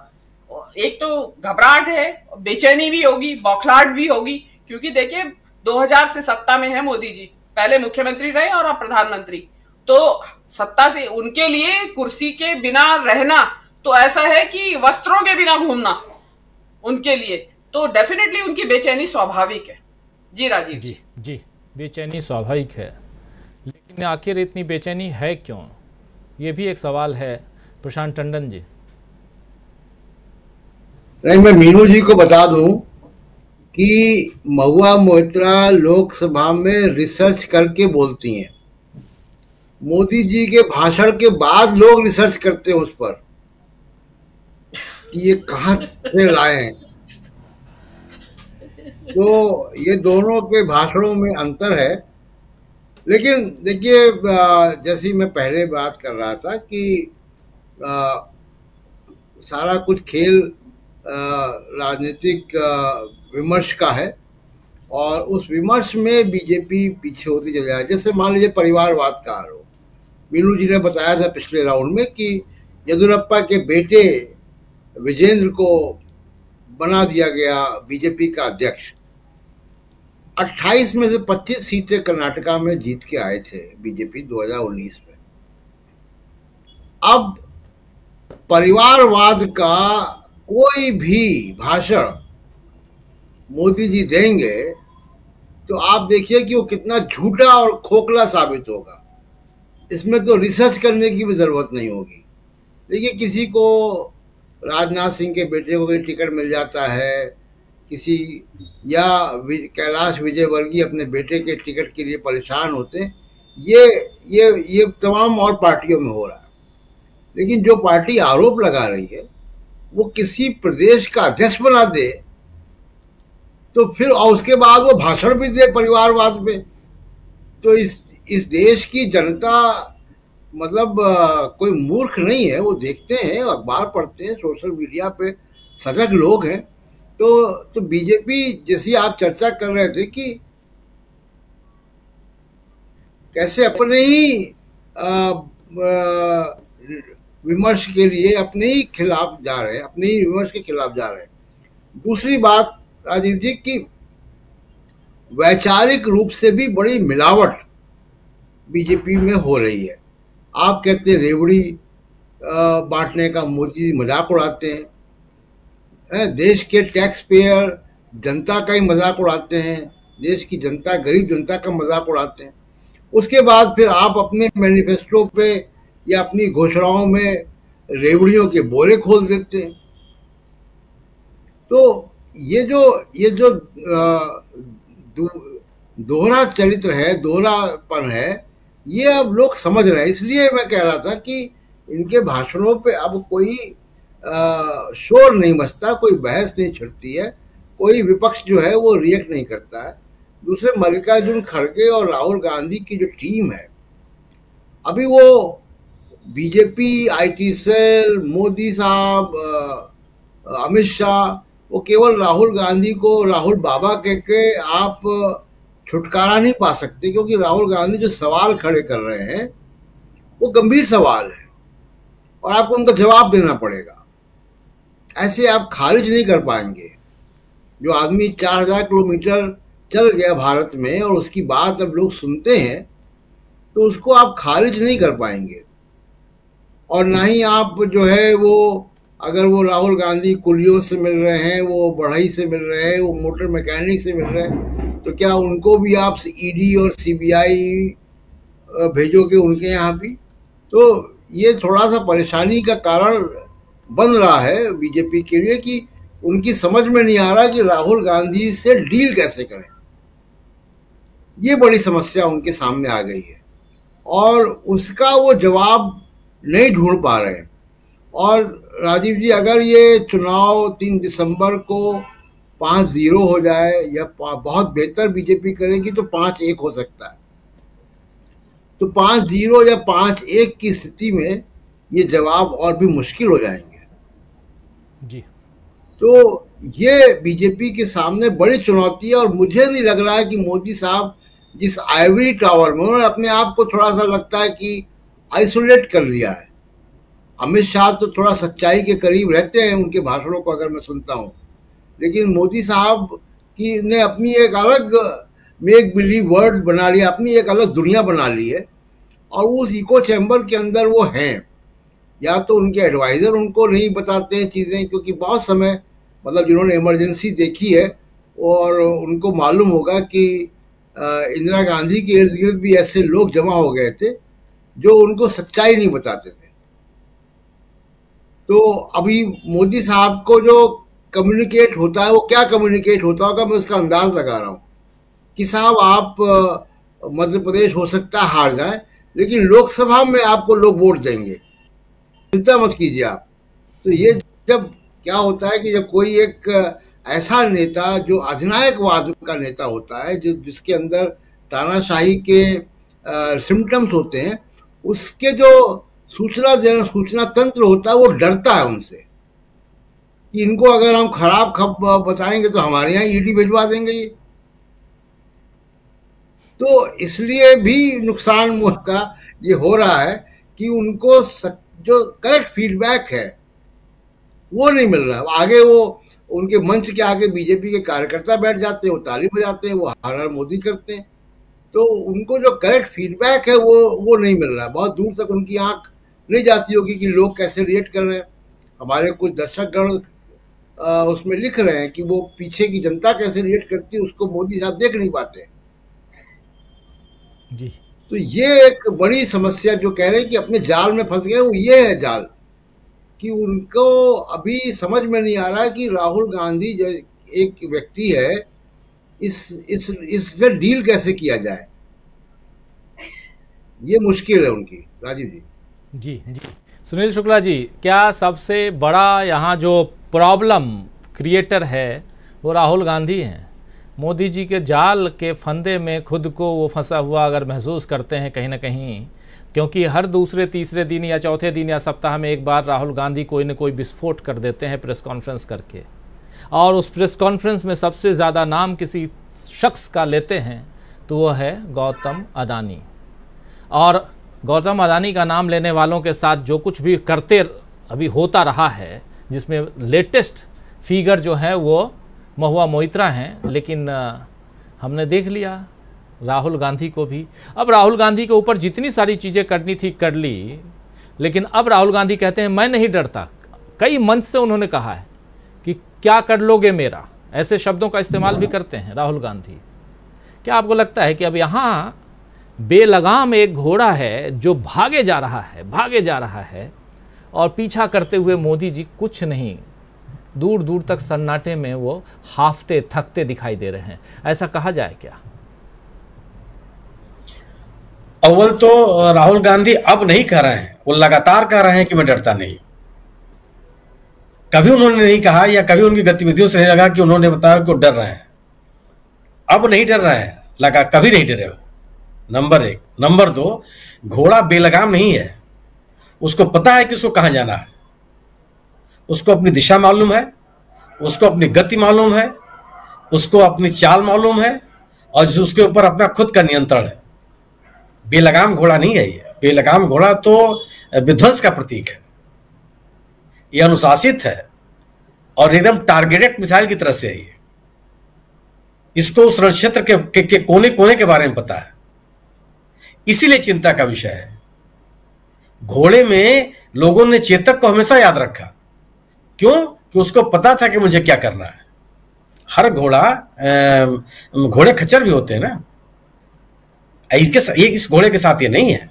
एक तो घबराहट है, बेचैनी भी होगी, बौखलाहट भी होगी, क्योंकि देखिए दो हज़ार से सत्ता में है मोदी जी, पहले मुख्यमंत्री रहे और अब प्रधानमंत्री। तो सत्ता से उनके लिए कुर्सी के बिना रहना तो ऐसा है कि वस्त्रों के बिना घूमना उनके लिए। तो डेफिनेटली उनकी बेचैनी स्वाभाविक है। जी राजीव जी। जी बेचैनी स्वाभाविक है, लेकिन आखिर इतनी बेचैनी है क्यों, ये भी एक सवाल है। प्रशांत टंडन जी। नहीं, मैं मीनू जी को बता दूं कि महुआ मोइत्रा लोकसभा में रिसर्च करके बोलती हैं। मोदी जी के भाषण के बाद लोग रिसर्च करते हैं उस पर कि ये कहाँ से लाए हैं। तो ये दोनों के भाषणों में अंतर है, लेकिन देखिए जैसी मैं पहले बात कर रहा था कि आ, सारा कुछ खेल राजनीतिक विमर्श का है, और उस विमर्श में बीजेपी पीछे होती चली जा रही है। जैसे मान लीजिए परिवारवाद का आरोप, मीनू जी ने बताया था पिछले राउंड में कि येदियुरप्पा के बेटे विजेंद्र को बना दिया गया बीजेपी का अध्यक्ष। अट्ठाईस में से पच्चीस सीटें कर्नाटका में जीत के आए थे बीजेपी दो हज़ार उन्नीस में, अब परिवारवाद का कोई भी भाषण मोदी जी देंगे तो आप देखिए कि वो कितना झूठा और खोखला साबित होगा। इसमें तो रिसर्च करने की भी ज़रूरत नहीं होगी। देखिए, किसी को राजनाथ सिंह के बेटे को भी टिकट मिल जाता है, किसी या कैलाश विजय वर्गीय अपने बेटे के टिकट के लिए परेशान होते हैं। ये ये ये तमाम और पार्टियों में हो रहा है। लेकिन जो पार्टी आरोप लगा रही है वो किसी प्रदेश का अध्यक्ष बना दे तो फिर, और उसके बाद वो भाषण भी दे परिवारवाद पे, तो इस इस देश की जनता मतलब आ, कोई मूर्ख नहीं है। वो देखते हैं, अखबार पढ़ते हैं, सोशल मीडिया पे सजग लोग हैं। तो तो बीजेपी, जैसी आप चर्चा कर रहे थे कि कैसे अपने ही आ, आ, विमर्श के लिए अपने ही खिलाफ जा रहे हैं, अपने ही विमर्श के खिलाफ जा रहे हैं। दूसरी बात राजीव जी की, वैचारिक रूप से भी बड़ी मिलावट बीजेपी में हो रही है। आप कहते हैं रेवड़ी बांटने का मोदी जी मजाक उड़ाते हैं, देश के टैक्स पेयर जनता का ही मजाक उड़ाते हैं, देश की जनता, गरीब जनता का मजाक उड़ाते हैं। उसके बाद फिर आप अपने मैनिफेस्टो पे या अपनी घोषणाओं में रेवड़ियों के बोरे खोल देते हैं। तो ये जो ये जो दोहरा चरित्र है, दोहरापन है, ये अब लोग समझ रहे हैं। इसलिए मैं कह रहा था कि इनके भाषणों पे अब कोई आ, शोर नहीं मचता, कोई बहस नहीं छिड़ती है, कोई विपक्ष जो है वो रिएक्ट नहीं करता है। दूसरे, मल्लिकार्जुन खड़गे और राहुल गांधी की जो टीम है, अभी वो बीजेपी, आईटी सेल, मोदी साहब, अमित शाह, वो केवल राहुल गांधी को राहुल बाबा कह के आप छुटकारा नहीं पा सकते, क्योंकि राहुल गांधी जो सवाल खड़े कर रहे हैं वो गंभीर सवाल है और आपको उनका जवाब देना पड़ेगा। ऐसे आप खारिज नहीं कर पाएंगे। जो आदमी चार हजार किलोमीटर चल गया भारत में और उसकी बात अब लोग सुनते हैं तो उसको आप खारिज नहीं कर पाएंगे। और ना ही आप जो है वो, अगर वो राहुल गांधी कुलियों से मिल रहे हैं, वो बढ़ई से मिल रहे हैं, वो मोटर मैकेनिक से मिल रहे हैं, तो क्या उनको भी आप ईडी और सीबीआई भेजोगे उनके यहाँ भी? तो ये थोड़ा सा परेशानी का कारण बन रहा है बीजेपी के लिए कि उनकी समझ में नहीं आ रहा कि राहुल गांधी से डील कैसे करें। ये बड़ी समस्या उनके सामने आ गई है और उसका वो जवाब नहीं ढूंढ पा रहे। और राजीव जी, अगर ये चुनाव तीन दिसंबर को पाँच जीरो हो जाए या बहुत बेहतर बीजेपी करेगी तो पाँच एक हो सकता है, तो पाँच जीरो या पाँच एक की स्थिति में ये जवाब और भी मुश्किल हो जाएंगे जी। तो ये बीजेपी के सामने बड़ी चुनौती है और मुझे नहीं लग रहा है कि मोदी साहब जिस आइवरी टावर में, उन्होंने अपने आप को थोड़ा सा लगता है कि आइसोलेट कर लिया है। अमित शाह तो थोड़ा सच्चाई के करीब रहते हैं, उनके भाषणों को अगर मैं सुनता हूँ, लेकिन मोदी साहब की ने अपनी एक अलग मेक बिलीव वर्ल्ड बना लिया, अपनी एक अलग दुनिया बना ली है और उस इको चैम्बर के अंदर वो हैं। या तो उनके एडवाइज़र उनको नहीं बताते हैं चीज़ें, क्योंकि बहुत समय मतलब जिन्होंने इमरजेंसी देखी है और उनको मालूम होगा कि इंदिरा गांधी के इर्द गिर्द भी ऐसे लोग जमा हो गए थे जो उनको सच्चाई नहीं बताते थे। तो अभी मोदी साहब को जो कम्युनिकेट होता है, वो क्या कम्युनिकेट होता होगा, मैं उसका अंदाज़ लगा रहा हूँ कि साहब आप मध्य प्रदेश हो सकता है हार जाए, लेकिन लोकसभा में आपको लोग वोट देंगे, चिंता मत कीजिए आप। तो ये जब क्या होता है कि जब कोई एक ऐसा नेता जो अधिनायकवाद का नेता होता है, जो जिसके अंदर तानाशाही के सिम्टम्स होते हैं, उसके जो सूचना देना सूचना तंत्र होता है वो डरता है उनसे कि इनको अगर हम खराब खबर बताएंगे तो हमारे यहाँ ईडी भिजवा देंगे ये। तो इसलिए भी नुकसान का ये हो रहा है कि उनको जो करेक्ट फीडबैक है वो नहीं मिल रहा। आगे वो उनके मंच के आगे बीजेपी के कार्यकर्ता बैठ जाते हैं, वो ताली बजाते हैं, वो हर हर मोदी करते हैं। तो उनको जो करेक्ट फीडबैक है वो वो नहीं मिल रहा है। बहुत दूर तक उनकी आँख नहीं जाती होगी कि लोग कैसे रिएक्ट कर रहे हैं। हमारे कुछ दर्शकगण उसमें लिख रहे हैं कि वो पीछे की जनता कैसे रिएक्ट करती है उसको मोदी साहब देख नहीं पाते जी। तो ये एक बड़ी समस्या, जो कह रहे हैं कि अपने जाल में फंस गए, वो ये है जाल कि उनको अभी समझ में नहीं आ रहा कि राहुल गांधी एक व्यक्ति है, इस इस इससे डील कैसे किया जाए, ये मुश्किल है उनकी। राजीव जी जी जी सुनील शुक्ला जी, क्या सबसे बड़ा यहाँ जो प्रॉब्लम क्रिएटर है वो राहुल गांधी हैं? मोदी जी के जाल के फंदे में खुद को वो फंसा हुआ अगर महसूस करते हैं कहीं ना कहीं, क्योंकि हर दूसरे तीसरे दिन या चौथे दिन या सप्ताह में एक बार राहुल गांधी कोई ना कोई विस्फोट कर देते हैं प्रेस कॉन्फ्रेंस करके, और उस प्रेस कॉन्फ्रेंस में सबसे ज़्यादा नाम किसी शख्स का लेते हैं तो वो है गौतम अडानी। और गौतम अडानी का नाम लेने वालों के साथ जो कुछ भी करते अभी होता रहा है, जिसमें लेटेस्ट फिगर जो है वो महुआ मोइत्रा हैं, लेकिन हमने देख लिया राहुल गांधी को भी। अब राहुल गांधी के ऊपर जितनी सारी चीज़ें करनी थी कर ली, लेकिन अब राहुल गांधी कहते हैं मैं नहीं डरता। कई मंच से उन्होंने कहा है कि क्या कर लोगे मेरा, ऐसे शब्दों का इस्तेमाल भी करते हैं राहुल गांधी। क्या आपको लगता है कि अब यहाँ बेलगाम एक घोड़ा है जो भागे जा रहा है भागे जा रहा है और पीछा करते हुए मोदी जी कुछ नहीं, दूर दूर तक सन्नाटे में वो हाफते थकते दिखाई दे रहे हैं, ऐसा कहा जाए क्या? अव्वल तो राहुल गांधी अब नहीं कह रहे हैं, वो लगातार कह रहे हैं कि मैं डरता नहीं। कभी उन्होंने नहीं कहा या कभी उनकी गतिविधियों से नहीं लगा कि उन्होंने बताया कि वो डर रहे हैं। अब नहीं डर रहे हैं, लगा कभी नहीं डरे हो, नंबर एक। नंबर दो, घोड़ा बेलगाम नहीं है, उसको पता है कि उसको कहाँ जाना है, उसको अपनी दिशा मालूम है, उसको अपनी गति मालूम है, उसको अपनी चाल मालूम है, और उसके ऊपर अपना खुद का नियंत्रण है। बेलगाम घोड़ा नहीं है ये। बेलगाम घोड़ा तो विध्वंस का प्रतीक है, ये अनुशासित है और एकदम टारगेटेड मिसाइल की तरह से है ये। इसको उस रणक्षेत्र के, के, के कोने कोने के बारे में पता है, इसीलिए चिंता का विषय है। घोड़े में लोगों ने चेतक को हमेशा याद रखा, क्यों? कि उसको पता था कि मुझे क्या करना है। हर घोड़ा, घोड़े खच्चर भी होते हैं ना, ये इस घोड़े के साथ ये नहीं है।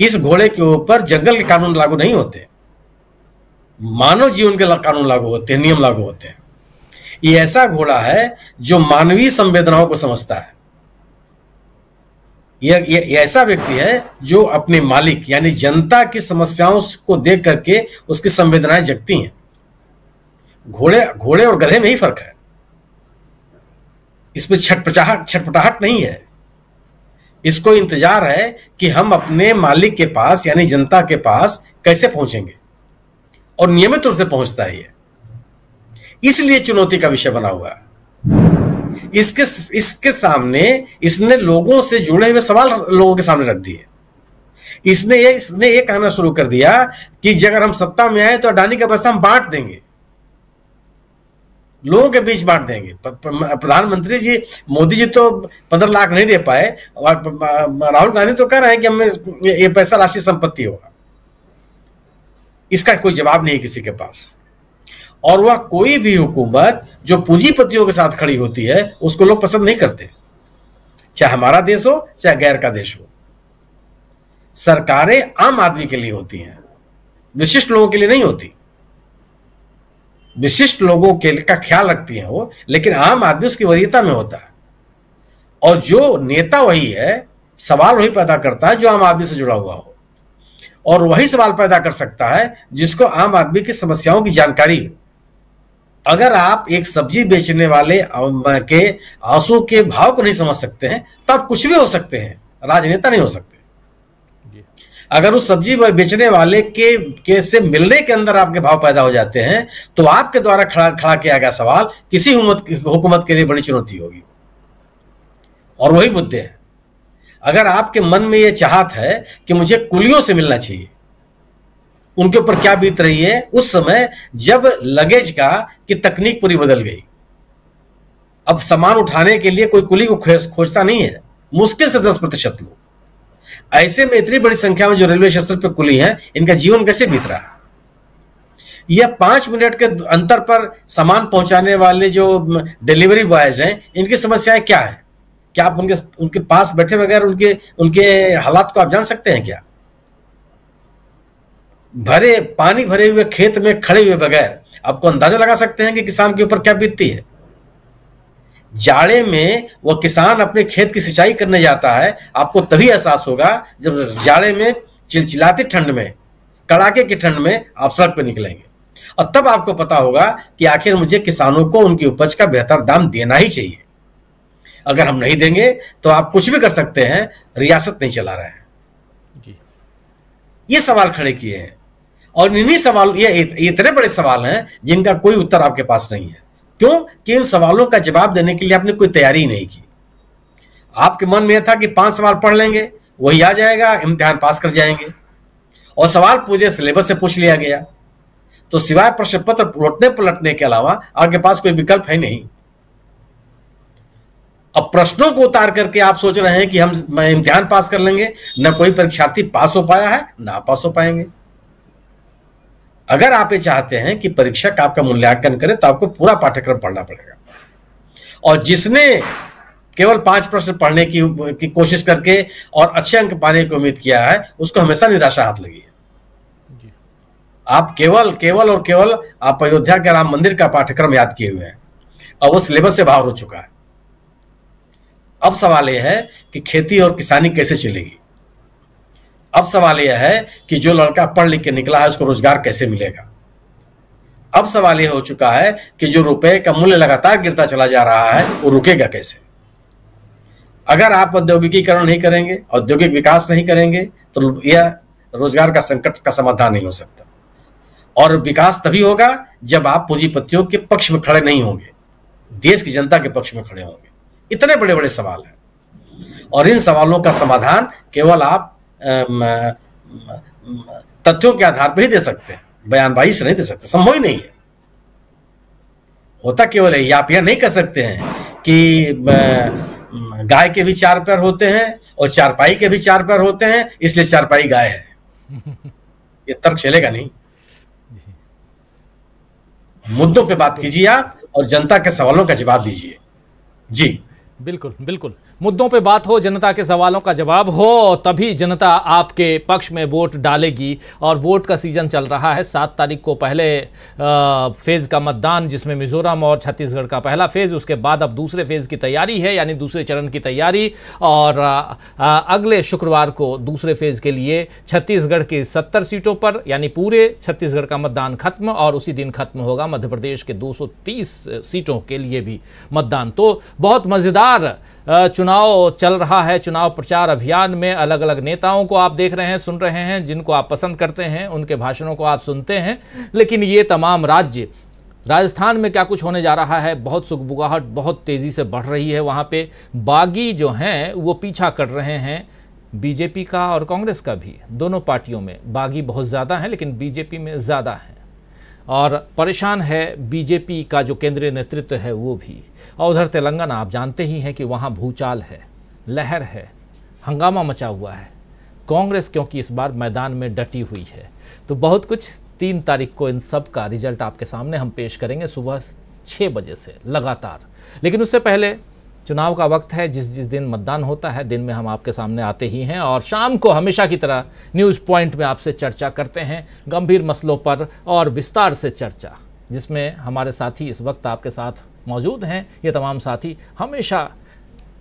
इस घोड़े के ऊपर जंगल के कानून लागू नहीं होते, मानव जीवन के कानून लागू होते हैं, नियम लागू होते हैं। ये ऐसा घोड़ा है जो मानवीय संवेदनाओं को समझता है। यह यह ऐसा व्यक्ति है जो अपने मालिक यानी जनता की समस्याओं को देख करके उसकी संवेदनाएं जगती हैं। घोड़े घोड़े और गधे में ही फर्क है, इसमें छटपटाहट छटपटाहट नहीं है। इसको इंतजार है कि हम अपने मालिक के पास यानी जनता के पास कैसे पहुंचेंगे, और नियमित रूप से पहुंचता है ये, इसलिए चुनौती का विषय बना हुआ है। इसके इसके सामने इसने लोगों से जुड़े हुए सवाल लोगों के सामने रख दिए। इसने ये इसने ये कहना शुरू कर दिया कि अगर हम सत्ता में आए तो अडानी का पैसा हम बांट देंगे, लोगों के बीच बांट देंगे। प्रधानमंत्री जी मोदी जी तो पंद्रह लाख नहीं दे पाए, और राहुल गांधी तो कह रहे हैं कि हमें ये पैसा राष्ट्रीय संपत्ति होगा। इसका कोई जवाब नहीं है किसी के पास, और वह कोई भी हुकूमत जो पूंजीपतियों के साथ खड़ी होती है उसको लोग पसंद नहीं करते, चाहे हमारा देश हो चाहे गैर का देश हो। सरकारें आम आदमी के लिए होती हैं, विशिष्ट लोगों के लिए नहीं होती। विशिष्ट लोगों के का ख्याल रखती हैं वो, लेकिन आम आदमी उसकी वरीयता में होता है, और जो नेता वही है, सवाल वही पैदा करता है जो आम आदमी से जुड़ा हुआ हो, और वही सवाल पैदा कर सकता है जिसको आम आदमी की समस्याओं की जानकारी हो। अगर आप एक सब्जी बेचने वाले के आंसू के भाव को नहीं समझ सकते हैं तो आप कुछ भी हो सकते हैं, राजनेता नहीं हो सकते। अगर उस सब्जी बेचने वाले के, के से मिलने के अंदर आपके भाव पैदा हो जाते हैं तो आपके द्वारा खड़ा खड़ा किया गया सवाल किसी हुकूमत के लिए बड़ी चुनौती होगी, और वही मुद्दे हैं। अगर आपके मन में यह चाहत है कि मुझे कुलियों से मिलना चाहिए, उनके ऊपर क्या बीत रही है उस समय जब लगेज का कि तकनीक पूरी बदल गई, अब सामान उठाने के लिए कोई कुली को खोजता नहीं है, मुश्किल से दस प्रतिशत लोग। ऐसे में इतनी बड़ी संख्या में जो रेलवे स्टेशन पर कुली हैं, इनका जीवन कैसे बीत रहा है? यह पांच मिनट के अंतर पर सामान पहुंचाने वाले जो डिलीवरी बॉयज हैं, इनकी समस्याएं क्या है? क्या आप उनके उनके पास बैठे बगैर उनके उनके हालात को आप जान सकते हैं क्या? भरे पानी भरे हुए खेत में खड़े हुए बगैर आपको अंदाजा लगा सकते हैं कि किसान के ऊपर क्या बीतती है। जाड़े में वह किसान अपने खेत की सिंचाई करने जाता है, आपको तभी एहसास होगा जब जाड़े में चिलचिलाती ठंड में, कड़ाके की ठंड में आप सड़क पर निकलेंगे और तब आपको पता होगा कि आखिर मुझे किसानों को उनकी उपज का बेहतर दाम देना ही चाहिए। अगर हम नहीं देंगे तो आप कुछ भी कर सकते हैं, रियासत नहीं चला रहे हैं जी। ये सवाल खड़े किए हैं और इन्हीं सवाल ये इतने बड़े सवाल हैं जिनका कोई उत्तर आपके पास नहीं है। क्यों कि इन सवालों का जवाब देने के लिए आपने कोई तैयारी नहीं की। आपके मन में यह था कि पांच सवाल पढ़ लेंगे, वही आ जाएगा, इम्तिहान पास कर जाएंगे और सवाल पूरे सिलेबस से पूछ लिया गया, तो सिवाय प्रश्न पत्र रोटने पलटने के अलावा आपके पास कोई विकल्प है नहीं। अब प्रश्नों को उतार करके आप सोच रहे हैं कि हम मैं इम्तिहान पास कर लेंगे, ना कोई परीक्षार्थी पास हो पाया है ना पास हो पाएंगे। अगर आप ये चाहते हैं कि परीक्षक आपका मूल्यांकन करे तो आपको पूरा पाठ्यक्रम पढ़ना पड़ेगा और जिसने केवल पांच प्रश्न पढ़ने की, की कोशिश करके और अच्छे अंक पाने की उम्मीद किया है उसको हमेशा निराशा हाथ लगी है। आप केवल केवल और केवल आप अयोध्या के राम मंदिर का पाठ्यक्रम याद किए हुए हैं और वो सिलेबस से बाहर हो चुका है। अब सवाल यह है कि खेती और किसानी कैसे चलेगी? अब सवाल यह है कि जो लड़का पढ़ लिख के निकला है उसको रोजगार कैसे मिलेगा? अब सवाल यह हो चुका है कि जो रुपए का मूल्य लगातार गिरता चला जा रहा है वो रुकेगा कैसे? अगर आप औद्योगिकीकरण नहीं करेंगे, औद्योगिक विकास नहीं करेंगे तो यह रोजगार का संकट का समाधान नहीं हो सकता। और विकास तभी होगा जब आप पूंजीपतियों के पक्ष में खड़े नहीं होंगे, देश की जनता के पक्ष में खड़े होंगे। इतने बड़े बड़े सवाल हैं और इन सवालों का समाधान केवल आप तथ्यों के आधार पर ही दे सकते हैं, बयानबाजी से नहीं दे सकते, संभव ही नहीं है। होता केवल यही, आप यह नहीं कह सकते हैं कि गाय के भी चार पैर होते हैं और चारपाई के भी चार पैर होते हैं इसलिए चारपाई गाय है। यह तर्क चलेगा नहीं। मुद्दों पे बात कीजिए आप और जनता के सवालों का जवाब दीजिए। जी बिल्कुल बिल्कुल, मुद्दों पे बात हो, जनता के सवालों का जवाब हो, तभी जनता आपके पक्ष में वोट डालेगी। और वोट का सीजन चल रहा है। सात तारीख को पहले फेज़ का मतदान, जिसमें मिजोरम और छत्तीसगढ़ का पहला फेज़, उसके बाद अब दूसरे फेज़ की तैयारी है, यानी दूसरे चरण की तैयारी। और आ, आ, अगले शुक्रवार को दूसरे फेज़ के लिए छत्तीसगढ़ की सत्तर सीटों पर, यानी पूरे छत्तीसगढ़ का मतदान खत्म और उसी दिन खत्म होगा मध्य प्रदेश के दो सौ तीस सीटों के लिए भी मतदान। तो बहुत मज़ेदार चुनाव चल रहा है। चुनाव प्रचार अभियान में अलग अलग नेताओं को आप देख रहे हैं, सुन रहे हैं, जिनको आप पसंद करते हैं उनके भाषणों को आप सुनते हैं। लेकिन ये तमाम राज्य, राजस्थान में क्या कुछ होने जा रहा है, बहुत सुगबुगाहट बहुत तेज़ी से बढ़ रही है। वहाँ पे बागी जो हैं वो पीछा कर रहे हैं, बीजेपी का और कांग्रेस का भी। दोनों पार्टियों में बागी बहुत ज़्यादा हैं लेकिन बीजेपी में ज़्यादा हैं और परेशान है बीजेपी का जो केंद्रीय नेतृत्व है वो भी। और उधर तेलंगाना आप जानते ही हैं कि वहाँ भूचाल है, लहर है, हंगामा मचा हुआ है। कांग्रेस क्योंकि इस बार मैदान में डटी हुई है। तो बहुत कुछ, तीन तारीख को इन सब का रिजल्ट आपके सामने हम पेश करेंगे सुबह छः बजे से लगातार। लेकिन उससे पहले चुनाव का वक्त है, जिस जिस दिन मतदान होता है दिन में हम आपके सामने आते ही हैं और शाम को हमेशा की तरह न्यूज़ पॉइंट में आपसे चर्चा करते हैं गंभीर मसलों पर और विस्तार से चर्चा, जिसमें हमारे साथी इस वक्त आपके साथ मौजूद हैं। ये तमाम साथी हमेशा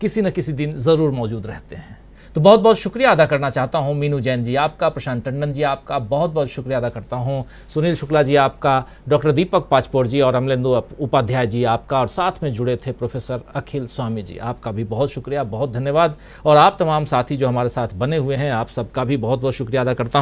किसी न किसी दिन ज़रूर मौजूद रहते हैं। तो बहुत बहुत शुक्रिया अदा करना चाहता हूं मीनू जैन जी आपका, प्रशांत टंडन जी आपका बहुत बहुत शुक्रिया अदा करता हूं, सुनील शुक्ला जी आपका, डॉक्टर दीपक पांचपोर जी और अमलेंद्र उपाध्याय जी आपका, और साथ में जुड़े थे प्रोफेसर अखिल स्वामी जी आपका भी बहुत शुक्रिया, बहुत धन्यवाद। और आप तमाम साथी जो हमारे साथ बने हुए हैं आप सबका भी बहुत बहुत शुक्रिया अदा करता हूँ।